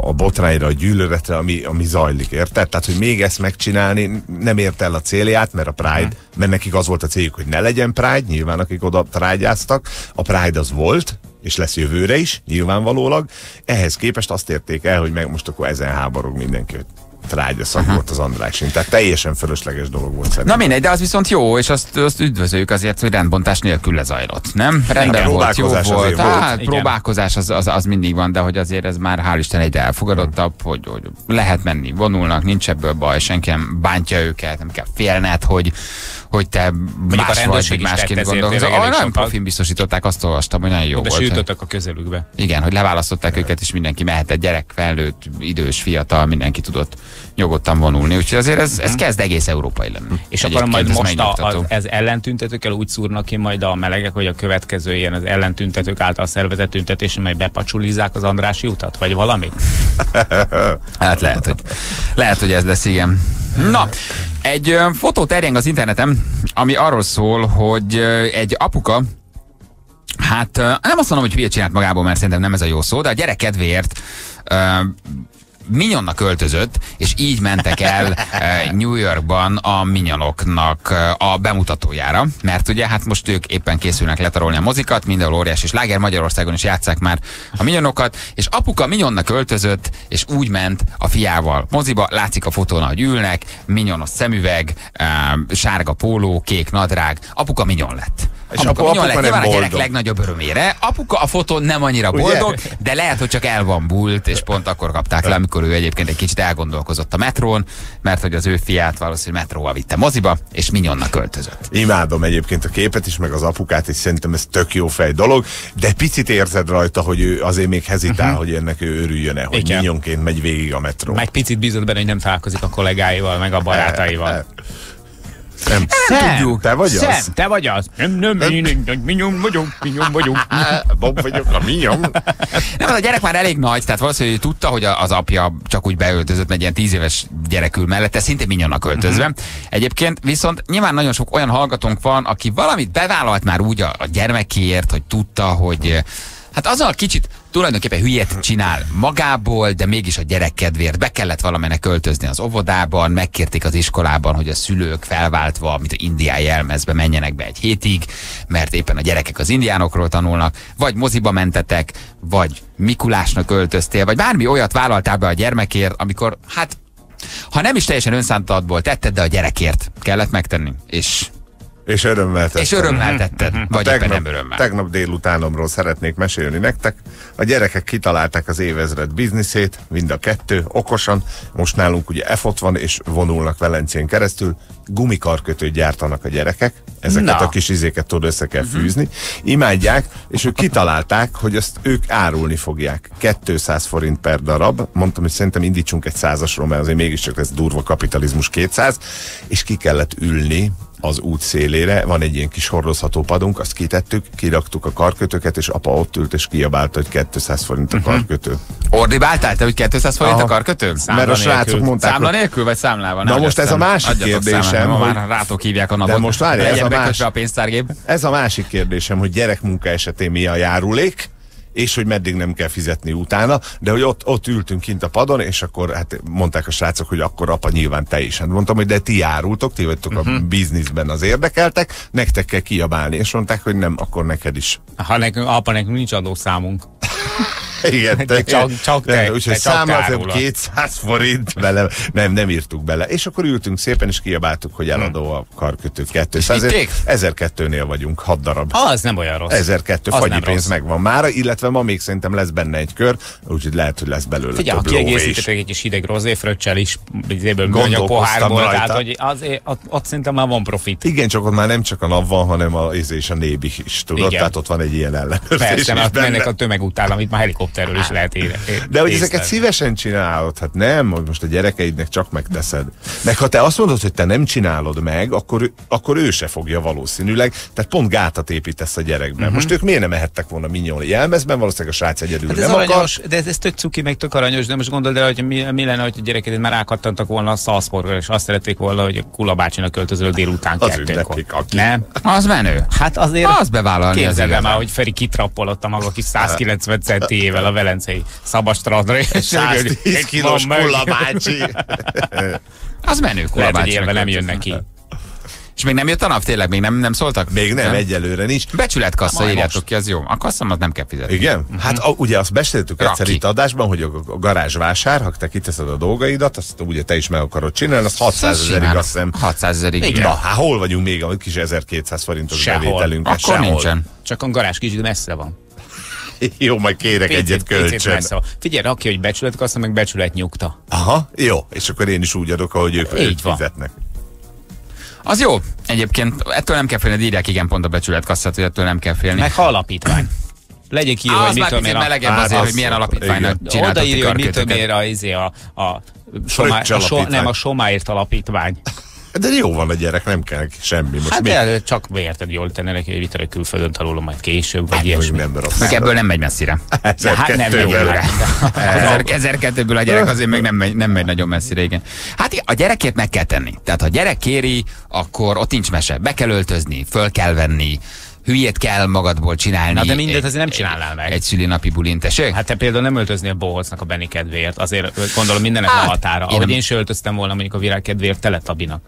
a botrányra, a gyűlöletre, ami zajlik, érted? Tehát, hogy még ezt megcsinálni, nem ért el a célját, mert a Pride, mert nekik az volt a céljuk, hogy ne legyen Pride, nyilván akik oda trágyáztak, a Pride az volt, és lesz jövőre is, nyilvánvalólag. Ehhez képest azt érték el, hogy meg most akkor ezen háborog mindenki, hogy trágyaszak volt az Andrássyn. Tehát teljesen fölösleges dolog volt szerintem. Na mindegy, de az viszont jó, és azt üdvözöljük azért, hogy rendbontás nélkül lezajlott, nem? Rendben volt, jó volt. Hát, próbálkozás az mindig van, de hogy azért ez már hál' Isten egyre elfogadottabb, hogy lehet menni, vonulnak, nincs ebből baj, senki nem bántja őket, nem kell félned, hogy te más vagy, másként gondolkozol. Nagyon profin biztosították, azt olvastam, hogy nagyon jó volt. Besütöttek a közelükbe. Igen, hogy leválasztották őket, és mindenki mehetett, gyerek, felnőtt, idős, fiatal, mindenki tudott nyugodtan vonulni. Úgyhogy azért ez kezd egész európai lenni. És akkor majd most az ellentüntetőkkel úgy szúrnak ki majd a melegek, hogy a következő ilyen az ellentüntetők által szervezett tüntetés, majd bepacsulizák az Andrássy utat, vagy valami? Hát lehet, hogy ez lesz, igen. Na, egy fotó terjeng az interneten, ami arról szól, hogy egy apuka, hát nem azt mondom, hogy hülye csinált magából, mert szerintem nem ez a jó szó, de a gyerek kedvéért Minionnak öltözött, és így mentek el New Yorkban a Minionoknak a bemutatójára, mert ugye hát most ők éppen készülnek letarolni a mozikat, mindenhol óriási sláger, Magyarországon is játsszák már a Minionokat, és apuka Minionnak öltözött, és úgy ment a fiával moziba, látszik a fotón, hogy ülnek, Minionos szemüveg, sárga póló, kék nadrág, apuka Minion lett. És apuka nem boldog. A gyerek legnagyobb örömére. Apuka a fotón nem annyira boldog, ugye? De lehet, hogy csak el van bult, és pont akkor kapták le, amikor ő egyébként egy kicsit elgondolkozott a metrón, mert hogy az ő fiát valószínűleg metróval vitte moziba, és Minionnak költözött. Imádom egyébként a képet is, meg az apukát, és szerintem ez tök jó fej dolog, de picit érzed rajta, hogy ő azért még hezitál, hogy ennek ő örüljön-e, hogy Minionként megy végig a metrón. Meg picit bízott benne, hogy nem találkozik a kollégáival, meg a barátaival. Nem tudjuk. Te vagy az? Szem, te vagy az. Nem, minyon vagyok. Bob vagyok, a minyon. Nem, a gyerek már elég nagy, tehát valószínűleg tudta, hogy az apja csak úgy beöltözött, egy ilyen 10 éves gyerekül mellette, szinte minyonnak öltözve. Egyébként viszont nyilván nagyon sok olyan hallgatónk van, aki valamit bevállalt már úgy a gyermekéért, hogy tudta, hogy hát azzal kicsit tulajdonképpen hülyét csinál magából, de mégis a gyerek kedvéért be kellett valamennek költözni az óvodában, megkérték az iskolában, hogy a szülők felváltva, mint a indiai jelmezbe menjenek be egy hétig, mert éppen a gyerekek az indiánokról tanulnak, vagy moziba mentetek, vagy Mikulásnak öltöztél, vagy bármi olyat vállaltál be a gyermekért, amikor hát, ha nem is teljesen önszántalatból tetted, de a gyerekért kellett megtenni, és örömmel tetted. Vagy éppen nem örömmel. Tegnap délutánomról szeretnék mesélni nektek. A gyerekek kitalálták az évezred bizniszét, mind a kettő, okosan. Most nálunk ugye EFOT van, és vonulnak Velencén keresztül. Gumikarkötőt gyártanak a gyerekek. Ezeket a kis izéket össze kell fűzni. Imádják, és ők kitalálták, hogy ezt ők árulni fogják. 200 forint per darab. Mondtam, hogy szerintem indítsunk egy 100-asról, mert azért mégiscsak lesz durva kapitalizmus 200. És ki kellett ülni az út szélére, van egy ilyen kis hordozható padunk, azt kitettük, kiraktuk a karkötőket, és apa ott ült, és kiabált, hogy 200 forint a karkötő. Ordibáltál te, hogy 200 forint a karkötő? Számla mert a srácok mondták. Számla nélkül, vagy számlával? Na most ez a másik kérdésem, hogy... Már rátok hívják a napot. De most várj, ez a másik kérdésem, hogy gyerekmunka esetén mi a járulék, és hogy meddig nem kell fizetni utána, de hogy ott ültünk kint a padon, és akkor hát mondták a srácok, hogy akkor apa nyilván te is. Hát mondtam, hogy de ti járultok, ti vagytok a bizniszben az érdekeltek, nektek kell kiabálni, és mondták, hogy nem, akkor neked is. Ha nekünk, apa, nekünk nincs adószámunk. Igen, csak úgyhogy számoltam 200 forint bele, nem írtuk bele. És akkor ültünk szépen, és kiabáltuk, hogy eladó a karkötő 200. 1200-nél vagyunk, 6 darab. Az nem olyan rossz. 1200 fagyi pénz megvan mára, illetve ma még szerintem lesz benne egy kör, úgyhogy lehet, hogy lesz belőle. Figyelj, ha kiegészítettek egy kis hideg rozéfröccsel is, műanyag pohárból, tehát hogy azért, ott szerintem már van profit. Igen, csak ott már nem csak a NAV van, hanem a nébih is, tudod? Tehát ott van egy ilyen ellenőrzés. Persze, mert mennek a tömegután, amit már helikopterről is lehet érezni. De hogy ezeket szívesen csinálod, hát nem, hogy most a gyerekeidnek csak megteszed. Meg ha te azt mondod, hogy te nem csinálod meg, akkor ő se fogja valószínűleg, tehát pont gátat építesz a gyerekben. Most ők miért nem mehettek volna Minyoni jelmezben, valószínűleg a srác egyedül hát nem aranyos, akar. De ez tök cuki, meg tök aranyos, de most gondold el, hogy mi lenne, hogy a gyerekeid már rákattantak volna a szalszportról, és azt szerették volna, hogy a Kula bácsinak költözöl délután kettőkor. Nem? Az menő. Hát azért az bevállalni. Képzeld el már, hogy Feri kitrappolott a maga kis 190 centiével a velencei szabadstrandra, és 110 kilós Kula bácsi. Az menő, Kula bácsi. Nem jönnek ki. És még nem jött a nap, tényleg? Még nem szóltak? Még nem, egyelőre nincs. Becsületkassza, írjátok ki, az jó. A kasszamat nem kell fizetni. Igen? Hát ugye azt beszéltük egyszer itt adásban, hogy a garázsvásár, ha te kiteszed a dolgaidat, azt ugye te is meg akarod csinálni, az 600 000-ig, azt hiszem. 600 000-ig. Na, hát hol vagyunk még a kis 1200 forintos bevételünk? Akkor nincsen. Csak a garázs kicsit messze van. Jó, majd kérek egyet kölcsön. Figyelj, aki, hogy becsületkassza, meg becsületnyugta. Aha, jó. És akkor én is úgy adok, ahogy ők fizetnek. Az jó. Egyébként ettől nem kell félni, írják igen pont a becsületkasszát, hogy ettől nem kell félni. Meg ha alapítvány. Legyek ki, hogy mitől mér a... melegebb azért, hogy milyen alapítványnak csináltatik. Odaírja, hogy mitől mér a Somáért alapítvány. De jó van a gyerek, nem kell semmi most. Hát de csak érted, jól tenne neki, hogy vitele külföldön tanulom, majd később, vagy ilyesmi. Ebből nem megy messzire. Hát nem megy messzire. 1200-ből a gyerek azért még nem megy nagyon messzire, igen. Hát a gyerekért meg kell tenni. Tehát ha gyerek kéri, akkor ott nincs mese. Be kell öltözni, föl kell venni, hülyét kell magadból csinálni. Na de mindent azért nem csinálnál meg. Egy szülinapi bulin, tessék? Hát te például nem öltöznél bohócnak a Benni kedvéért. Azért gondolom mindenek a határa. Ahogy én se öltöztem volna mondjuk a Virág kedvéért Teletabinak.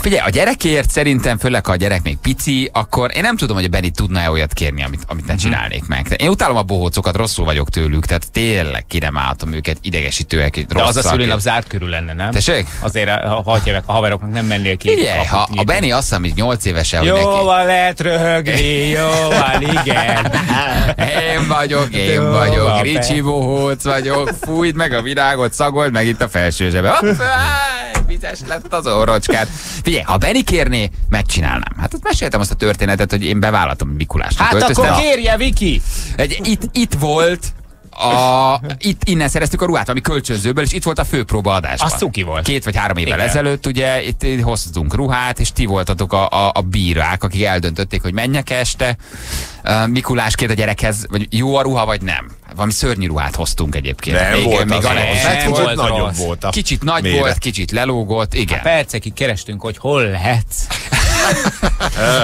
Figyelj, a gyerekért szerintem, főleg ha a gyerek még pici, akkor én nem tudom, hogy a Benni tudna-e olyat kérni, amit ne csinálnék meg. Én utálom a bohócokat, rosszul vagyok tőlük, tehát tényleg ki nem álltam őket, idegesítőek, rosszak. De az a szülőnap zárt körül lenne, nem? Tessék? Azért a haveroknak nem mennél ki. Figyelj, ha a Benni azt hiszem, hogy 8 évesen, hogy neki... Jóval lehet röhögni, jóval igen. Én vagyok, Ricsi bohóc vagyok, fújd meg a virágot, szagold meg itt a felső zsebe. Vizes lett az orrocskát. Figyelj, ha Benni kérné, megcsinálnám. Hát ott meséltem azt a történetet, hogy én bevállaltam Mikulásnak. Hát öltöztem. Akkor kérje, Viki! Itt volt... innen szereztük a ruhát, ami kölcsönzőből, és itt volt a főpróba adásban. Az cuki volt. 2 vagy 3 évvel ezelőtt, ugye, itt hoztunk ruhát, és ti voltatok a bírák, akik eldöntötték, hogy menjek este. Mikulás kért a gyerekhez, vagy jó a ruha, vagy nem. Valami szörnyű ruhát hoztunk egyébként. Még volt. Kicsit nagy méret volt, kicsit lelógott, igen. A percekig kerestünk, hogy hol lehetsz.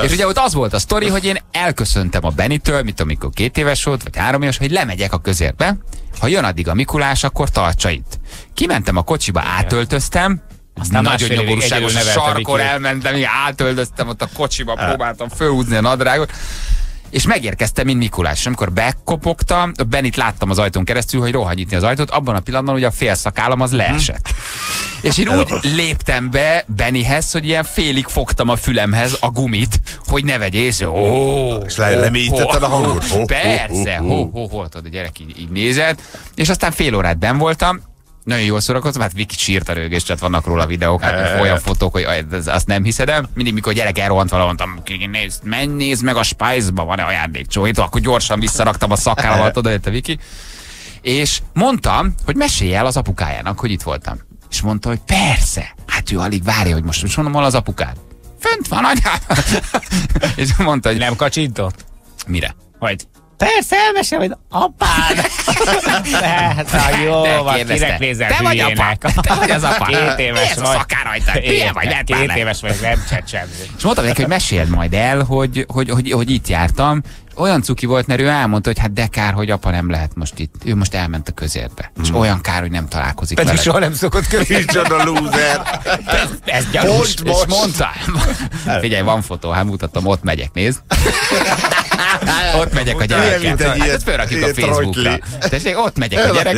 És ugye ott az volt a sztori, hogy én elköszöntem a Bennitől, mint amikor 2 éves volt, vagy 3 éves, hogy lemegyek a közérbe, ha jön addig a Mikulás, akkor tartsa itt. Kimentem a kocsiba, átöltöztem, aztán nagyon nyomorúságos sarkon elmentem, átöltöztem ott a kocsiba, próbáltam fölhúzni a nadrágot, és megérkeztem, mint Mikulás. És amikor bekopogtam, Bennit láttam az ajtón keresztül, hogy rohan nyitni az ajtót, abban a pillanatban ugye a félszakállam az leesett. És én úgy léptem be Bennihez, hogy ilyen félig fogtam a fülemhez a gumit, hogy ne vegyél észre. És lemélyítetted a hangot. Persze, tehát a gyerek így nézett, és aztán fél órát benn voltam, nagyon jól szórakoztam, hát Viki sírt a rögést, tehát vannak róla videók, hát olyan fotók, hogy azt nem hiszed el. Mindig, mikor a gyerek elrohant valahol, mondtam, nézd meg a Spice-ba, van-e ajándékcsóhító, akkor gyorsan visszaraktam a szakállamat, odajött a Viki. És mondtam, hogy mesélj el az apukájának, hogy itt voltam. És mondta, hogy persze, hát ő alig várja, hogy most mondom, hol az apukád. Fönt van, anyám! És mondta, hogy... Nem kacsintott? Mire? Hogy? Persze, elmesem, hogy apád! Hát, jó, van, kirek nézel hülyének. Te vagy az apád. 2 éves vagy. Ez a szaká rajta. Hülye vagy, nem 2 éves vagy, nem csecsemő. És mondtam neki, hogy meséld majd el, hogy itt jártam. Olyan cuki volt, mert ő elmondta, hogy hát de kár, hogy apa nem lehet most itt. Ő most elment a közérbe. És olyan kár, hogy nem találkozik veled. Pedig soha nem szokott közérbe. A lúzer. Ez gyanús. És mondtam. Figyelj, van fotó, hát mutatom, ott megyek, nézd. Ott megyek a gyerekkel. Hát felrakjuk a Facebookra. Tessék, ott megyek a gyerek.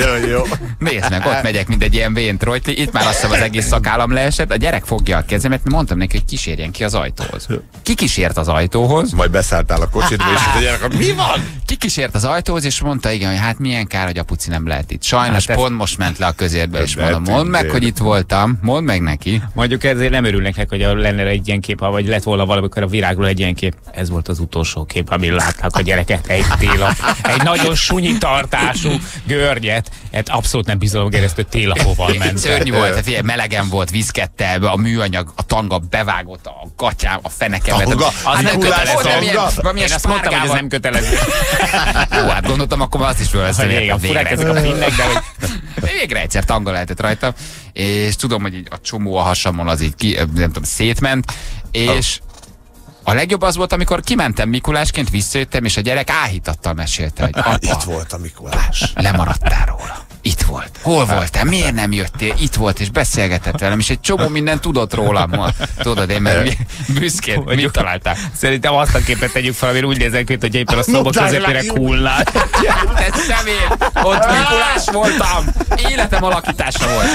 Nézd meg, ott megyek, mint egy ilyen vén trojtli. Itt már azt hiszem az egész szakállam leesett. A gyerek fogja a kezemet, mert mondtam neki, hogy kísérjen ki az ajtóhoz. Ki kísért az ajtóhoz? Majd beszálltál a kocsitba, és a gyerek, mi van? Ki kísért az ajtóhoz, és mondta, igen, hogy hát milyen kár, hogy apuci nem lehet itt. Sajnos hát pont most ment le a közérből, és mondom, mondd meg, hogy itt voltam, mondd meg neki. Mondjuk ezért nem örülnek neki, hogy lenne egy ilyen kép, vagy lett volna valamikor a virágról egy ilyen kép. Ez volt az utolsó kép, amin látták a gyereket egy télap. Egy nagyon sunyi tartású görnyet, hát abszolút nem bizalomgeresztő télapóval ment. Szörnyű volt, figyelj, melegen volt, viszkettel, a műanyag, a tanga bevágott, a gatyám, a fenekemet. Az nem kötelező. Azt mondtam, hogy ez nem kötelező. Jó, hát gondoltam, akkor azt is fölveszem. A furák ezek a finnek, de hogy... Végre egyszer tanga lehetett rajta, és tudom, hogy a csomó a hasamon az így ki, nem tudom, szétment, és... A legjobb az volt, amikor kimentem Mikulásként, visszajöttem, és a gyerek áhítattal mesélte, hogy apa, itt volt a Mikulás. Lemaradtál róla. Itt volt. Hol voltál? Miért nem jöttél? Itt volt, és beszélgetett velem, és egy csomó mindent tudott rólam. Tudod, én meg büszkén. Mit találtál? Szerintem azt a képet tegyük fel, amire úgy nézek, hogy éppen a szoba közepére hullál. Te személy! Ott Mikulás voltam! Életem alakítása volt!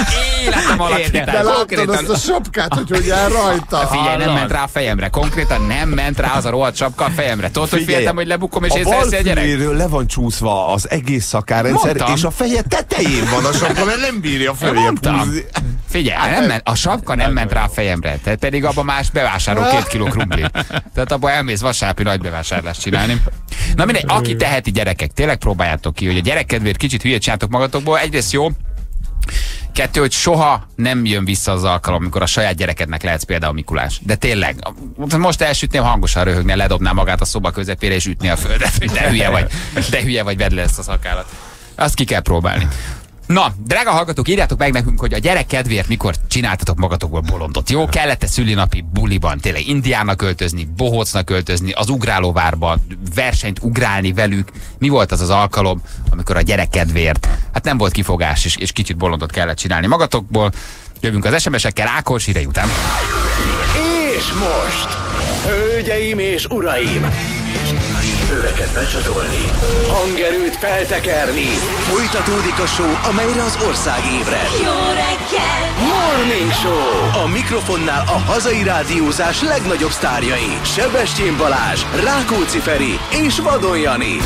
Életem alakítása! De láttad azt a sapkát, hogy jár rajta? Figyelj, nem ment rá a fejemre. Konkrétan nem ment rá az a rohadt sapka a fejemre. Tudod, hogy féltem, hogy lebukom, és észreveszi a gyerek. Le van csúszva az egész szakárrendszer, és a feje tetején van a sapka, mert nem bírja följebb húzni. Figyelj, a sapka nem ment rá a fejemre, tehát pedig abban más bevásárol 2 kiló krumplit. Tehát abban elmész vasárnapi nagy bevásárlást csinálni. Na mindegy, aki teheti, gyerekek, tényleg próbáljátok ki, hogy a gyerek kedvéért kicsit hülyét csináltok magatokból, egyrészt jó. 2, hogy soha nem jön vissza az alkalom, amikor a saját gyerekednek lehetsz például Mikulás. De tényleg, most elsütném, hangosan röhögne, ledobná magát a szoba közepére, és ütné a földet, hogy de hülye vagy, vedd le ezt a szakállat. Azt ki kell próbálni. Na, drága hallgatók, írjátok meg nekünk, hogy a gyerek kedvéért mikor csináltatok magatokból bolondot. Jó, kellett-e szülinapi buliban tényleg Indiának költözni, Bohócnak költözni, az ugrálóvárba versenyt ugrálni velük? Mi volt az az alkalom, amikor a gyerek kedvéért, hát nem volt kifogás, és kicsit bolondot kellett csinálni magatokból? Jövünk az SMS-ekkel, Ákos, hírei után. És most, hölgyeim és uraim, öveket becsatolni, hangerőt feltekerni. Folytatódik a show, amelyre az ország ébred. Jó reggel! Morning Show! A mikrofonnál a hazai rádiózás legnagyobb sztárjai. Sebestyén Balázs, Rákóczi Feri és Vadon Jani.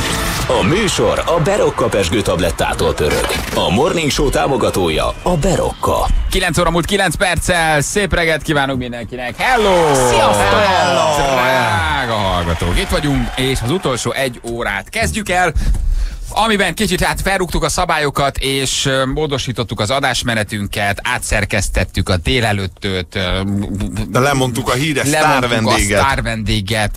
A műsor a Berokka pezsgő tablettától pörög. A Morning Show támogatója a Berokka. 9 óra múlt 9 perccel. Szép reggelt kívánunk mindenkinek. Hello! Sziasztok! Hello! Drága hallgatók, itt vagyunk, és az utolsó 1 órát kezdjük el, amiben kicsit hát felrúgtuk a szabályokat, és módosítottuk az adásmenetünket, átszerkesztettük a délelőttöt, lemondtuk a híres sztárvendéget,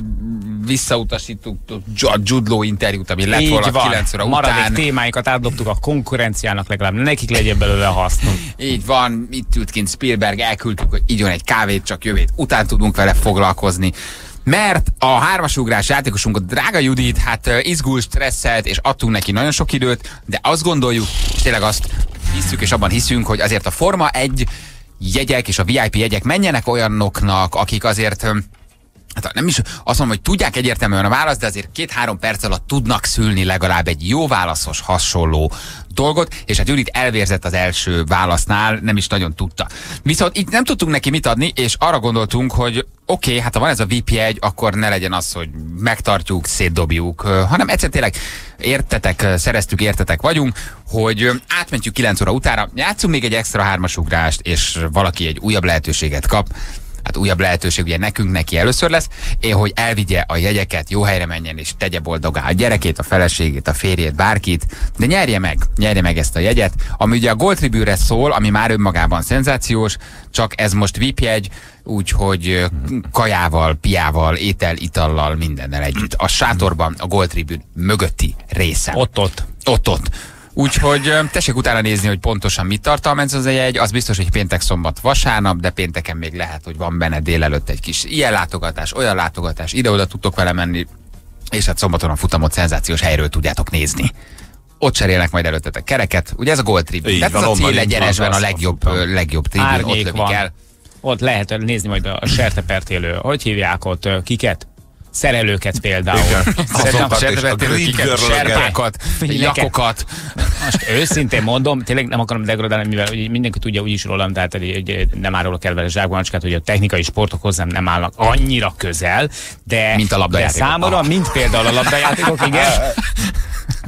visszautasítottuk a Jude Law interjút, ami lett volna 9 óra után. Maradék témáikat átdobtuk a konkurenciának, legalább nekik legyen belőle hasznunk. Így van, itt ült kint Spielberg, elküldtük, hogy igyon egy kávét, csak jövét után tudunk vele foglalkozni. Mert a hármasugrás játékosunk, a drága Judit, hát izgult, stresszelt, és adtunk neki nagyon sok időt, de azt gondoljuk, és tényleg azt hiszük, és abban hiszünk, hogy azért a Forma 1 jegyek és a VIP jegyek menjenek olyanoknak, akik azért, hát nem is azt mondom, hogy tudják egyértelműen a választ, de azért 2-3 perc alatt tudnak szülni legalább egy jó válaszos, hasonló dolgot, és hát Judit elvérzett az első válasznál, nem is nagyon tudta. Viszont itt nem tudtunk neki mit adni, és arra gondoltunk, hogy oké, hát ha van ez a VIP1, akkor ne legyen az, hogy megtartjuk, szétdobjuk, hanem egyszer tényleg értetek, szereztük, értetek vagyunk, hogy átmentjük 9 óra utára, játszunk még egy extra hármasugrást, és valaki egy újabb lehetőséget kap. hát újabb lehetőség ugye nekünk, neki először lesz, hogy elvigye a jegyeket, jó helyre menjen és tegye boldogá a gyerekét, a feleségét, a férjét, bárkit, de nyerje meg ezt a jegyet, ami ugye a Gold Tribune-re szól, ami már önmagában szenzációs, csak ez most VIP jegy, úgyhogy kajával, piával, étel, itallal, mindennel együtt. A sátorban, a Gold Tribune mögötti része. Ott-ott. Úgyhogy tessék utána nézni, hogy pontosan mit tartalmaz az a jegy. Az biztos, hogy péntek, szombat, vasárnap, de pénteken még lehet, hogy van benne délelőtt egy kis ilyen látogatás, olyan látogatás, ide-oda tudtok vele menni, és hát szombaton a futamot szenzációs helyről tudjátok nézni. Ott cserélnek majd előttetek kereket. Ugye ez a Gold Tribune. Tehát van, az a célegyenesben a legjobb tribune, ott lövik el. Ott lehet nézni majd a sertepertélő. Hogy hívják ott? Kiket? Szerelőket például. Serpákat, nyakokat. Most őszintén mondom, tényleg nem akarom degradálni, mivel mindenki tudja úgyis rólam, tehát hogy nem árulok el vele zsákbáncskát, hogy a technikai sportok hozzám nem állnak annyira közel, de mint a labdajátékok. Számomra, mint például a labdajátékok, igen.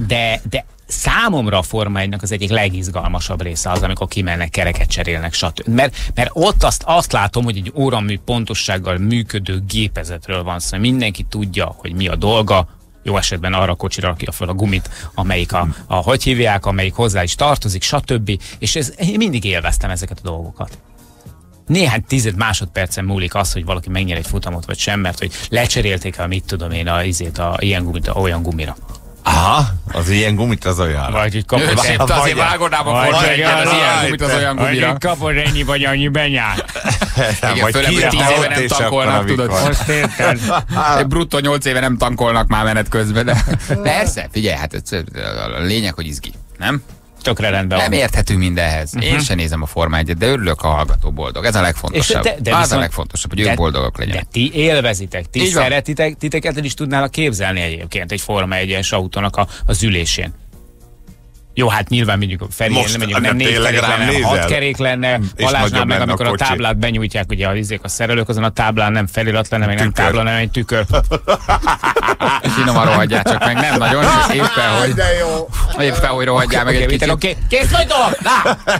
De számomra a Forma 1-nek az egyik legizgalmasabb része az, amikor kimennek, kereket cserélnek, stb. Mert ott azt látom, hogy egy óramű pontossággal működő gépezetről van szó. Mindenki tudja, hogy mi a dolga. Jó esetben arra a kocsira rakja fel a gumit, amelyik hogy hívják, amelyik hozzá is tartozik, stb. És én mindig élveztem ezeket a dolgokat. Néhány tized másodpercen múlik az, hogy valaki megnyer egy futamot vagy sem, mert hogy lecserélték el, mit tudom én, a ilyen gumit, olyan gumira. Aha, az ilyen gumit az olyan. Vagy egy kapod azért vágodában az ilyen gumit az olyan gumira. Vagy kapod ennyi vagy annyi benyát. Igen, főleg, hogy 10 éve nem tankolnak, tudod. Most érted. Bruttó 8 éve nem tankolnak már menet közben. De persze, figyelj, hát a lényeg, hogy izgi, nem? Tökre rendben van. Nem érthető mindenhez. Én sem nézem a Forma 1-et, de örülök, a hallgató boldog. Ez a legfontosabb. Az a legfontosabb, hogy ők boldogok legyenek. De ti élvezitek, ti szeretitek, titeket el is tudnának képzelni egyébként egy Forma 1-es autónak az ülésén. Jó, hát nyilván mondjuk Feri, nem 4 kerék lenne, 6 kerék lenne, Balázsnál meg amikor a táblát benyújtják, ugye a szerelők azon a táblán nem felirat lenne, meg nem tábla, nem egy tükör. Finoman rohadjál csak meg, nem nagyon, éppen hogy rohadjál meg egy kicsit. Oké, kész vagy dolog,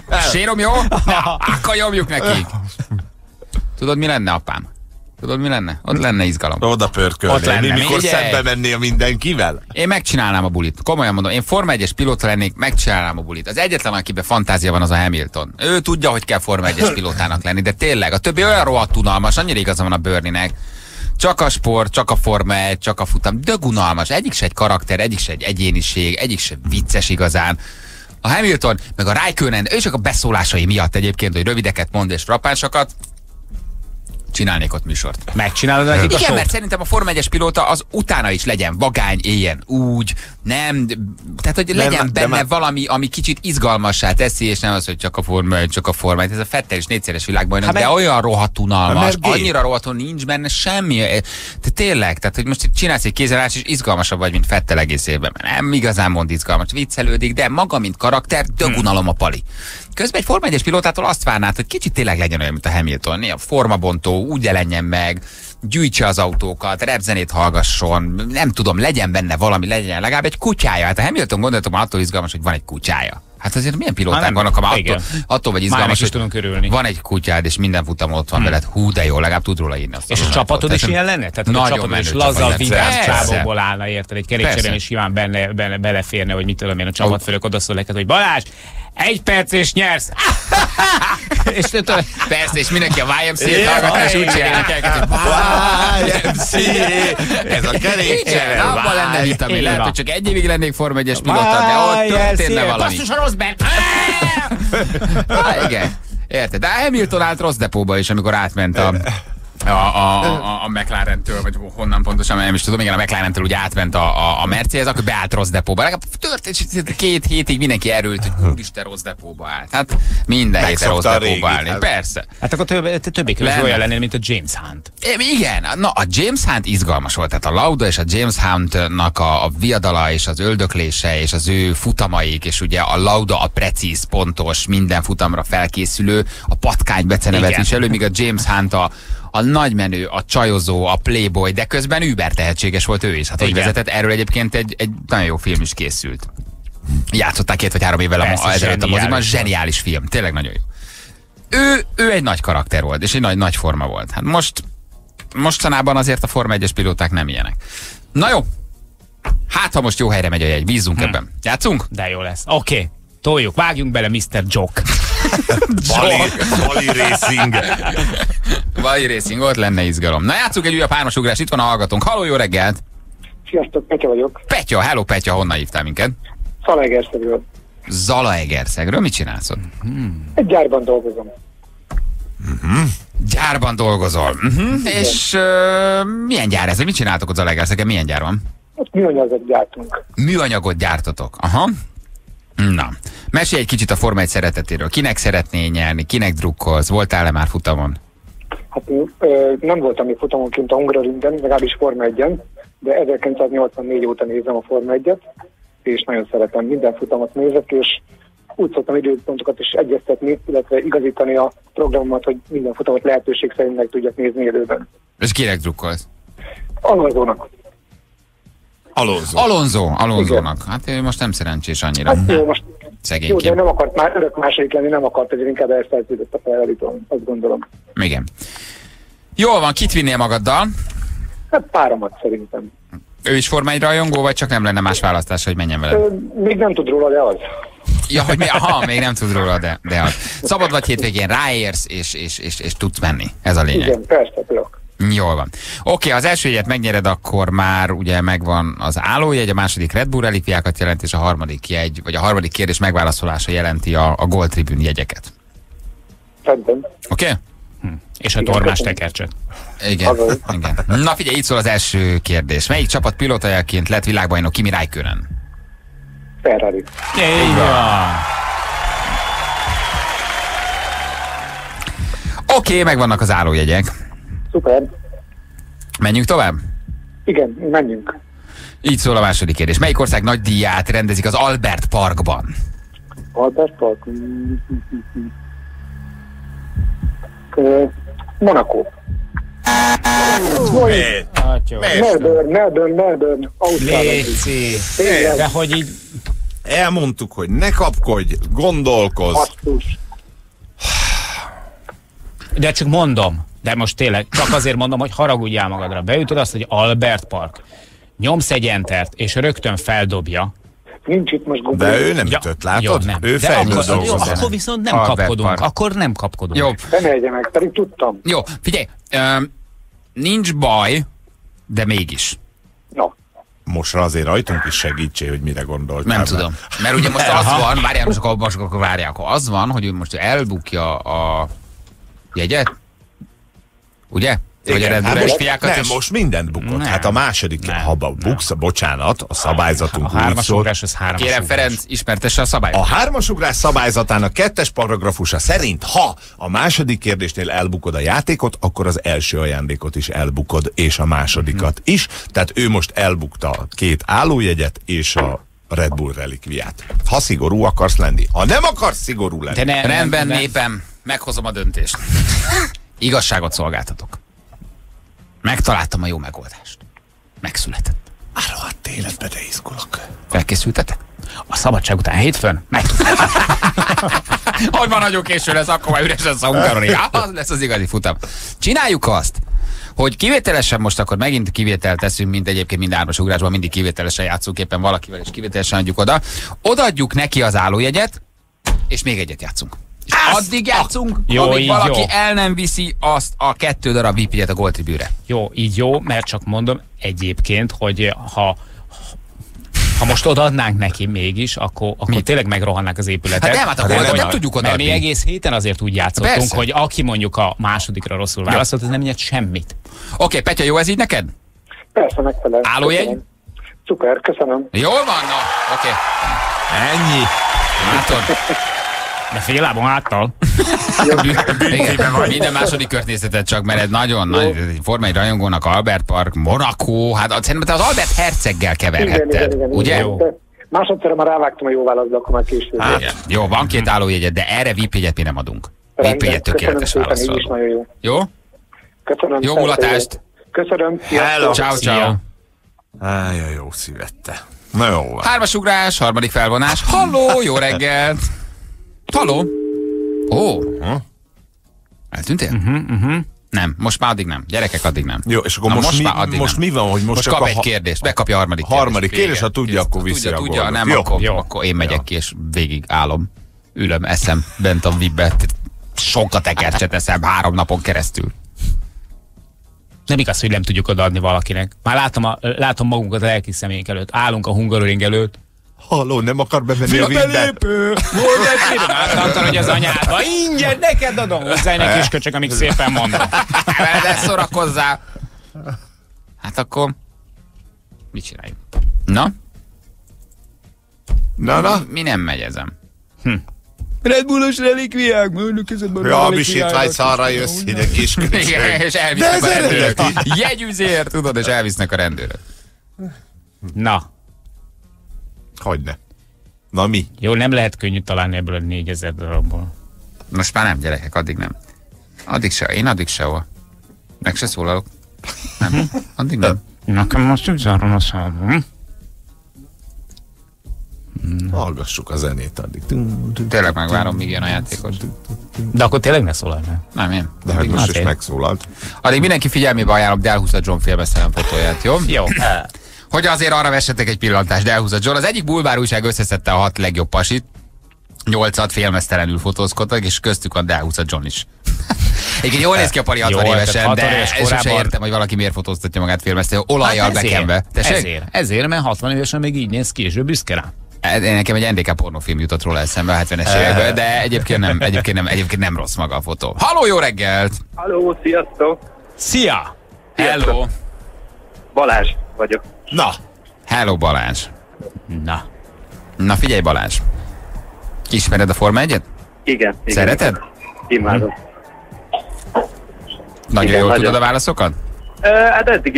na, sérom jó, na, akkor nyomjuk nekik. Tudod mi lenne, apám? Tudod, mi lenne? Ott lenne izgalom. Oda pörkölnél, mikor szembe mennél mindenkivel? Én megcsinálnám a bulit. Komolyan mondom, én Forma 1-es pilóta lennék, megcsinálnám a bulit. Az egyetlen, akiben fantázia van, az a Hamilton. Ő tudja, hogy kell Forma 1-es pilótának lenni, de tényleg, a többi olyan rohadt unalmas, annyira igaza van a Bernie-nek. Csak a sport, csak a Forma 1, csak a futam. Dög unalmas. Egyik se egy karakter, egyik se egy egyéniség, egyik se vicces igazán. A Hamilton, meg a Raikkonen, ő csak a beszólásai miatt egyébként, hogy rövideket mond és frappánsokat. Csinálnék ott műsort. Megcsinálod nekik a show-t? Mert szerintem a Forma 1-es pilóta az utána is legyen vagány, éljen úgy, nem, tehát hogy legyen benne valami, ami kicsit izgalmassá teszi, és nem az, hogy csak a Forma 1, csak a Forma 1. Ez a Vettel is 4-szeres világbajnok, de olyan rohadt unalmas, annyira rohadt, nincs benne semmi. De tényleg, tehát hogy most csinálsz egy kézzelás, és izgalmasabb vagy, mint Vettel egész évben. Nem igazán mond izgalmas, viccelődik, de maga, mint karakter, dögunalom a pali. Közben egy Forma 1-es pilótától azt várnád, hogy kicsit tényleg legyen olyan, mint a Hamilton, a formabontó, úgy jelenjen meg, gyűjtse az autókat, repzenét hallgasson, nem tudom, legyen benne valami, legyen legalább egy kutyája. Hát a Hamilton gondoltam, attól izgalmas, hogy van egy kutyája. Hát azért milyen pilóták vannak, ha attól vagy izgalmas, hogy tudunk örülni. Van egy kutyád, és minden futam ott van veled. Hú, de jó, legalább tud róla írni. És a csapatod is ilyen lenne? Tehát a csapatod is laza, vidáz csávóból állna, érted? Egy kerékcserén is simán beleférne, hogy mit tudom én, a csapatfőnök odaszól neked, hogy Balázs, 1 perc és nyersz! És persze, és mindenki a YMCA-t hallgatás, és úgy csinálják elkezdeni, YMCA! Ez a kerékcsere! Abban lenne vitamin, lehet, hogy csak 1 évig lennék Forma 1-es pilóta, de ott történne valami. Basszus a rossz benn! Igen, érted, de Hamilton állt rossz depóba is, amikor átment a McLaren-től, vagy honnan pontosan, nem is tudom, igen, a McLaren-től ugye átment a Mercedes, akkor beállt rossz depóba. Legalább történt 2 hétig mindenki erőlt, hogy úristen, rossz depóba állt. Hát minden héten rossz depóba állni, persze. Hát akkor többé közül olyan lennél, mint a James Hunt. Igen, na a James Hunt izgalmas volt, tehát a Lauda és a James Huntnak a viadala és az öldöklése és az ő futamaik, és ugye a Lauda a precíz, pontos, minden futamra felkészülő, a patkány becenevet is elő, míg a James Hunt a nagymenő, a csajozó, a playboy, de közben über tehetséges volt ő is. Hát hogy vezetett, erről egyébként egy nagyon jó film is készült. Játszották 2 vagy 3 évvel ezelőtt a moziban, zseniális film, tényleg nagyon jó. ő egy nagy karakter volt, és egy nagy forma volt. Hát mostanában azért a Forma 1-es pilóták nem ilyenek. Na jó, hát ha most jó helyre megy a jegy, bízzunk ebben. Játszunk? De jó lesz. Oké, toljuk, vágjunk bele Mr. Jock. Bali Racing. Bali Racing, ott lenne izgalom. Na játszunk egy újabb hármasugrás, itt van a hallgatónk. Halló, jó reggelt! Sziasztok, Petya vagyok. Petya, hello Petya, honnan hívtál minket? Zalaegerszegről. Zalaegerszegről? Mit csinálsz? Egy gyárban dolgozom. Gyárban dolgozol. És milyen gyár ez? Mit csináltok ott Zalaegerszegen? Milyen gyár van? Ott műanyagot gyártunk. Műanyagot gyártotok. Aha. Na, mesélj egy kicsit a Forma 1 szeretetéről. Kinek szeretnél nyerni? Kinek drukkolsz? Voltál-e már futamon? Hát nem voltam még futamon kint a Hungaroringen, legalábbis Forma 1-en, de 1984 óta nézem a Forma 1-et, és nagyon szeretem. Minden futamot nézek, és úgy szoktam időpontokat is egyeztetni, illetve igazítani a programomat, hogy minden futamot lehetőség szerint meg tudjak nézni élőben. És kinek drukkolsz? Alonzónak. Alonzónak. Hát ő most nem szerencsés annyira. Hát jó, most szegényként. Jó, de nem akart már örök második lenni, nem akart, hogy inkább elszerződött a felelítón, azt gondolom. Igen. Jól van, kit vinnél magaddal? Hát páramat szerintem. Ő is Forma 1 rajongó, vagy csak nem lenne más választás, hogy menjen veled? Még nem tud róla, de az. Ja, hogy még nem tud róla, de az. Szabad vagy hétvégén, ráérsz, és tudsz menni. Ez a lényeg. Igen, persze, tudok. Jól van. Oké, ha az első jegyet megnyered, akkor már ugye megvan az állójegy, a második Red Bull relikviákat jelent, és a harmadik jegy, vagy a harmadik kérdés megválaszolása jelenti a Gold Tribune jegyeket. Rendben. Oké? És a tormás tekercset. Igen. Igen. Na figyelj, így szól az első kérdés. Melyik csapat pilótajaként lett világbajnok Kimi Räikkönen? Ferrari. Oké, megvannak az állójegyek. Szuper. Menjünk tovább? Igen, menjünk. Így szól a második kérdés. Melyik ország nagy díját rendezik az Albert Parkban? Albert Park? Monaco. Melbourne. Léci. De hogy így... Elmondtuk, hogy ne kapkodj, gondolkozz. Basszus. De csak mondom. De most tényleg, csak azért mondom, hogy haragudjál magadra. Beütöd azt, hogy Albert Park. Nyomsz egy entert, és rögtön feldobja. Nincs itt most gomb. De ő nem ütött, látod? Jó, nem. Ő felnyújtott. Akkor viszont nem kapkodunk. Akkor nem kapkodunk. Jó. Emelje meg, pedig tudtam. Jó, figyelj. Nincs baj, de mégis. No. Mostra azért rajtunk is segítsé, hogy mire gondoltál. Nem tudom. Mert ugye most az van, várjál, most akkor várjál, akkor az van, hogy most elbukja a jegyet, ugye? Igen, hát most mindent bukott. Nem. Hát a második, ha buksz, bocsánat, a szabályzatunk a hármasugrás az hármasugrás. Kérem Ferenc, ismertesse a szabályzatot. A hármasugrás szabályzatának 2. paragrafusa szerint, ha a második kérdésnél elbukod a játékot, akkor az első ajándékot is elbukod, és a másodikat is. Tehát ő most elbukta a 2 állójegyet, és a Red Bull relikviát. Ha szigorú akarsz lenni. Ha nem akarsz szigorú lenni. Rendben, népem, meghozom a döntést. Igazságot szolgáltatok. Megtaláltam a jó megoldást. Megszületett. Állhat életbe, de izgulok. Felkészültetek? A szabadság után hétfőn? Megtudtam. Hogy van, nagyon késő lesz, akkor már üres lesz a Hungaroring. Az lesz az igazi futam. Csináljuk azt, hogy kivételesen most akkor megint kivételt teszünk, mint egyébként mind hármasugrásban, mindig kivételesen játszunk éppen valakivel, és kivételesen adjuk oda. Odaadjuk neki az állójegyet, és még egyet játszunk. És addig játszunk, amíg valaki el nem viszi azt a 2 darab VIP-et a Goldtribűre. Jó, így jó, mert csak mondom egyébként, hogy ha most odaadnánk neki mégis, akkor tényleg megrohannák az épületet. Hát nem, hát akkor nem tudjuk odaadni. Mert mi egész héten azért úgy játszottunk, persze, hogy aki mondjuk a másodikra rosszul válaszolt, ez nem nyert semmit. Oké, Petya, jó ez így neked? Persze, megfelel. Állójegy? Szuper, köszönöm. Jól van, na, oké. Ennyi. Látod? De fél lábon által. Minden második kört nézheted csak, mert ez nagyon nagy Forma 1 rajongónak Albert Park, Monaco, hát szerintem te az Albert Herceggel keverhetted, ugye? Másodszorra már rávágtam a jó választ, de akkor már később. Jó, van 2 állójegyed, de erre VIP-jegyet mi nem adunk. VIP-jegyet tökéletes válaszol. Jó? Köszönöm. Jó mulatást. Köszönöm. Ciao, ciao. Ájjaj, jó szívette. Na jó van. 3-as ugrás, 3. felvonás. Halló, jó reggelt. Halló? Ó, Eltűntél? Nem, most már addig nem. Gyerekek, addig nem. Jó, és akkor na, most mi van, hogy most kap egy kérdést, megkapja a harmadik kérdést, ha tudja, akkor vissza. Tudja, nem, akkor én megyek ki, és végig állom, ülöm, eszem, bent a vibbe, sokat tekercset eszem 3 napon keresztül. Nem igaz, hogy nem tudjuk odaadni valakinek. Már látom magunkat a lelki személyek előtt. Állunk a Hungaroring előtt. Halló, nem akar bevenni a vindát? Átadtad, hogy az anyádba ingyen, neked adom hozzá egy kis köcsök, amíg szépen mondom. De szórakozzál. Hát akkor mit csináljuk? Na? Mi nem megy ezen? Red Bullos relikviák, mondjuk ez a hamisítványsz, arra jössz ide kis köcsök. És elvisznek a rendőrök. Jegyüzért, tudod, és elvisznek a rendőrök. Na. Hogyne. Na mi? Jó, nem lehet könnyű találni ebből a 4000 darabból. Most már nem, gyerekek, addig nem. Addig se, én addig sehol. Meg se szólalok. Nem, addig nem. Nekem most úgy zárom a szállom. Hallgassuk a zenét addig. Tényleg megvárom, míg jön a játékos. De akkor tényleg ne szólalnál. Nem, én. De hát most is megszólalt. Addig mindenki figyelmébe ajánlom, de elhúzta John Félbeszelen fotóját, jó? Jó. Hogy azért arra vessetek egy pillantást, de elhúzott John. Az egyik bulvár újság összeszedte a 6 legjobb pasit, 8-at félmeztelenül fotózkodtak, és köztük a elhúzott John is. Egyébként jól néz ki a pari 60 évesen, de ezt sem értem, hogy valaki miért fotóztatja magát félmeztelenül, olajjal bekembe. Ezért, mert 60 évesen még így néz ki, és ő büszke rá. Nekem egy NDK pornófilm jutott róla eszembe a 70-es években, de egyébként nem rossz maga a fotó. Halló, jó reggelt! Halló, sziasztok! Szia! Hello! Balázs vagyok. Na! Hello, Balázs! Na figyelj, Balázs! Ismered a Forma 1-et? Igen. Szereted? Imádom. Nagyon jól tudod a válaszokat? Hát eddig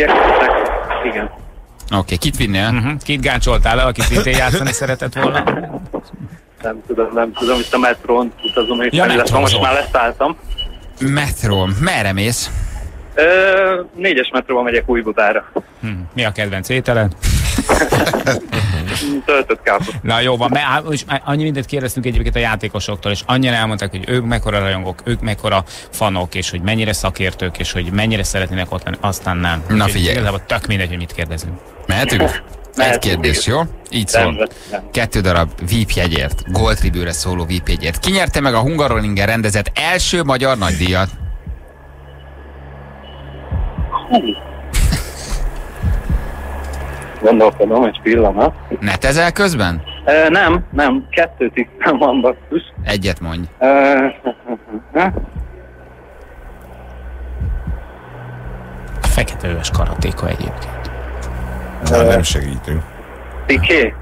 igen. Oké, kit vinnél? Kit gáncsoltál el, akit szintén játszani szeretett volna? Nem tudom, itt a metrón utazom, és most már leszálltam. Metrón, merre mész? 4-es metróban megyek Újbudára. Mi a kedvenc ételed? Töltött káposzta. Na jó van, és annyi mindent kérdeztünk egyébként a játékosoktól, és annyian elmondták, hogy ők mekkora rajongók, ők mekkora fanok, és hogy mennyire szakértők, és hogy mennyire szeretnének ott lenni, aztán nem. Na figyelj. Igazából tök mindegy, hogy mit kérdezünk. Mehetünk? Egy kérdés, jó? Így szól. 2 darab VIP-jegyért, Gold Tribűre szóló VIP-jegyért. Ki nyerte meg a Hungaroringen rendezett első magyar nagydíjat? Gondolkodom egy pillanat. Netezel közben? Nem. 2 tippem van, basszus. Egyet mondj. A fekete öves karatéka egyébként. Nem segítünk. Piquet?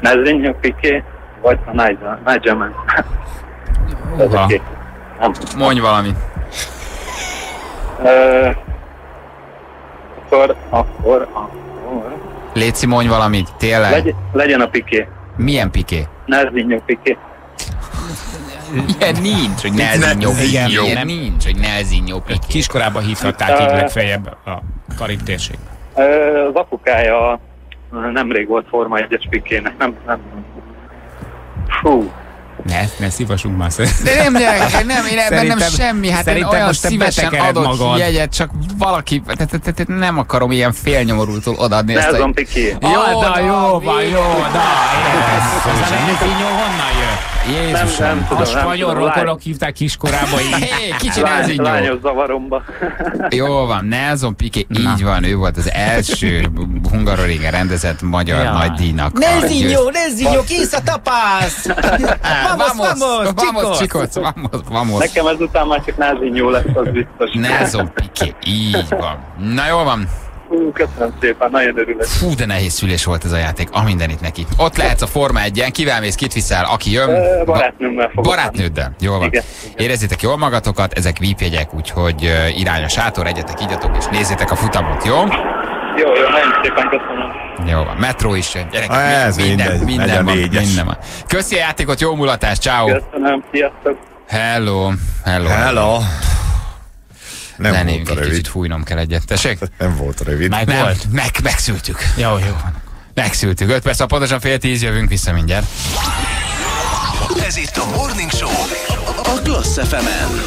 Nelson Piquet? Vagy a Nigel? Mondj valamit. Akkor... Léci, mondj valamit, tényleg. Legyen a Piquet. Milyen Piquet? Nelson Piquet. Ilyen nincs, hogy Nelson Piquet. Ilyen nincs, hogy Nelson Piquet. Kiskorában hívhatták így legfeljebb a Karib térségben. Az apukája nemrég volt Forma 1-es Piquetnek, nem. Fú. Ne szívasunk már szerintem. De nem, én ebben nem semmi, hát én olyan szívesen adott jegyet, csak valaki, nem akarom ilyen félnyomorultól odaadni ezt a... Jó, honnan jön? Jézusom, a spanyol rokonok hívták kiskorában így. Kicsi Nelson. Lányos zavaromba. Jó van, Nelson Piquet, így van, ő volt az első Hungaroringen rendezett magyar nagydíjnak. Nelson, kész a tapász! Vamos, chicos! Vamos. Nekem ezután már csak Nelson lesz, az biztos. Nelson Piquet, így van. Na jól van. Hú, köszönöm szépen, nagyon örülök. Fú, de nehéz szülés volt ez a játék, a mindenit neki. Ott lehetsz a Forma 1-en, kivel mész, kit viszel, aki jön. Barátnőmmel fogok. Barátnőddel, jól van. Igen. Érezzétek jól magatokat, ezek VIP-jegyek, úgyhogy irány a sátor, egyetek, igyatok és nézzétek a futamot, jó? Jó, nagyon szépen köszönöm. Jó van, metró is jön, gyerekek, minden van. Köszi a játékot, jó mulatást, ciao. Köszönöm, sziasztok. Hello. Nem volt rövid. Kicsit fújnom kell egyet, tessék? Nem volt rövid. Megszültük. Jó. Megszültük. 5 perc, pontosan 9:30, jövünk vissza mindjárt. Ez itt a Morning Show, a Klassz FM-en.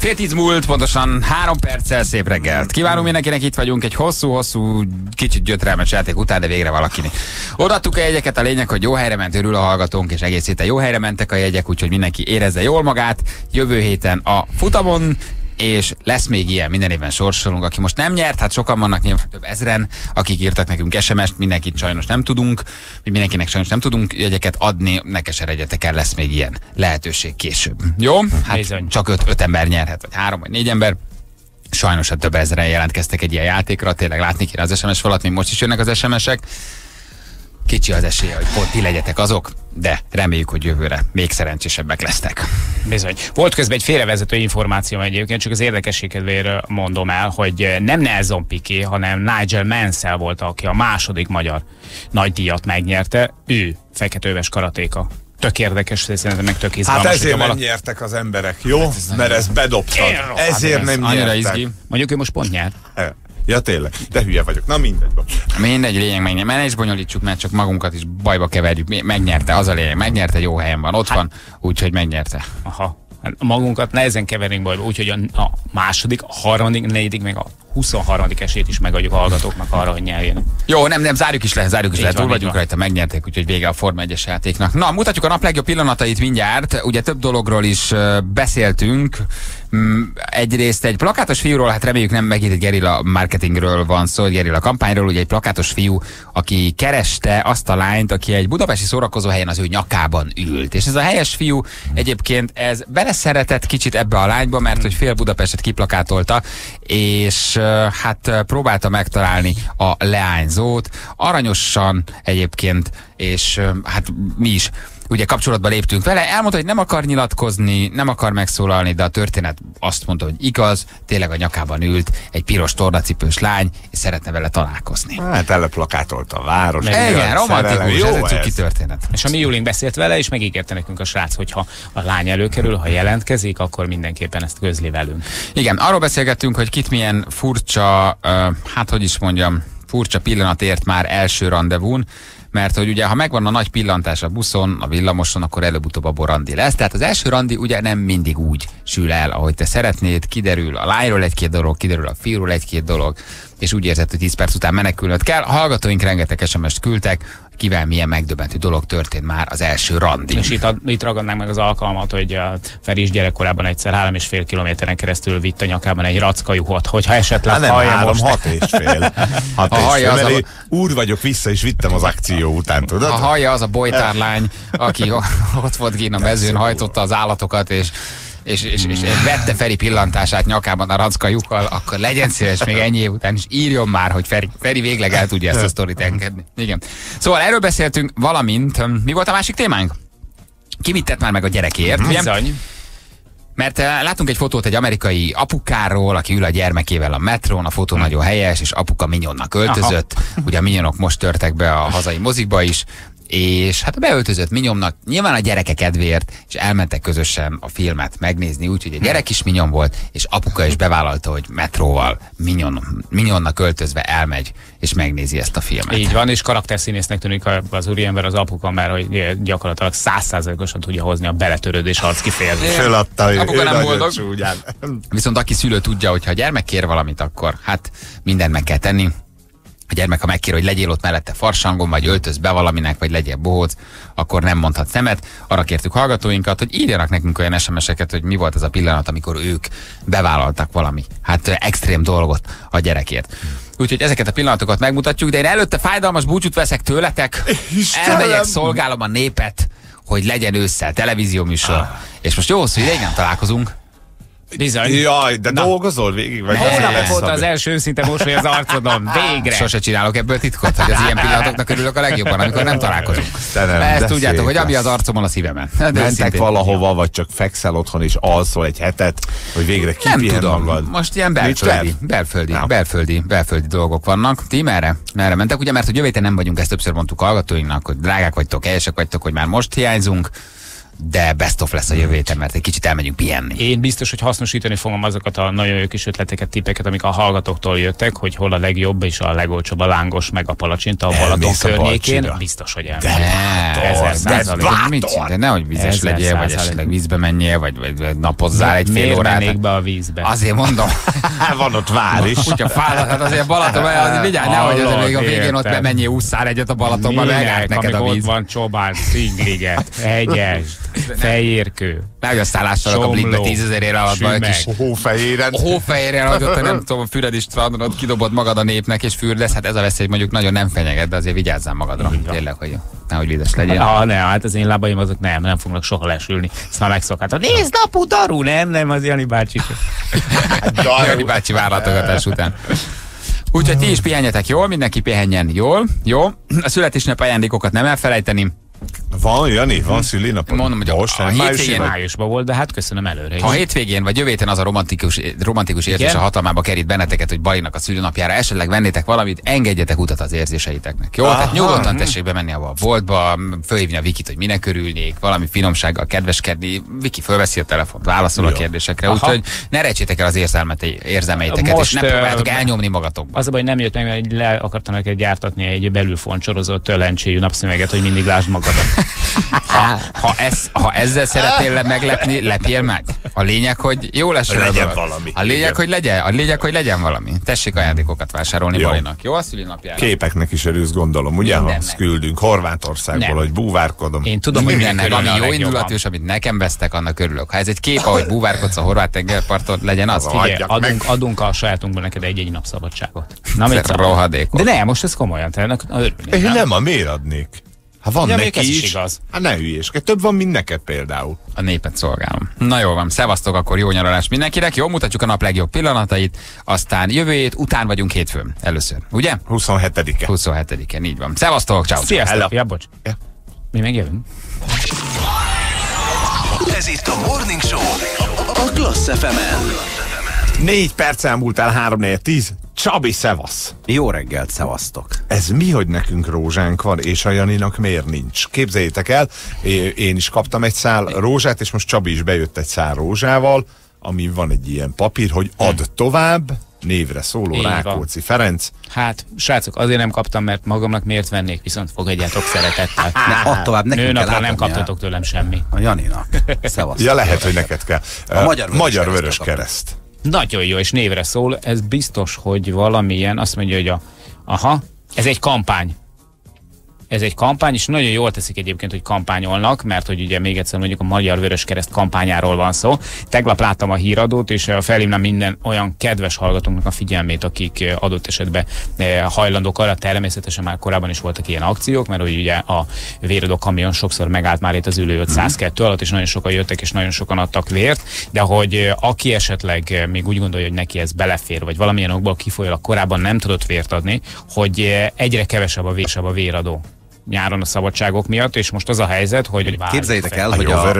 Fél 10 múlt, pontosan 3 perccel, szép reggelt. Kívánunk mindenkinek, itt vagyunk egy hosszú, kicsit gyötrelmes játék után, de végre valakinek. Odaadtuk a jegyeket, a lényeg, hogy jó helyre ment, örül a hallgatónk, és egész héten jó helyre mentek a jegyek, úgyhogy mindenki érezze jól magát. Jövő héten a futamon, és lesz még ilyen, minden évben sorsolunk, aki most nem nyert, hát sokan vannak, nyilván több ezren, akik írtak nekünk SMS-t, mindenkit sajnos nem tudunk, mindenkinek sajnos nem tudunk jegyeket adni, ne keseredjetek el, lesz még ilyen lehetőség később. Jó? Hát bizony. Csak 5 ember nyerhet, vagy 3 vagy 4 ember. Sajnos hát több ezren jelentkeztek egy ilyen játékra, tényleg látni kéne az SMS falat, még most is jönnek az SMS-ek. Kicsi az esélye, hogy pont ti legyetek azok, de reméljük, hogy jövőre még szerencsésebbek lesznek. Bizony. Volt közben egy félrevezető információ egyébként, csak az érdekesség kedvéért mondom el, hogy nem Nelson Piquet, hanem Nigel Mansell volt, aki a második magyar nagydíjat megnyerte. Ő feketőves karatéka. Tök érdekes, szerintem meg tök izgalmas. Hát ezért nem nyertek az emberek, jó? Hát ez mert ezt bedobtad. Ezért nem nyertek. Mondjuk ő most pont nyert. Ja, tényleg, de hülye vagyok. Na mindegy. Mindegy, lényeg megnyert. Mert ne is bonyolítsuk, mert csak magunkat is bajba keverjük. Megnyerte, az a lényeg. Megnyerte, jó helyen van, ott hát van, úgyhogy megnyerte. Aha. Magunkat nehezen keverünk bajba, úgyhogy a második, a harmadik, negyedik, meg a 23. esélyt is megadjuk a hallgatóknak arra, hogy nyerjenek. Jó, nem, zárjuk is le, túl vagyunk rajta, megnyerték, úgyhogy vége a Forma 1-es játéknak. Na, mutatjuk a nap legjobb pillanatait mindjárt, ugye több dologról is beszéltünk. Egyrészt egy plakátos fiúról, hát reméljük nem megint egy gerilla marketingről van szó, egy gerilla kampányról, ugye egy plakátos fiú, aki kereste azt a lányt, aki egy budapesti szórakozóhelyen az ő nyakában ült. És ez a helyes fiú egyébként ez beleszeretett kicsit ebbe a lányba, mert hogy fél Budapestet kiplakátolta, és hát próbálta megtalálni a leányzót, aranyosan egyébként, és hát mi is ugye kapcsolatba léptünk vele, elmondta, hogy nem akar nyilatkozni, nem akar megszólalni, de a történet azt mondta, hogy igaz, tényleg a nyakában ült egy piros tornacipős lány, és szeretne vele találkozni. Hát elleplakátolta a város. Igen, romantikus, jó, ez egy cuki történet. És a mi Julink beszélt vele, és megígérte nekünk a srác, hogy ha a lány előkerül, ha jelentkezik, akkor mindenképpen ezt közli velünk. Igen, arról beszélgettünk, hogy kit milyen furcsa, hát hogy is mondjam, furcsa pillanat ért már első rendezvún, mert hogy ugye, ha megvan a nagy pillantás a buszon, a villamoson, akkor előbb-utóbb abból randi lesz. Tehát az első randi ugye nem mindig úgy sül el, ahogy te szeretnéd, kiderül a lányról egy-két dolog, kiderül a fiúról egy-két dolog, és úgy érzed, hogy 10 perc után menekülnöd kell. A hallgatóink rengeteg SMS-t küldtek, kivel milyen megdöbbentő dolog történt már az első randi. És itt ragadnánk meg az alkalmat, hogy Feri is gyerekkorában egyszer 3,5 kilométeren keresztül vitt a nyakában egy rackajuhot, hogyha esetleg hallja most. 6,5. Úr vagyok, vissza is vittem az akció után, tudod? A hallja az a bolytárlány, aki ott volt kint a mezőn, hajtotta az állatokat, és vette Feri pillantását nyakában a rackajukkal, akkor legyen szíves még ennyi év után, és írjon már, hogy Feri végleg el tudja ezt a sztorit engedni. Igen. Szóval erről beszéltünk, valamint mi volt a másik témánk? Ki mit tett már meg a gyerekért? Bizony. Mert látunk egy fotót egy amerikai apukáról, aki ül a gyermekével a metrón, a fotó nagyon helyes, és apuka Minyonnak öltözött. Aha. Ugye a Minionok most törtek be a hazai mozikba is, és hát a beöltözött Minyomnak nyilván a gyerekek kedvéért, és elmentek közösen a filmet megnézni, úgyhogy a gyerek is Minyon volt, és apuka is bevállalta, hogy metróval Minyonnak öltözve elmegy, és megnézi ezt a filmet. Így van, és karakterszínésznek tűnik az úriember, az apuka, mert hogy gyakorlatilag 100%-osan tudja hozni a beletörődés arc kifejezést. Apuka nem boldog. Viszont aki szülő tudja, hogy ha a gyermek kér valamit, akkor hát mindent meg kell tenni. A gyermek, ha megkér, hogy legyél ott mellette farsangon, vagy öltöz be valaminek, vagy legyél bohóc, akkor nem mondhat nemet. Arra kértük hallgatóinkat, hogy írjanak nekünk olyan SMS-eket, hogy mi volt az a pillanat, amikor ők bevállaltak valami, hát extrém dolgot a gyerekért. Úgyhogy ezeket a pillanatokat megmutatjuk, de én előtte fájdalmas búcsút veszek tőletek, elmegyek, szolgálom a népet, hogy legyen ősszel televízió műsor. És most jó hosszú ideig nem találkozunk. Bizony. Jaj, de na, dolgozol végig? Holnap volt az első őszinte mosoly az arcodon, végre! Sose csinálok ebből titkot, hogy az ilyen pillanatoknak örülök a legjobban, amikor nem találkozunk. Nem, ezt tudjátok, hogy ami az arcomon, a szívemen. Mentek valahova, vagy csak fekszel otthon és alszol egy hetet, hogy végre kipihen magad. Most ilyen belföldi dolgok vannak. Ti merre mentek? Ugye, mert hogy jövő héten nem vagyunk, ezt többször mondtuk hallgatóinknak, hogy drágák vagytok, helyesek vagytok, hogy már most hiányzunk. de best of lesz a jövő héten, mert egy kicsit elmegyünk pihenni. Én biztos, hogy hasznosítani fogom azokat a nagyon jó kis ötleteket, tippeket, amik a hallgatóktól jöttek, hogy hol a legjobb és a legolcsóbb a lángos meg a palacsinta a Balaton környékén. Biztos, hogy elmegyünk. De nehogy vizes legyél, vagy esetleg vízbe menjél, vagy napozzál egy fél órát. Miért mennék be a vízbe? Azért mondom, van ott vár is. Kutya fáradt, hát azért Balatonban, azért vigyázz, nehogy azért még a végén ott bemenjél, ússzál egyet a Balatonban, megállt neked a víz. Van Csobán, Szigliget, Hegyest, Fejérkő. Megösszállással a Blinkbe 10 000 ére alatt van egy kis hófehéren. Hófehéren, hogy ott nem tudom, Füred István, ott kidobod magad a népnek és fürdesz. Hát ez a veszély mondjuk nagyon nem fenyeget, de azért vigyázzál magadra. Tényleg, hogy nehogy lides legyél. Ne, hát az én lábaim azok nem fognak soha lesülni. Szóval megszokhatom. Nézd, apu, daru! Nem, az Jani bácsi. Jani bácsi várlatogatás után. Úgyhogy ti is pihenjetek jól, mindenki pihenjen jól, jó? A születésnap ajándékokat nem elfelejteni. Van, Jani, van szülinapod. Mondom, hogy most, a hétvégén májusban volt, de hát köszönöm előre is. Ha hétvégén vagy jövő héten az a romantikus érzés a hatalmába kerít benneteket, hogy Balinak a szülinapjára esetleg vennétek valamit, engedjetek utat az érzéseiteknek, jó? Aha. Tehát nyugodtan tessék bemenni a boltba, fölhívni a Vikit, hogy minek örülnék, valami finomsággal kedveskedni, Viki fölveszi a telefont, válaszol a kérdésekre, úgyhogy ne rejtsétek el az érzelmeiteket, most, és ne próbáljátok elnyomni magatokba. Az a baj, nem jött meg, mert le akartanak gyártatni egy belülfoncsorozott lencséjű napszöveget, hogy mindig lásd magad. Ha ezzel szeretnél meglepni, lepjél meg. A lényeg, hogy jó lesz valami. A lényeg, hogy legyen. A lényeg, hogy legyen valami. Tessék ajándékokat vásárolni Balinak. Jó a szülinapjára. Képeknek is örülsz, gondolom. Ugye, ha küldünk Horvátországból, hogy búvárkodom. Én tudom, hogy mindennek, ami jó indulatú, és amit nekem vesztek, annak örülök. Ha ez egy kép, ahogy búvárkodsz a horvát tengerparton, legyen az. Figyelj, adunk a sajátunkból neked egy-egy nap szabadságot. De nem, most ez komolyan. Nem, miért adnék? Ha van neki is, hát ne hülyéskedj, több van, mint neked például. A népet szolgálom. Na jól van, szevasztok, akkor jó nyaralás mindenkinek, jó, mutatjuk a nap legjobb pillanatait, aztán jövő hét után vagyunk hétfőn, először, ugye? 27-e. 27-e, így van. Szevasztok, ciao. Sziasztok, ja, bocs. Ja. Mi megjövünk. Ez itt a Morning Show, a Klassz FM-en. 4 perc elmúltál, 3-4-10. Csabi, szevasz! Jó reggelt, szevasztok! Ez mi, hogy nekünk rózsánk van, és a Janinak miért nincs? Képzeljétek el, én is kaptam egy szál rózsát, és most Csabi is bejött egy szál rózsával, amin van egy ilyen papír, hogy add tovább, névre szóló én Rákóczi van. Ferenc. Hát, srácok, azért nem kaptam, mert magamnak miért vennék, viszont fogadjátok szeretettel. Add tovább, nekünk kell, nem kaptatok tőlem semmi. A Janinak. Szevasztok! Ja, lehet, hogy neked kell. A Magyar Vörös Kereszt. Nagyon jó, és névre szól, ez biztos, hogy valamilyen, azt mondja, hogy ez egy kampány. Ez egy kampány, és nagyon jól teszik egyébként, hogy kampányolnak, mert hogy ugye még egyszer mondjuk a Magyar Vöröskereszt kampányáról van szó. Tegnap láttam a híradót, és felhívnám minden olyan kedves hallgatónknak a figyelmét, akik adott esetben hajlandók arra, természetesen már korábban is voltak ilyen akciók, mert hogy ugye a véradó kamion sokszor megállt már itt az ülő 502 alatt, és nagyon sokan jöttek, és nagyon sokan adtak vért, de hogy aki esetleg még úgy gondolja, hogy neki ez belefér, vagy valamilyen okból kifolyólag korábban nem tudott vért adni, hogy egyre kevesebb a véradó nyáron a szabadságok miatt, és most az a helyzet, hogy... Képzeljétek el, hogy a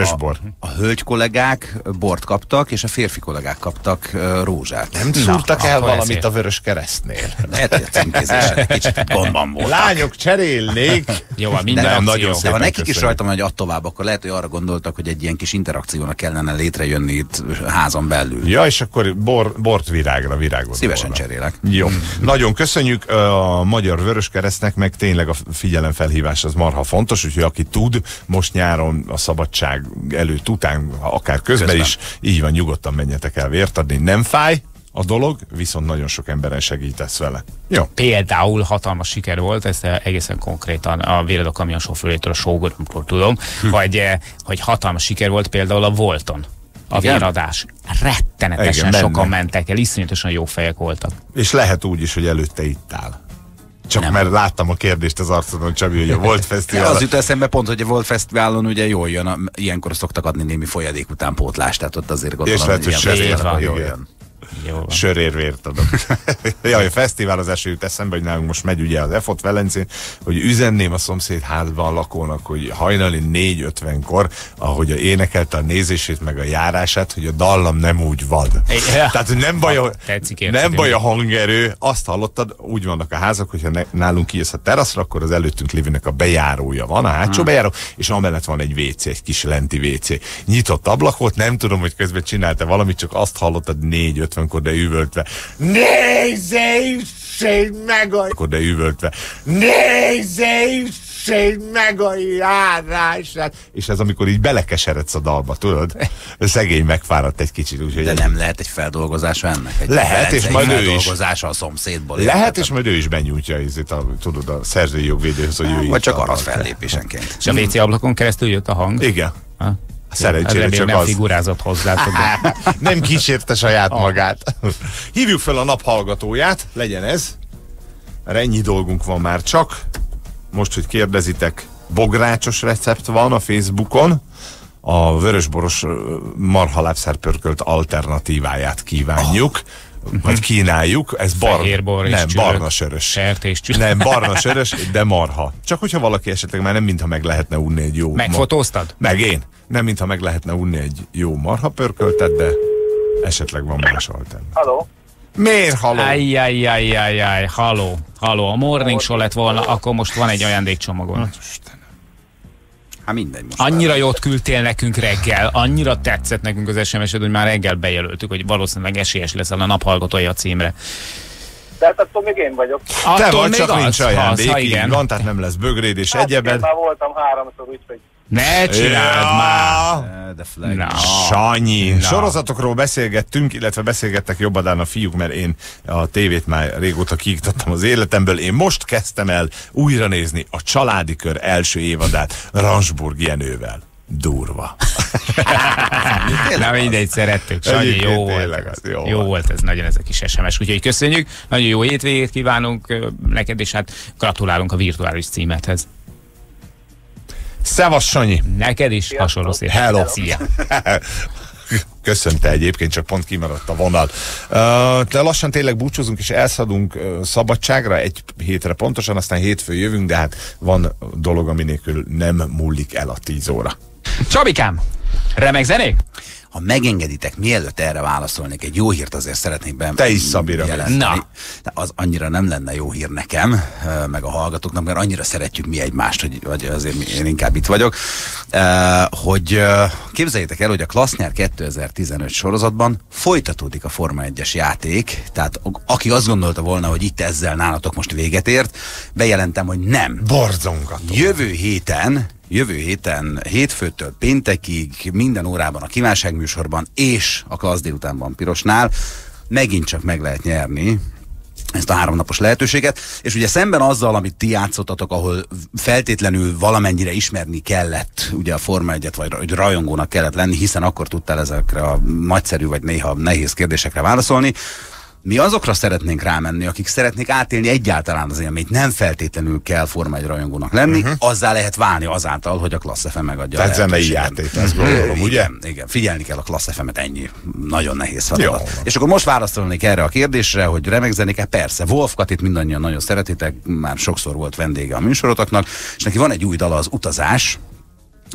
hölgy kollégák bort kaptak, és a férfi kollégák kaptak rózsát. Nem szúrtak el valamit a Vörös Keresztnél? Lehet, hogy a címkézésen kicsit gondban voltak. Lányok, cserélnék! Jó, minden akció. De ha nekik is rajta van, hogy add tovább, akkor lehet, hogy arra gondoltak, hogy egy ilyen kis interakciónak kellene létrejönni itt házon belül. Ja, és akkor bort virágra. Szívesen cserélek. Jó. Nagyon köszönjük a Magyar Vörös Keresztnek, meg tényleg a figyelemfelhívás az marha fontos, úgyhogy aki tud, most nyáron a szabadság előtt, után, akár közben is, így van, nyugodtan menjetek el vért adni. Nem fáj a dolog, viszont nagyon sok emberen segítesz vele. Jó. Például hatalmas siker volt, ezt egészen konkrétan a véradó kamion sofőrétől, a sógoromtól tudom, hogy hatalmas siker volt például a Volton. A véradás. Rettenetesen sokan mentek el, iszonyatosan jó fejek voltak. És lehet úgy is, hogy előtte itt áll. Csak nem. Mert láttam a kérdést az arcodon, Csabi, hogy a Volt Fesztiválon... Az jut eszembe pont, hogy a Volt Fesztiválon ugye jól jön, ilyenkor szoktak adni némi folyadék utánpótlást, tehát ott azért gondolom, és lehet, hogy jól jön. sörérvért adok. Jaj, a fesztiválozás jut eszembe, hogy nálunk most megy ugye az EFOT Velencén, hogy üzenném a szomszéd házban a lakónak, hogy hajnali 4:50-kor, ahogy énekelte a nézését meg a járását, hogy a dallam nem úgy vad. Tehát nem baj, nem baj a hangerő, azt hallottad, úgy vannak a házak, hogyha nálunk kijössz a teraszra, akkor az előttünk lévőnek a bejárója van, a hátsó bejáró, és amellett van egy WC, egy kis lenti WC. Nyitott ablakot, nem tudom, hogy közben csinálta valamit, csak azt hallottad 4:50-kor, de üvöltve. Nézésség meg a... Akkor de üvöltve. Nézésség meg a járását. És ez amikor így belekeseredsz a dalba, tudod? Szegény megfáradt egy kicsit. Úgy, de nem lehet egy feldolgozása ennek? Egy lehet, és majd ő is. A szomszédból. Lehet, és majd ő is benyújtja ezért a, tudod, a szerzői jogvédőhöz, hogy ő vagy csak arra fellépésenként. És a WC ablakon keresztül jött a hang? Igen. Ha? Szerencsére csak nem az. Figurázott hozzátok. Nem kísérte saját magát. Hívjuk fel a naphallgatóját, legyen ez. Mert ennyi dolgunk van már csak. Most, hogy kérdezitek, bográcsos recept van a Facebookon. A vörösboros marhalábszárpörkölt alternatíváját kívánjuk. Vagy kínáljuk, ez barna sörös, de marha. Csak hogyha valaki esetleg már nem mintha meg lehetne unni egy jó... Megfotóztad? Meg én. Nem mintha meg lehetne unni egy jó marha pörköltet, de esetleg van más alternatív. Halló? Miért halló? Ajjajjajjajjaj, halló. A Morning Show lett volna, akkor most van egy ajándékcsomagon. Mindegy, annyira jót küldtél nekünk reggel, annyira tetszett nekünk az SMS-ed, hogy már reggel bejelöltük, hogy valószínűleg esélyes leszel a naphallgatója címre. De hát attól még én vagyok. Attól te vagy, csak nincs ajándék, így van, tehát nem lesz bögréd és hát egyebed. Én már voltam 3-szor, úgyhogy... Ne csináld már! De Sanyi! No. Sorozatokról beszélgettünk, illetve beszélgettek jobbadán a fiúk, mert én a tévét már régóta kiiktattam az életemből. Én most kezdtem el újra nézni a Családi Kör első évadát Ransburg Jenővel. Durva. Na mindegy, szerettük. Sanyi, jó volt ez. Jó volt ez, nagyon ez a kis SMS. Úgyhogy köszönjük, nagyon jó hétvégét kívánunk neked, és hát gratulálunk a virtuális címethez. Szevasz, Sanyi! Neked is hasonló szép. Hello! Szia! Köszönte egyébként, csak pont kimaradt a vonal. De lassan tényleg búcsúzunk és elszadunk szabadságra, egy hétre pontosan, aztán hétfő jövünk, de hát van dolog, ami nélkül nem múlik el a 10 óra. Csabikám! Remek zenék? Ha megengeditek, mielőtt erre válaszolnék, egy jó hírt azért szeretnék bejelenteni. Te is, Szabira. Na. Az annyira nem lenne jó hír nekem, meg a hallgatóknak, mert annyira szeretjük mi egymást, hogy azért én inkább itt vagyok, hogy képzeljétek el, hogy a Klassz 2015 sorozatban folytatódik a Forma 1-es játék, tehát aki azt gondolta volna, hogy itt ezzel nálatok most véget ért, bejelentem, hogy nem. Borzongató. Jövő héten, hétfőtől péntekig, minden órában a kívánságműsorban és a Klassz délutánban Pirosnál megint csak meg lehet nyerni ezt a 3 napos lehetőséget, és ugye szemben azzal, amit ti játszottatok, ahol feltétlenül valamennyire ismerni kellett ugye a Forma 1-et, vagy rajongónak kellett lenni, hiszen akkor tudtál ezekre a nagyszerű, vagy néha nehéz kérdésekre válaszolni, mi azokra szeretnénk rámenni, akik szeretnék átélni egyáltalán az élményt. Nem feltétlenül kell Forma 1 rajongónak lenni, azzá lehet válni azáltal, hogy a Klassz FM megadja. Tehát zenei játék, ezt gondolom, ugye? Igen, figyelni kell a Klassz FM-et, ennyi. Nagyon nehéz feladat. És akkor most válaszolnék erre a kérdésre, hogy remegzenék-e? Persze, Wolfkatit mindannyian nagyon szeretitek, már sokszor volt vendége a műsorotoknak, és neki van egy új dala, az Utazás,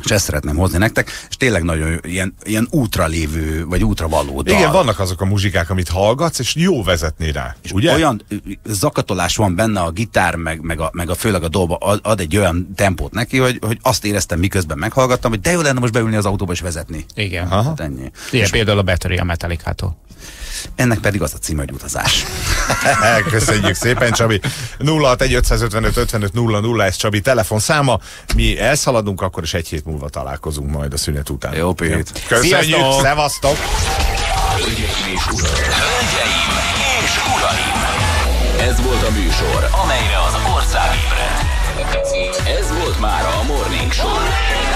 és ezt szeretném hozni nektek, és tényleg nagyon ilyen útra lévő, vagy útra való dal. Igen, vannak azok a muzsikák, amit hallgatsz, és jó vezetni rá, és ugye? Olyan zakatolás van benne, a gitár, meg a főleg a dolba ad egy olyan tempót neki, hogy azt éreztem, miközben meghallgattam, hogy de jó lenne most beülni az autóba és vezetni. Igen. Hát ennyi. És például a Battery a Metallicától. Ennek pedig az a címe, hogy Utazás. Köszönjük szépen, Csabi. 061 555 55 00, ez Csabi telefonszáma. Mi elszaladunk, akkor is egy hét múlva találkozunk majd a szünet után. Jó pét. Köszönjük, szevasztok! Hölgyeim és uraim! Ez volt a műsor, amelyre az ország ébred. Ez volt már a Morning Show.